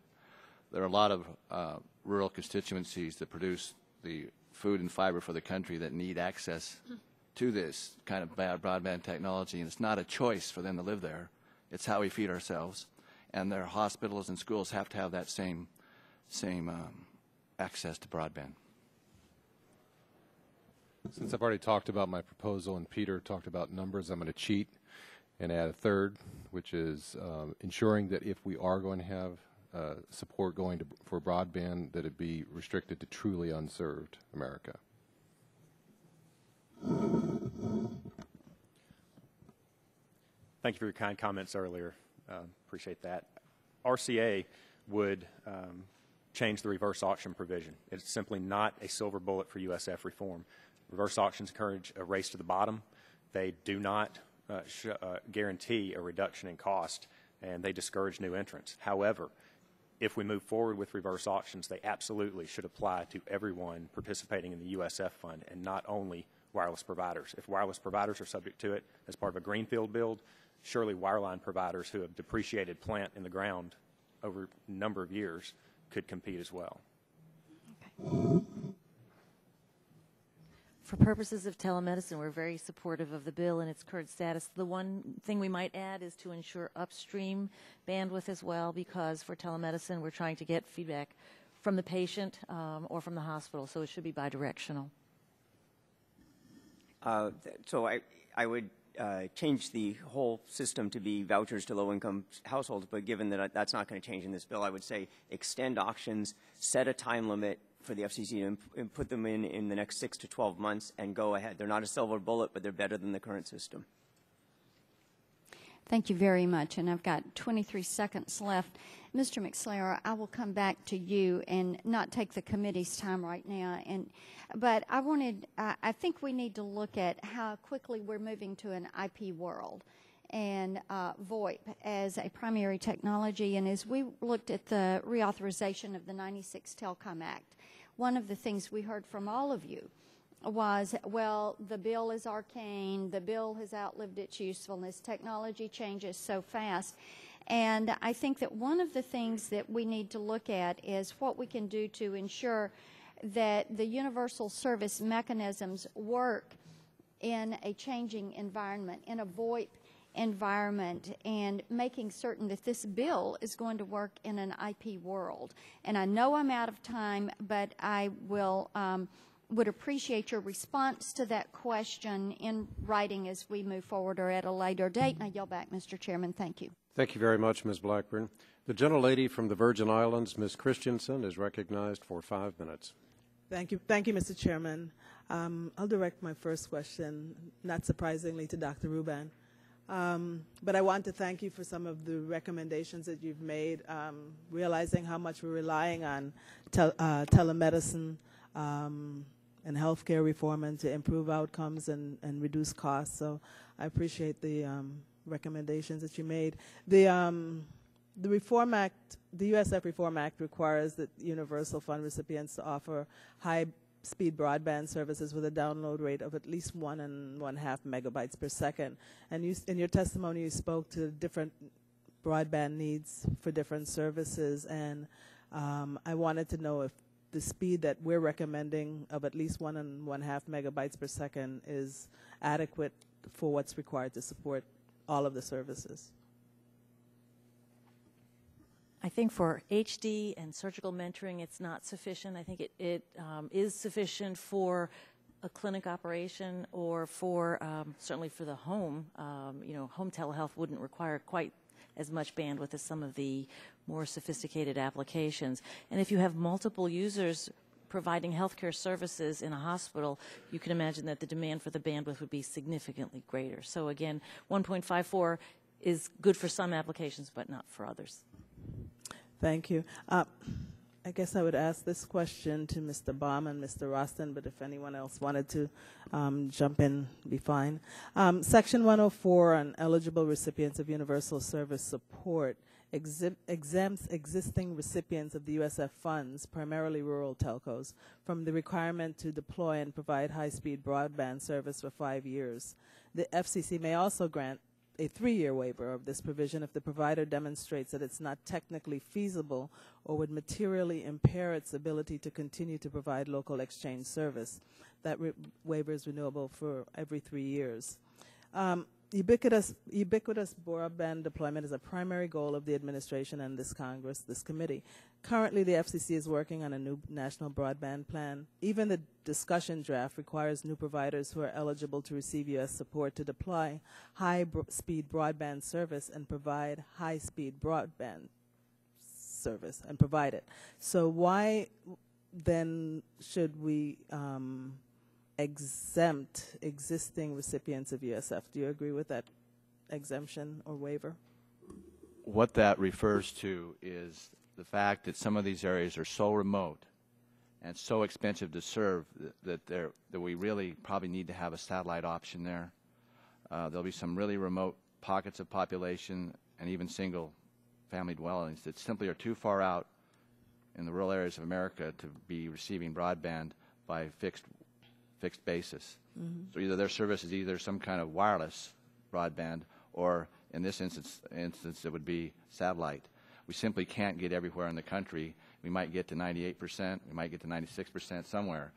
there are a lot of rural constituencies that produce the food and fiber for the country that need access to this kind of broadband technology, and it's not a choice for them to live there. It's how we feed ourselves, and their hospitals and schools have to have that same access to broadband. Since I've already talked about my proposal and Peter talked about numbers, I'm going to cheat and add a third, which is ensuring that if we are going to have support going to, for broadband, that it be restricted to truly unserved America. Thank you for your kind comments earlier. Appreciate that. RCA would change the reverse auction provision. It's simply not a silver bullet for USF reform. Reverse auctions encourage a race to the bottom. They do not guarantee a reduction in cost, and they discourage new entrants. However, if we move forward with reverse auctions, they absolutely should apply to everyone participating in the USF fund and not only wireless providers. If wireless providers are subject to it as part of a greenfield build, surely wireline providers who have depreciated plant in the ground over a number of years could compete as well. Okay. For purposes of telemedicine, we're very supportive of the bill and its current status. The one thing we might add is to ensure upstream bandwidth as well, because for telemedicine, we're trying to get feedback from the patient or from the hospital, so it should be bidirectional. So I would change the whole system to be vouchers to low-income households, but given that that's not going to change in this bill, I would say extend auctions, set a time limit for the FCC and put them in the next 6 to 12 months and go ahead. They're not a silver bullet, but they're better than the current system. Thank you very much. And I've got 23 seconds left. Mr. McSlarrow, I will come back to you and not take the committee's time right now. But I wanted, I think we need to look at how quickly we're moving to an IP world and VoIP as a primary technology. And as we looked at the reauthorization of the 96 Telecom Act, one of the things we heard from all of you was, well, the bill is arcane, the bill has outlived its usefulness, technology changes so fast. And I think that one of the things that we need to look at is what we can do to ensure that the universal service mechanisms work in a changing environment, in a VoIP environment, and making certain that this bill is going to work in an IP world. And I know I'm out of time, but I will would appreciate your response to that question in writing as we move forward or at a later date. And I yield back, Mr. Chairman. Thank you. Thank you very much, Ms. Blackburn. The gentlelady from the Virgin Islands, Ms. Christensen, is recognized for 5 minutes. Thank you, Mr. Chairman. I'll direct my first question, not surprisingly, to Dr. Rheuban. But I want to thank you for some of the recommendations that you've made, realizing how much we're relying on telemedicine and healthcare reform and to improve outcomes and reduce costs. So I appreciate the recommendations that you made. The Reform Act, the USF Reform Act, requires that universal fund recipients to offer high-speed broadband services with a download rate of at least 1.5 megabytes per second. And you, in your testimony, you spoke to different broadband needs for different services. And I wanted to know if the speed that we're recommending of at least 1.5 megabytes per second is adequate for what's required to support all of the services. I think for HD and surgical mentoring, it's not sufficient. I think it is sufficient for a clinic operation or for certainly for the home. You know, home telehealth wouldn't require quite as much bandwidth as some of the more sophisticated applications. And if you have multiple users providing healthcare services in a hospital, you can imagine that the demand for the bandwidth would be significantly greater. So again, 1.54 is good for some applications, but not for others. Thank you. I guess I would ask this question to Mr. Baum and Mr. Rosston, but if anyone else wanted to jump in, be fine. Section 104 on eligible recipients of universal service support exempts existing recipients of the USF funds, primarily rural telcos, from the requirement to deploy and provide high-speed broadband service for 5 years. The FCC may also grant a 3-year waiver of this provision if the provider demonstrates that it's not technically feasible or would materially impair its ability to continue to provide local exchange service. That waiver is renewable for every 3 years. Ubiquitous broadband deployment is a primary goal of the administration and this Congress, this committee. Currently, the FCC is working on a new national broadband plan. Even the discussion draft requires new providers who are eligible to receive U.S. support to deploy high-speed broadband service and provide high-speed broadband service and provide it. So why then should we exempt existing recipients of USF? Do you agree with that exemption or waiver? What that refers to is the fact that some of these areas are so remote and so expensive to serve that we really probably need to have a satellite option there. There'll be some really remote pockets of population and even single family dwellings that simply are too far out in the rural areas of America to be receiving broadband by fixed fixed basis. Mm-hmm. So either their service is either some kind of wireless broadband, or in this instance it would be satellite. We simply can't get everywhere in the country. We might get to 98%, we might get to 96% somewhere.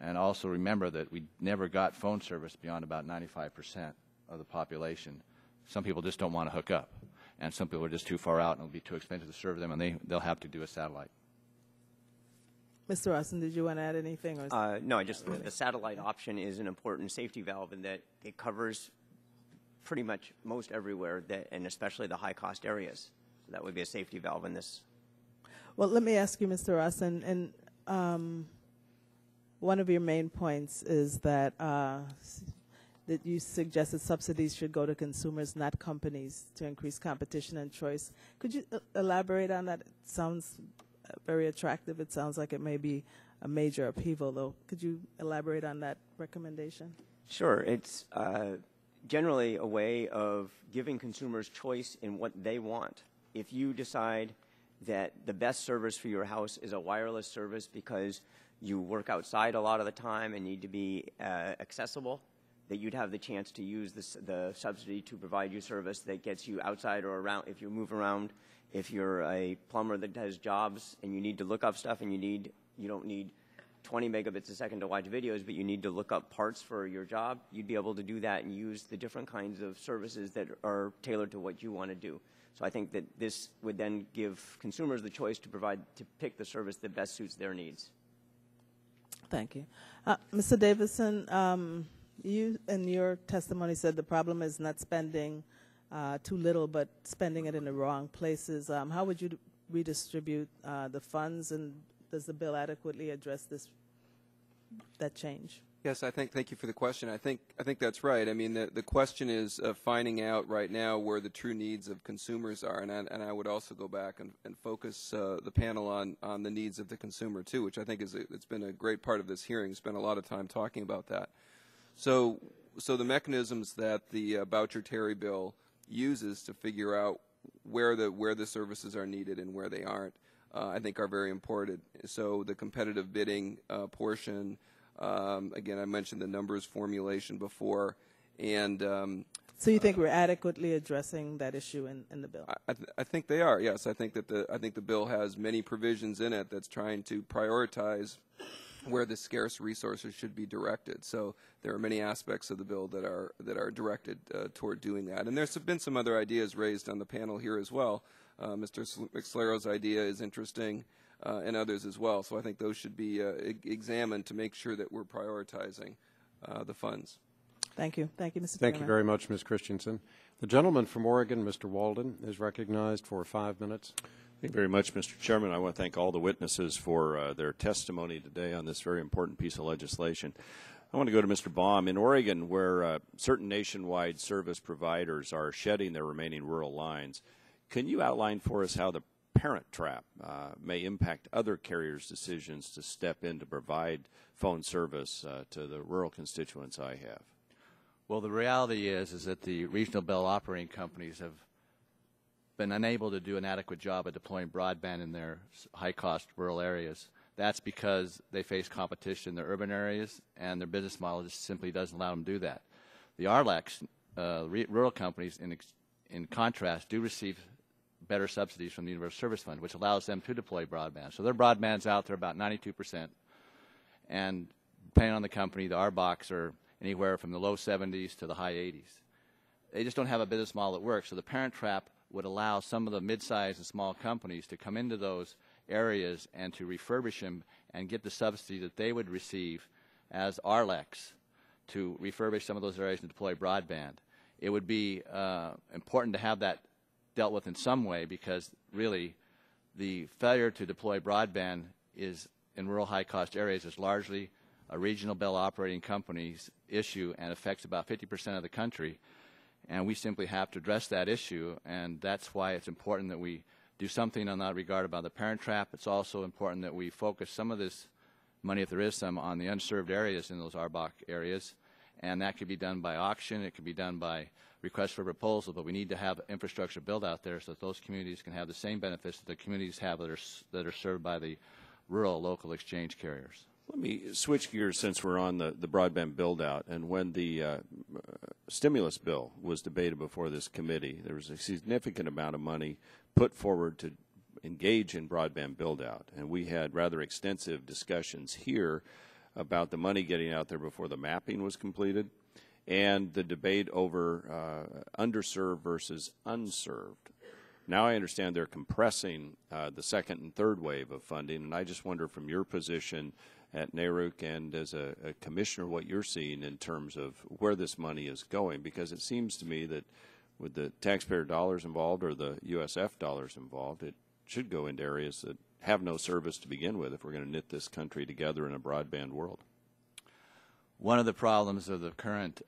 And also remember that we never got phone service beyond about 95% of the population. Some people just don't want to hook up, and some people are just too far out and it'll be too expensive to serve them, and they'll have to do a satellite. Mr. Rosston, did you want to add anything? Or no, just the satellite option is an important safety valve in that it covers pretty much most everywhere, that, and especially the high-cost areas. So that would be a safety valve in this. Well, let me ask you, Mr. Rosston, and one of your main points is that that you suggested subsidies should go to consumers, not companies, to increase competition and choice. Could you elaborate on that? It sounds very attractive. It sounds like it may be a major upheaval, though. Could you elaborate on that recommendation? Sure. It's generally a way of giving consumers choice in what they want. If you decide that the best service for your house is a wireless service because you work outside a lot of the time and need to be accessible, that you'd have the chance to use this, the subsidy to provide you service that gets you outside or around if you move around. If you're a plumber that does jobs and you need to look up stuff and you don't need 20 megabits a second to watch videos, but you need to look up parts for your job, you'd be able to do that and use the different kinds of services that are tailored to what you want to do. So I think that this would then give consumers the choice to pick the service that best suits their needs. Thank you. Mr. Davidson, you in your testimony said the problem is not spending too little, but spending it in the wrong places. How would you redistribute the funds, and does the bill adequately address this, that change? Yes, thank you for the question. I think that's right. I mean, the question is finding out right now where the true needs of consumers are, and I would also go back and focus the panel on the needs of the consumer too, which I think is it's been a great part of this hearing. Spent a lot of time talking about that. So the mechanisms that the Boucher-Terry bill uses to figure out where the services are needed and where they aren't, I think are very important. So the competitive bidding portion, again, I mentioned the numbers formulation before, and so you think we're adequately addressing that issue in the bill? I think they are. Yes, I think the bill has many provisions in it that's trying to prioritize where the scarce resources should be directed. So there are many aspects of the bill that are directed toward doing that. And there's been some other ideas raised on the panel here as well. Mr. McSlarrow's idea is interesting, and others as well. So I think those should be examined to make sure that we're prioritizing the funds. Thank you. Thank you, Mr. Chairman. Thank you very much, Ms. Christensen. The gentleman from Oregon, Mr. Walden, is recognized for 5 minutes. Thank you very much, Mr. Chairman. I want to thank all the witnesses for their testimony today on this very important piece of legislation. I want to go to Mr. Baum. In Oregon, where certain nationwide service providers are shedding their remaining rural lines, can you outline for us how the parent trap may impact other carriers' decisions to step in to provide phone service to the rural constituents I have? Well, the reality is that the regional bill operating companies have been unable to do an adequate job of deploying broadband in their high-cost rural areas. That's because they face competition in their urban areas, and their business model just simply doesn't allow them to do that. The RLECs, rural companies, in contrast, do receive better subsidies from the Universal Service Fund, which allows them to deploy broadband. So their broadband's out there about 92%, and depending on the company, the RBOCs are anywhere from the low 70s to the high 80s. They just don't have a business model that works, so the parent trap would allow some of the mid-sized and small companies to come into those areas and to refurbish them and get the subsidy that they would receive as RLECs to refurbish some of those areas and deploy broadband. It would be important to have that dealt with in some way, because really the failure to deploy broadband is in rural high-cost areas is largely a regional bill operating company's issue and affects about 50% of the country. And we simply have to address that issue, and that's why it's important that we do something in that regard about the parent trap. It's also important that we focus some of this money, if there is some, on the unserved areas in those RBOC areas, and that could be done by auction, it could be done by request for proposal, but we need to have infrastructure built out there so that those communities can have the same benefits that the communities have that are served by the rural local exchange carriers. Let me switch gears since we're on the broadband build-out. And when the stimulus bill was debated before this committee, there was a significant amount of money put forward to engage in broadband build-out. And we had rather extensive discussions here about the money getting out there before the mapping was completed, and the debate over underserved versus unserved. Now I understand they're compressing the second and third wave of funding, and I just wonder from your position at NARUC and as a commissioner what you're seeing in terms of where this money is going, because it seems to me that with the taxpayer dollars involved or the USF dollars involved, it should go into areas that have no service to begin with if we're going to knit this country together in a broadband world. One of the problems of the current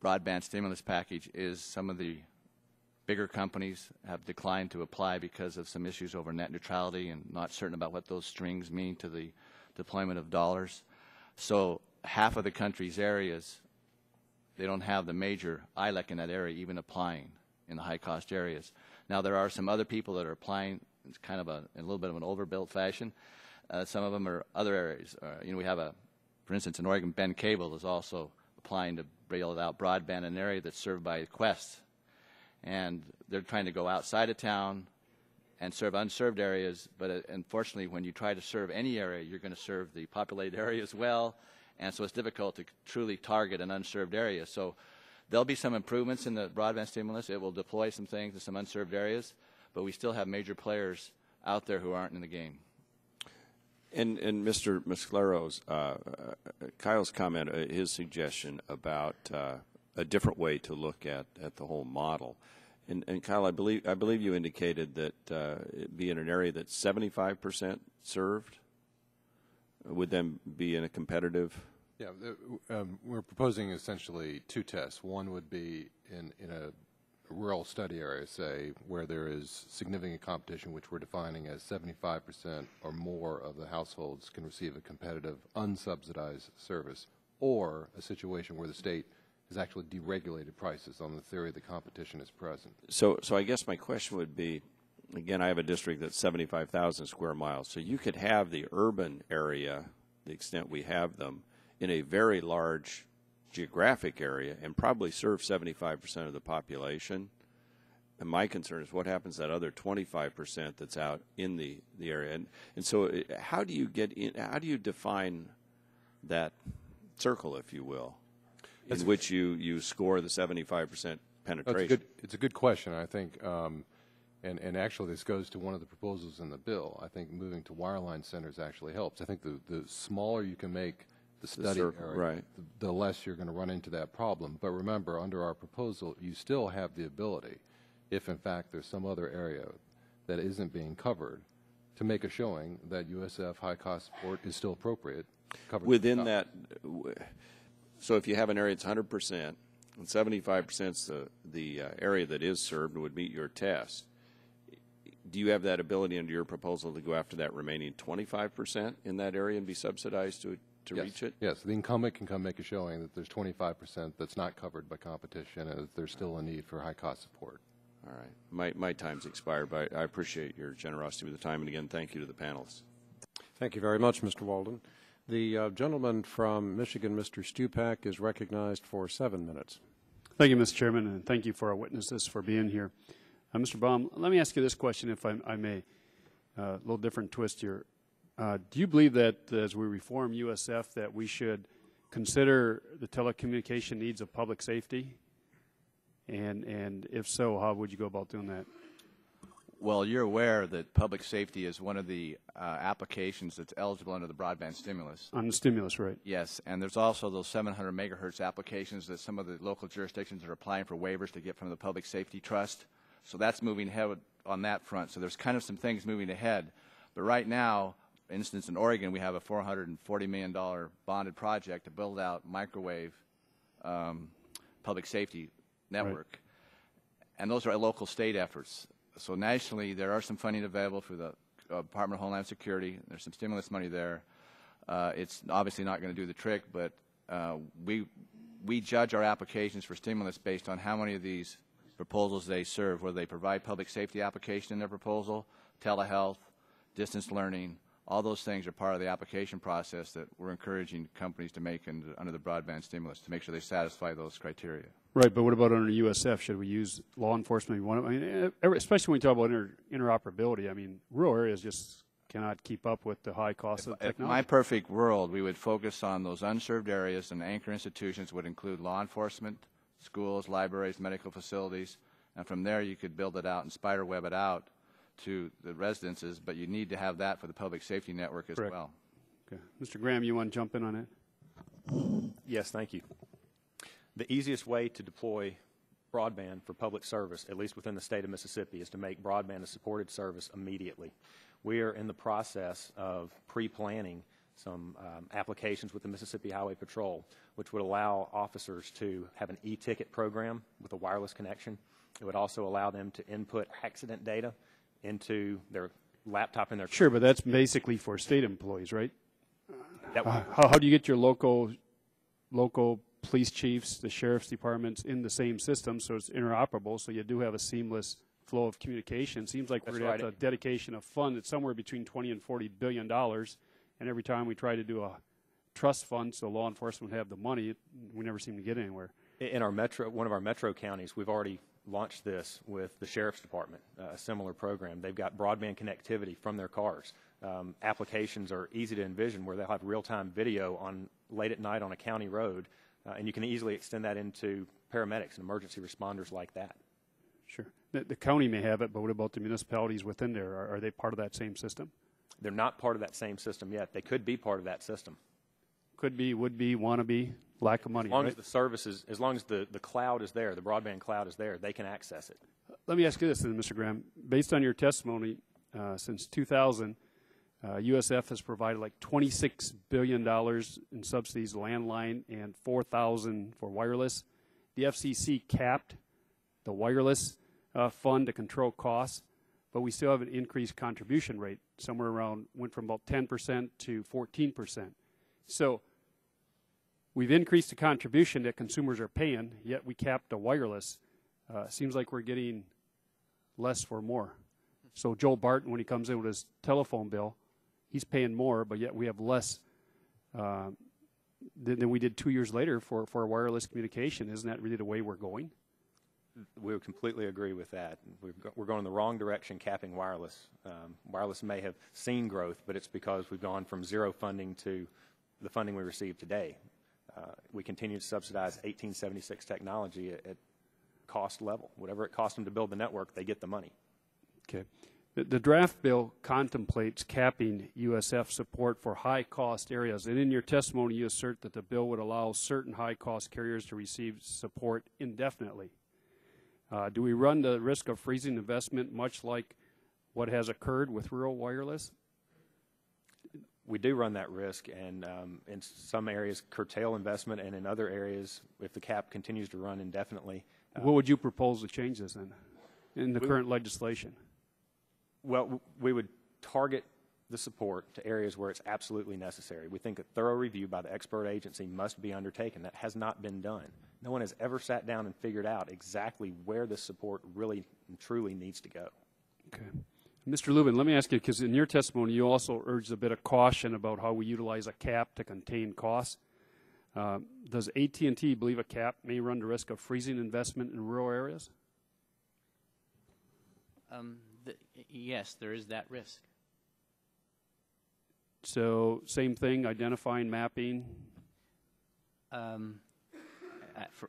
broadband stimulus package is some of the bigger companies have declined to apply because of some issues over net neutrality and not certain about what those strings mean to the deployment of dollars. So half of the country's areas, they don't have the major ILEC in that area even applying in the high-cost areas. Now there are some other people that are applying in kind of a little bit of an overbuilt fashion. Some of them are other areas. You know, we have a, for instance, in Oregon, Ben Cable is also applying to build out broadband in an area that's served by Qwest, and they're trying to go outside of town and serve unserved areas. But unfortunately, when you try to serve any area, you're going to serve the populated area as well, and so it's difficult to truly target an unserved area. So there'll be some improvements in the broadband stimulus. It will deploy some things to some unserved areas, but we still have major players out there who aren't in the game. And Mr. Masclero's, Kyle's comment, his suggestion about a different way to look at the whole model. And Kyle, I believe you indicated that it'd be in an area that's 75% served would then be in a competitive. Yeah, we're proposing essentially two tests. One would be in a rural study area, say, where there is significant competition, which we're defining as 75% or more of the households can receive a competitive, unsubsidized service, or a situation where the state has actually deregulated prices on the theory that competition is present. So I guess my question would be, again, I have a district that's 75,000 square miles, so you could have the urban area, the extent we have them, in a very large geographic area and probably serve 75% of the population. And my concern is what happens to that other 25% that's out in the area. And so how do you get in, how do you define that circle, if you will, in which you score the 75% penetration? It's a good question, I think. And actually this goes to one of the proposals in the bill. I think moving to wireline centers actually helps. I think the smaller you can make the study area, right, the less you're going to run into that problem. But remember, under our proposal, you still have the ability, if in fact there's some other area that isn't being covered, to make a showing that USF high-cost support is still appropriate. Within that, so if you have an area that's 100%, and 75% is the area that is served and would meet your test, do you have that ability under your proposal to go after that remaining 25% in that area and be subsidized to reach it? Yes, the incumbent can come make a showing that there's 25% that's not covered by competition and that there's still a need for high-cost support. All right. My time's expired, but I appreciate your generosity with the time. And again, thank you to the panelists. Thank you very much, Mr. Walden. The gentleman from Michigan, Mr. Stupak, is recognized for 7 minutes. Thank you, Mr. Chairman, and thank you for our witnesses for being here. Mr. Baum, let me ask you this question, if I may. A little different twist here. Do you believe that as we reform USF that we should consider the telecommunication needs of public safety? And if so, how would you go about doing that? Well, you're aware that public safety is one of the applications that's eligible under the broadband stimulus. On the stimulus, right. Yes, and there's also those 700 megahertz applications that some of the local jurisdictions are applying for waivers to get from the Public Safety Trust. So that's moving ahead on that front. So there's kind of some things moving ahead. But right now, for instance, in Oregon, we have a $440 million bonded project to build out microwave public safety network. Right. And those are local state efforts. So nationally, there are some funding available through the Department of Homeland Security. There's some stimulus money there. It's obviously not going to do the trick, but we judge our applications for stimulus based on how many of these proposals they serve, whether they provide public safety application in their proposal, telehealth, distance learning, All those things are part of the application process that we're encouraging companies to make under the broadband stimulus to make sure they satisfy those criteria. Right, but what about under USF? Should we use law enforcement? I mean, especially when we talk about interoperability, I mean, rural areas just cannot keep up with the high cost of technology. In my perfect world, we would focus on those unserved areas, and anchor institutions would include law enforcement, schools, libraries, medical facilities, and from there you could build it out and spider web it out to the residences, but you need to have that for the public safety network as Correct. Well. Okay. Mr. Graham, you want to jump in on it? Yes, thank you. The easiest way to deploy broadband for public service, at least within the state of Mississippi, is to make broadband a supported service immediately. We are in the process of pre-planning some applications with the Mississippi Highway Patrol, which would allow officers to have an e-ticket program with a wireless connection. It would also allow them to input accident data into their laptop and their Sure, but that's basically for state employees, right? How do you get your local police chiefs, the sheriff's departments in the same system so it's interoperable, so you do have a seamless flow of communication? Seems like that's we're going to have a dedication of fund that's somewhere between $20 and $40 billion, and every time we try to do a trust fund so law enforcement have the money, we never seem to get anywhere. In our metro, one of our metro counties, we've already launched this with the sheriff's department, a similar program. They've got broadband connectivity from their cars. Applications are easy to envision where they'll have real-time video on late at night on a county road, and you can easily extend that into paramedics and emergency responders like that. Sure. The county may have it, but what about the municipalities within there? Are they part of that same system? They're not part of that same system yet. They could be part of that system. Could be, would be, want to be. Lack of money. As long as the services, as long as the cloud is there, the broadband cloud is there, they can access it. Let me ask you this then, Mr. Graham. Based on your testimony, since 2000, USF has provided like $26 billion in subsidies, landline, and $4,000 for wireless. The FCC capped the wireless fund to control costs, but we still have an increased contribution rate, somewhere around, went from about 10% to 14%. So we've increased the contribution that consumers are paying, yet we capped the wireless. Seems like we're getting less for more. So Joel Barton, when he comes in with his telephone bill, he's paying more, but yet we have less than we did 2 years later for wireless communication. Isn't that really the way we're going? We would completely agree with that. We're going in the wrong direction capping wireless. Wireless may have seen growth, but it's because we've gone from zero funding to the funding we receive today. We continue to subsidize 1876 technology at cost level. Whatever it costs them to build the network, they get the money. Okay. The draft bill contemplates capping USF support for high-cost areas, and in your testimony you assert that the bill would allow certain high-cost carriers to receive support indefinitely. Do we run the risk of freezing investment, much like what has occurred with rural wireless? We do run that risk, and in some areas curtail investment, and in other areas, if the cap continues to run indefinitely. What would you propose to change this in the current legislation? Well, we would target the support to areas where it's absolutely necessary. We think a thorough review by the expert agency must be undertaken. That has not been done. No one has ever sat down and figured out exactly where this support really and truly needs to go. Okay. Mr. Lubin, let me ask you, because in your testimony you also urged a bit of caution about how we utilize a cap to contain costs. Does AT&T believe a cap may run the risk of freezing investment in rural areas? Yes, there is that risk. So same thing, identifying, mapping?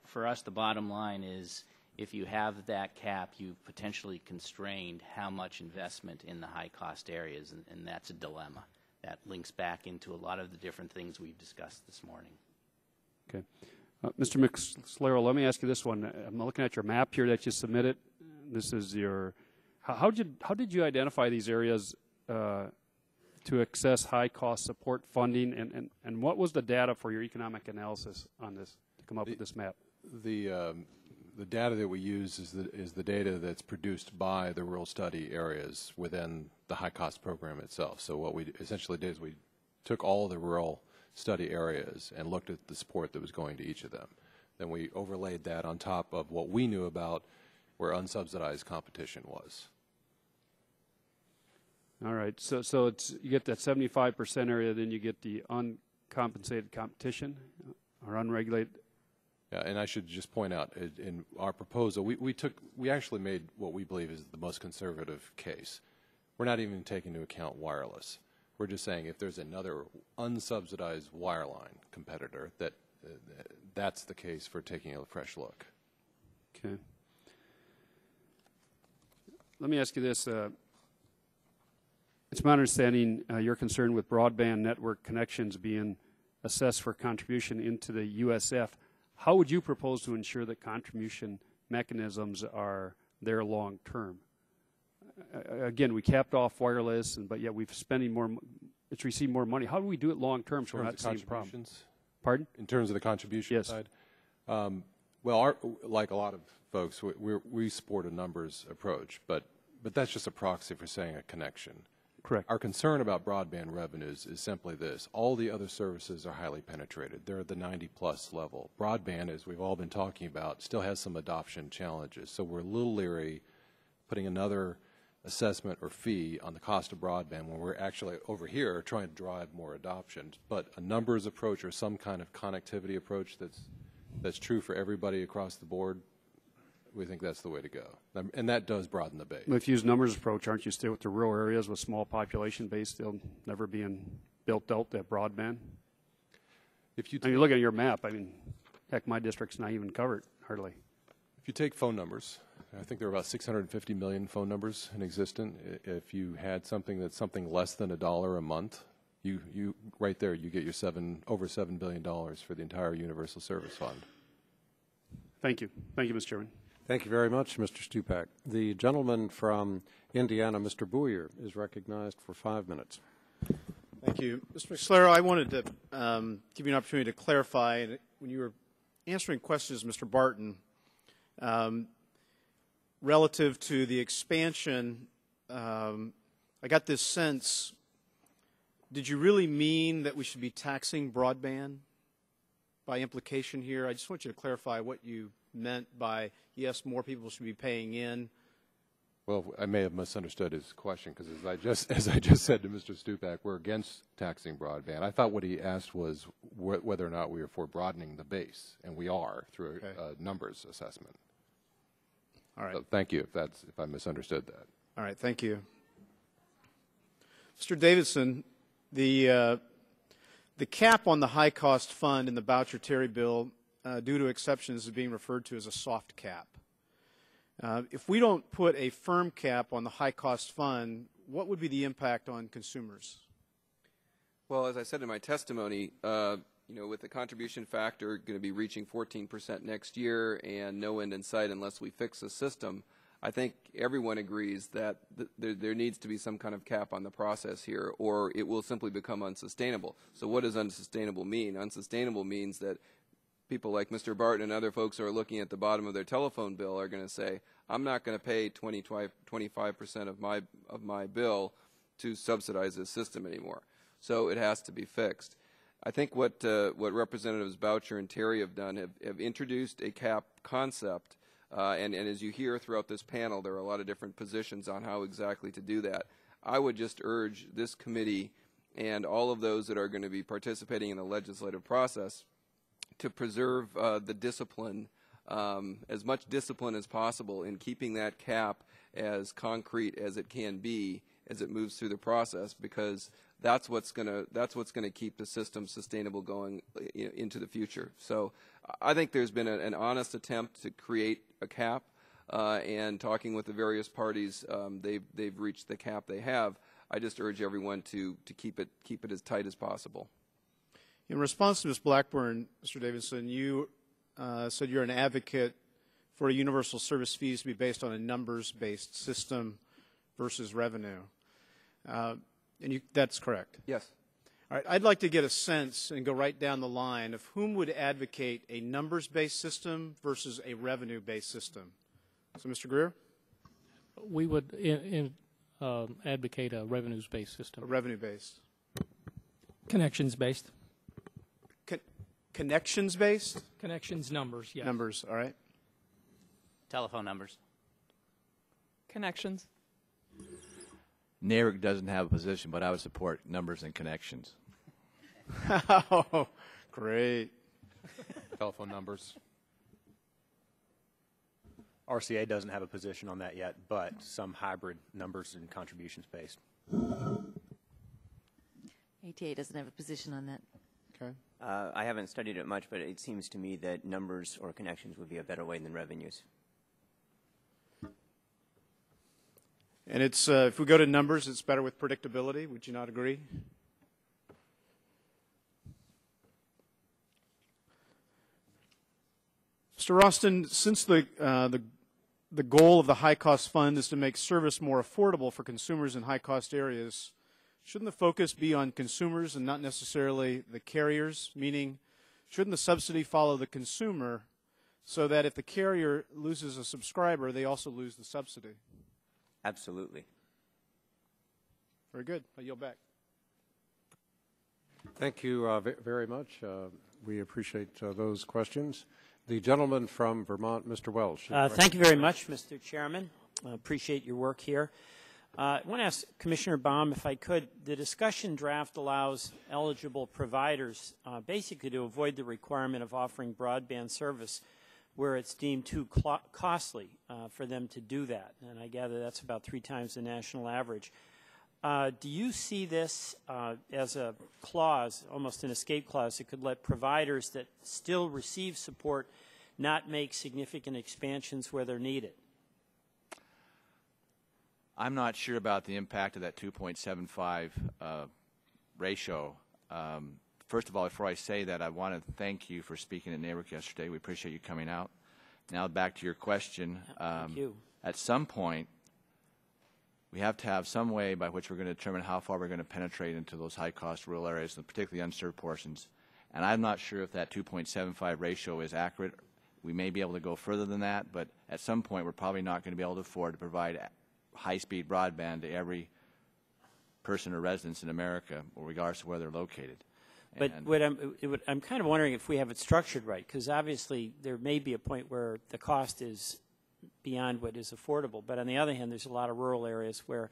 For us, the bottom line is, if you have that cap, you've potentially constrained how much investment in the high-cost areas, and that's a dilemma. That links back into a lot of the different things we've discussed this morning. Okay. Mr. McSlarrow, let me ask you this one. I'm looking at your map here that you submitted. This is your – how did you identify these areas to access high-cost support funding, and what was the data for your economic analysis on this to come up with this map? The data that we use is the data that's produced by the rural study areas within the high-cost program itself. So what we essentially did is we took all of the rural study areas and looked at the support that was going to each of them. Then we overlaid that on top of what we knew about where unsubsidized competition was. All right. So it's, you get that 75% area, then you get the uncompensated competition or unregulated. Yeah, and I should just point out in our proposal, we actually made what we believe is the most conservative case. We're not even taking into account wireless. We're just saying if there's another unsubsidized wireline competitor, that's the case for taking a fresh look. Okay. Let me ask you this. It's my understanding you're concerned with broadband network connections being assessed for contribution into the USF. How would you propose to ensure that contribution mechanisms are there long term? Again, we capped off wireless, but yet we've spending more. It's received more money. How do we do it long term so we're not seeing problems? Pardon? In terms of the contribution side? Yes. Well, like a lot of folks, we support a numbers approach, but that's just a proxy for saying a connection. Correct. Our concern about broadband revenues is simply this. All the other services are highly penetrated. They're at the 90-plus level. Broadband, as we've all been talking about, still has some adoption challenges. So we're a little leery putting another assessment or fee on the cost of broadband when we're actually over here trying to drive more adoption. But a numbers approach or some kind of connectivity approach that's true for everybody across the board, we think that's the way to go, and that does broaden the base. If you use numbers approach, aren't you still with the rural areas with small population base still never being built out that broadband? If you, I mean, look at your map. I mean, heck, my district's not even covered hardly. If you take phone numbers, I think there are about 650 million phone numbers in existence. If you had something that's something less than $1 a month, you right there you get your over $7 billion for the entire Universal Service Fund. Thank you, Mr. Chairman. Thank you very much, Mr. Stupak. The gentleman from Indiana, Mr. Boucher, is recognized for 5 minutes. Thank you. Mr. McSlarrow, I wanted to give you an opportunity to clarify. When you were answering questions, Mr. Barton, relative to the expansion, I got this sense, did you really mean that we should be taxing broadband by implication here? I just want you to clarify what you meant by, yes, more people should be paying in. Well, I may have misunderstood his question because as I just said to Mr. Stupak, we're against taxing broadband. I thought what he asked was whether or not we are for broadening the base, and we are through a numbers assessment. All right. So thank you if I misunderstood that. All right. Thank you, Mr. Davidson. The cap on the high cost fund in the Boucher-Terry bill, due to exceptions, is being referred to as a soft cap. If we don't put a firm cap on the high-cost fund, what would be the impact on consumers? Well, as I said in my testimony, with the contribution factor going to be reaching 14% next year and no end in sight unless we fix the system, I think everyone agrees that there needs to be some kind of cap on the process here, or it will simply become unsustainable. So what does unsustainable mean? Unsustainable means that people like Mr. Barton and other folks who are looking at the bottom of their telephone bill are going to say, I'm not going to pay 25% of my bill to subsidize this system anymore. So it has to be fixed. I think what Representatives Boucher and Terry have done have introduced a cap concept, and as you hear throughout this panel, there are a lot of different positions on how exactly to do that. I would just urge this committee and all of those that are going to be participating in the legislative process to preserve the discipline, as much discipline as possible in keeping that cap as concrete as it can be as it moves through the process, because that's what's gonna keep the system sustainable going into the future. So I think there's been an honest attempt to create a cap, and talking with the various parties, they've reached the cap they have. I just urge everyone to keep it as tight as possible. In response to Ms. Blackburn, Mr. Davidson, you said you're an advocate for a universal service fees to be based on a numbers-based system versus revenue. That's correct? Yes. All right. I'd like to get a sense and go right down the line of whom would advocate a numbers-based system versus a revenue-based system. So, Mr. Greer? We would advocate a revenues-based system. A revenue-based. Connections-based. Connections-based? Connections numbers, yes. Numbers, all right. Telephone numbers. Connections. NARUC doesn't have a position, but I would support numbers and connections. Oh, great. Telephone numbers. RCA doesn't have a position on that yet, but some hybrid numbers and contributions based. ATA doesn't have a position on that. Okay. I haven't studied it much, but it seems to me that numbers or connections would be a better way than revenues. And it's if we go to numbers, it's better with predictability. Would you not agree? Mr. Rosston, since the goal of the high-cost fund is to make service more affordable for consumers in high-cost areas, shouldn't the focus be on consumers and not necessarily the carriers? Meaning, shouldn't the subsidy follow the consumer so that if the carrier loses a subscriber, they also lose the subsidy? Absolutely. Very good. I yield back. Thank you very much. We appreciate those questions. The gentleman from Vermont, Mr. Welch. Thank you very much, Mr. Chairman. I appreciate your work here. I want to ask Commissioner Baum, if I could, the discussion draft allows eligible providers basically to avoid the requirement of offering broadband service where it's deemed too costly for them to do that. And I gather that's about 3 times the national average. Do you see this as a clause, almost an escape clause, that could let providers that still receive support not make significant expansions where they're needed? I'm not sure about the impact of that 2.75 ratio. First of all, before I say that, I want to thank you for speaking at NARUC yesterday. We appreciate you coming out. Now back to your question. Thank you. At some point, we have to have some way by which we're going to determine how far we're going to penetrate into those high-cost rural areas, and particularly unserved portions. And I'm not sure if that 2.75 ratio is accurate. We may be able to go further than that, but at some point we're probably not going to be able to afford to provide high-speed broadband to every person or residence in America, regardless of where they're located. But what I'm kind of wondering if we have it structured right, because obviously there may be a point where the cost is beyond what is affordable. But on the other hand, there's a lot of rural areas where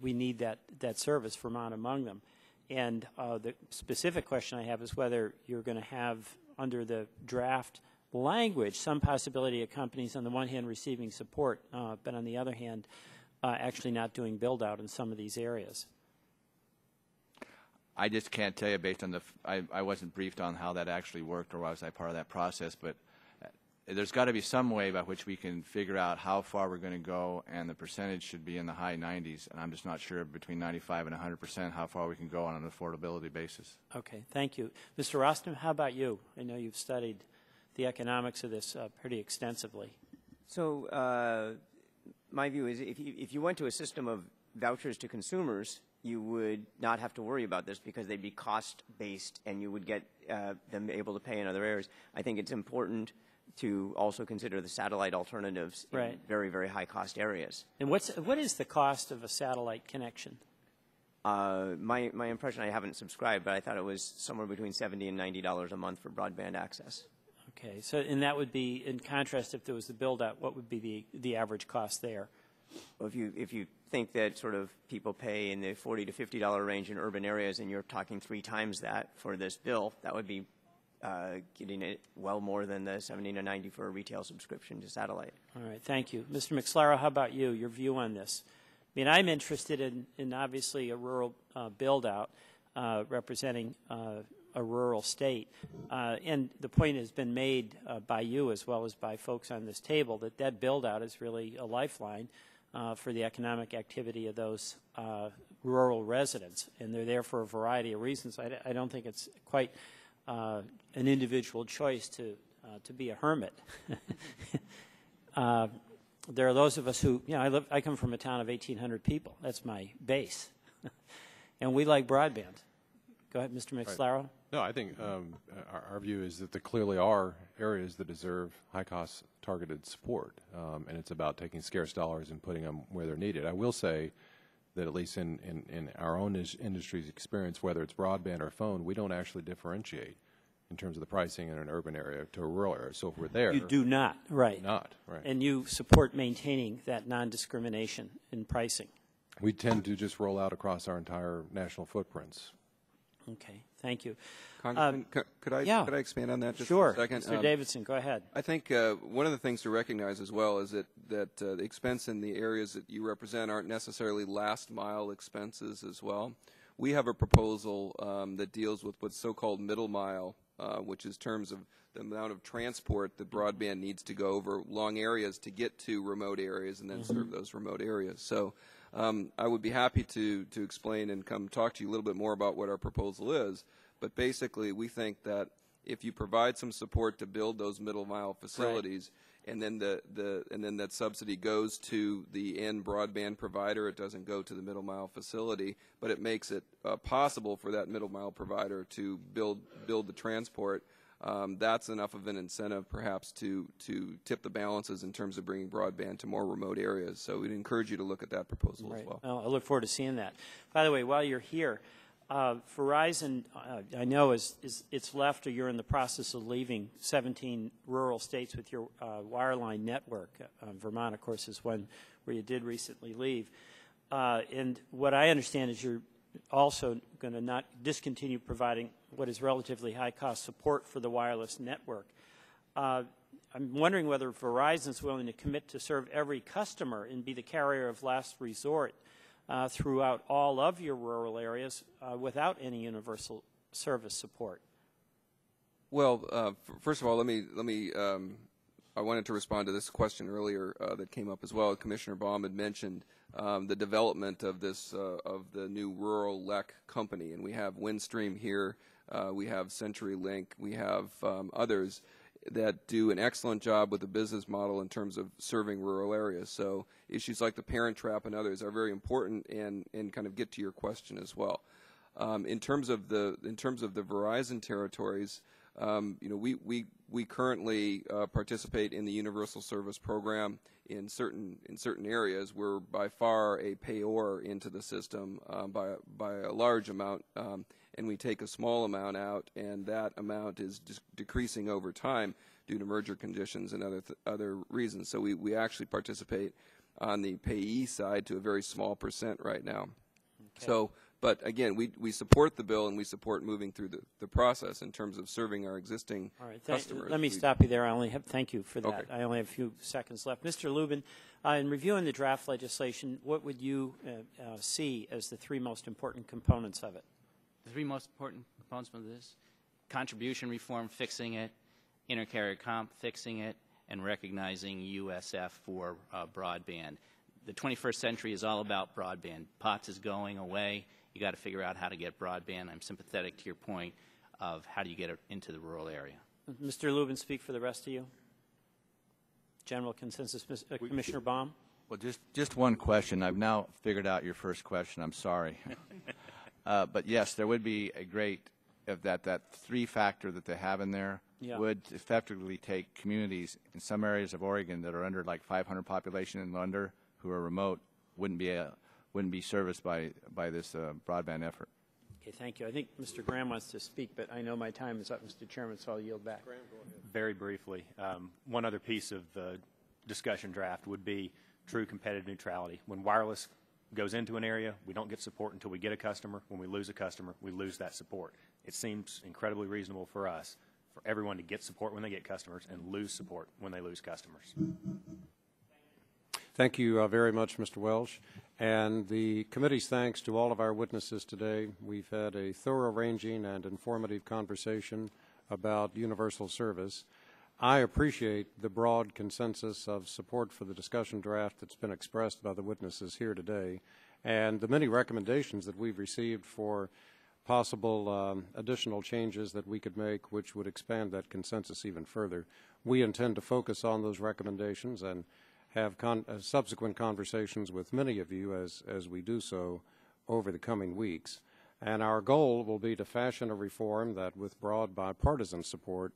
we need that service, Vermont among them. And the specific question I have is whether you're going to have, under the draft language, some possibility of companies on the one hand receiving support, but on the other hand actually not doing build-out in some of these areas. I just can't tell you based on the, I wasn't briefed on how that actually worked or was I part of that process, but there's got to be some way by which we can figure out how far we're going to go, and the percentage should be in the high 90s, and I'm just not sure between 95 and 100% how far we can go on an affordability basis. Okay, thank you. Mr. Rosston, how about you? I know you've studied the economics of this pretty extensively. So my view is if you went to a system of vouchers to consumers, you would not have to worry about this because they'd be cost-based and you would get them able to pay in other areas. I think it's important to also consider the satellite alternatives in very, very high-cost areas. And what is the cost of a satellite connection? My impression, I haven't subscribed, but I thought it was somewhere between $70 and $90 a month for broadband access. Okay, so and that would be, in contrast, if there was the build-out, what would be the average cost there? Well, if you think that sort of people pay in the $40 to $50 range in urban areas, and you're talking 3 times that for this bill, that would be getting it well more than the $70 to $90 for a retail subscription to satellite. All right, thank you. Mr. McSlarrow, how about you, your view on this? I mean, I'm interested in obviously a rural build-out representing a rural state. And the point has been made by you as well as by folks on this table that that build-out is really a lifeline for the economic activity of those rural residents. And they're there for a variety of reasons. I don't think it's quite an individual choice to be a hermit. There are those of us who, you know, I come from a town of 1,800 people. That's my base. And we like broadband. Go ahead, Mr. McSlarrow. Right. No, I think our view is that there clearly are areas that deserve high-cost targeted support, and it's about taking scarce dollars and putting them where they're needed. I will say that at least in our own industry's experience, whether it's broadband or phone, we don't actually differentiate in terms of the pricing in an urban area to a rural area. So if we're there, you do not, right? Not right. And you support maintaining that non-discrimination in pricing. we tend to just roll out across our entire national footprints. Okay, thank you. Congressman, could I expand on that just for a second? Sure, Mr. Davidson, go ahead. I think one of the things to recognize as well is that the expense in the areas that you represent aren't necessarily last mile expenses as well. We have a proposal that deals with what's so-called middle mile, which is terms of the amount of transport that broadband needs to go over long areas to get to remote areas and then serve those remote areas. So I would be happy to explain and come talk to you a little bit more about what our proposal is. But basically, we think that if you provide some support to build those middle mile facilities, right, and then and then that subsidy goes to the end broadband provider, it doesn't go to the middle mile facility, but it makes it possible for that middle mile provider to build the transport. That's enough of an incentive, perhaps, to tip the balances in terms of bringing broadband to more remote areas. So we'd encourage you to look at that proposal as well. I look forward to seeing that. By the way, while you're here, Verizon, I know, it's left, or you're in the process of leaving, 17 rural states with your wireline network. Vermont, of course, is one where you did recently leave. And what I understand is you're also going to not discontinue providing what is relatively high-cost support for the wireless network. I'm wondering whether Verizon's willing to commit to serve every customer and be the carrier of last resort throughout all of your rural areas without any universal service support. Well, first of all, let me. I wanted to respond to this question earlier that came up as well. Commissioner Baum had mentioned the development of this of the new rural LEC company, and we have Windstream here, we have CenturyLink, we have others that do an excellent job with the business model in terms of serving rural areas. So issues like the parent trap and others are very important, and kind of get to your question as well. In terms of the Verizon territories, you know, we currently participate in the Universal Service Program in certain areas. We're by far a payor into the system by a large amount, and we take a small amount out, and that amount is decreasing over time due to merger conditions and other reasons. So we actually participate on the payee side to a very small percent right now. Okay. So. But again, we support the bill, and we support moving through the process in terms of serving our existing customers. Let me stop you there. I only have, thank you for that. Okay. I only have a few seconds left. Mr. Lubin, in reviewing the draft legislation, what would you see as the three most important components of it? The three most important components of this: contribution reform, fixing it; intercarrier comp, fixing it; and recognizing USF for broadband. The 21st century is all about broadband. POTS is going away. You got to figure out how to get broadband. I'm sympathetic to your point of how do you get it into the rural area. Mr. Lubin, speak for the rest of you. General consensus, Commissioner Baum. Well, just one question. I've now figured out your first question. I'm sorry, but yes, there would be a great of that three factor that they have in there, yeah, would effectively take communities in some areas of Oregon that are under like 500 population and under, who are remote, wouldn't be serviced by this broadband effort. Okay, thank you. I think Mr. Graham wants to speak, but I know my time is up, Mr. Chairman, so I'll yield back. Graham, go ahead. Very briefly, one other piece of the discussion draft would be true competitive neutrality. When wireless goes into an area, we don't get support until we get a customer. When we lose a customer, we lose that support. It seems incredibly reasonable for us, for everyone to get support when they get customers and lose support when they lose customers. Thank you very much, Mr. Welch. And the committee's thanks to all of our witnesses today. We've had a thorough-ranging and informative conversation about universal service. I appreciate the broad consensus of support for the discussion draft that's been expressed by the witnesses here today, and the many recommendations that we've received for possible additional changes that we could make, which would expand that consensus even further. We intend to focus on those recommendations and have subsequent conversations with many of you as we do so over the coming weeks. And our goal will be to fashion a reform that, with broad bipartisan support,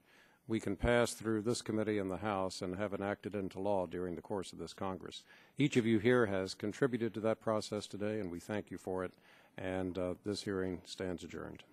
we can pass through this committee and the House and have enacted into law during the course of this Congress. Each of you here has contributed to that process today, and we thank you for it. And this hearing stands adjourned.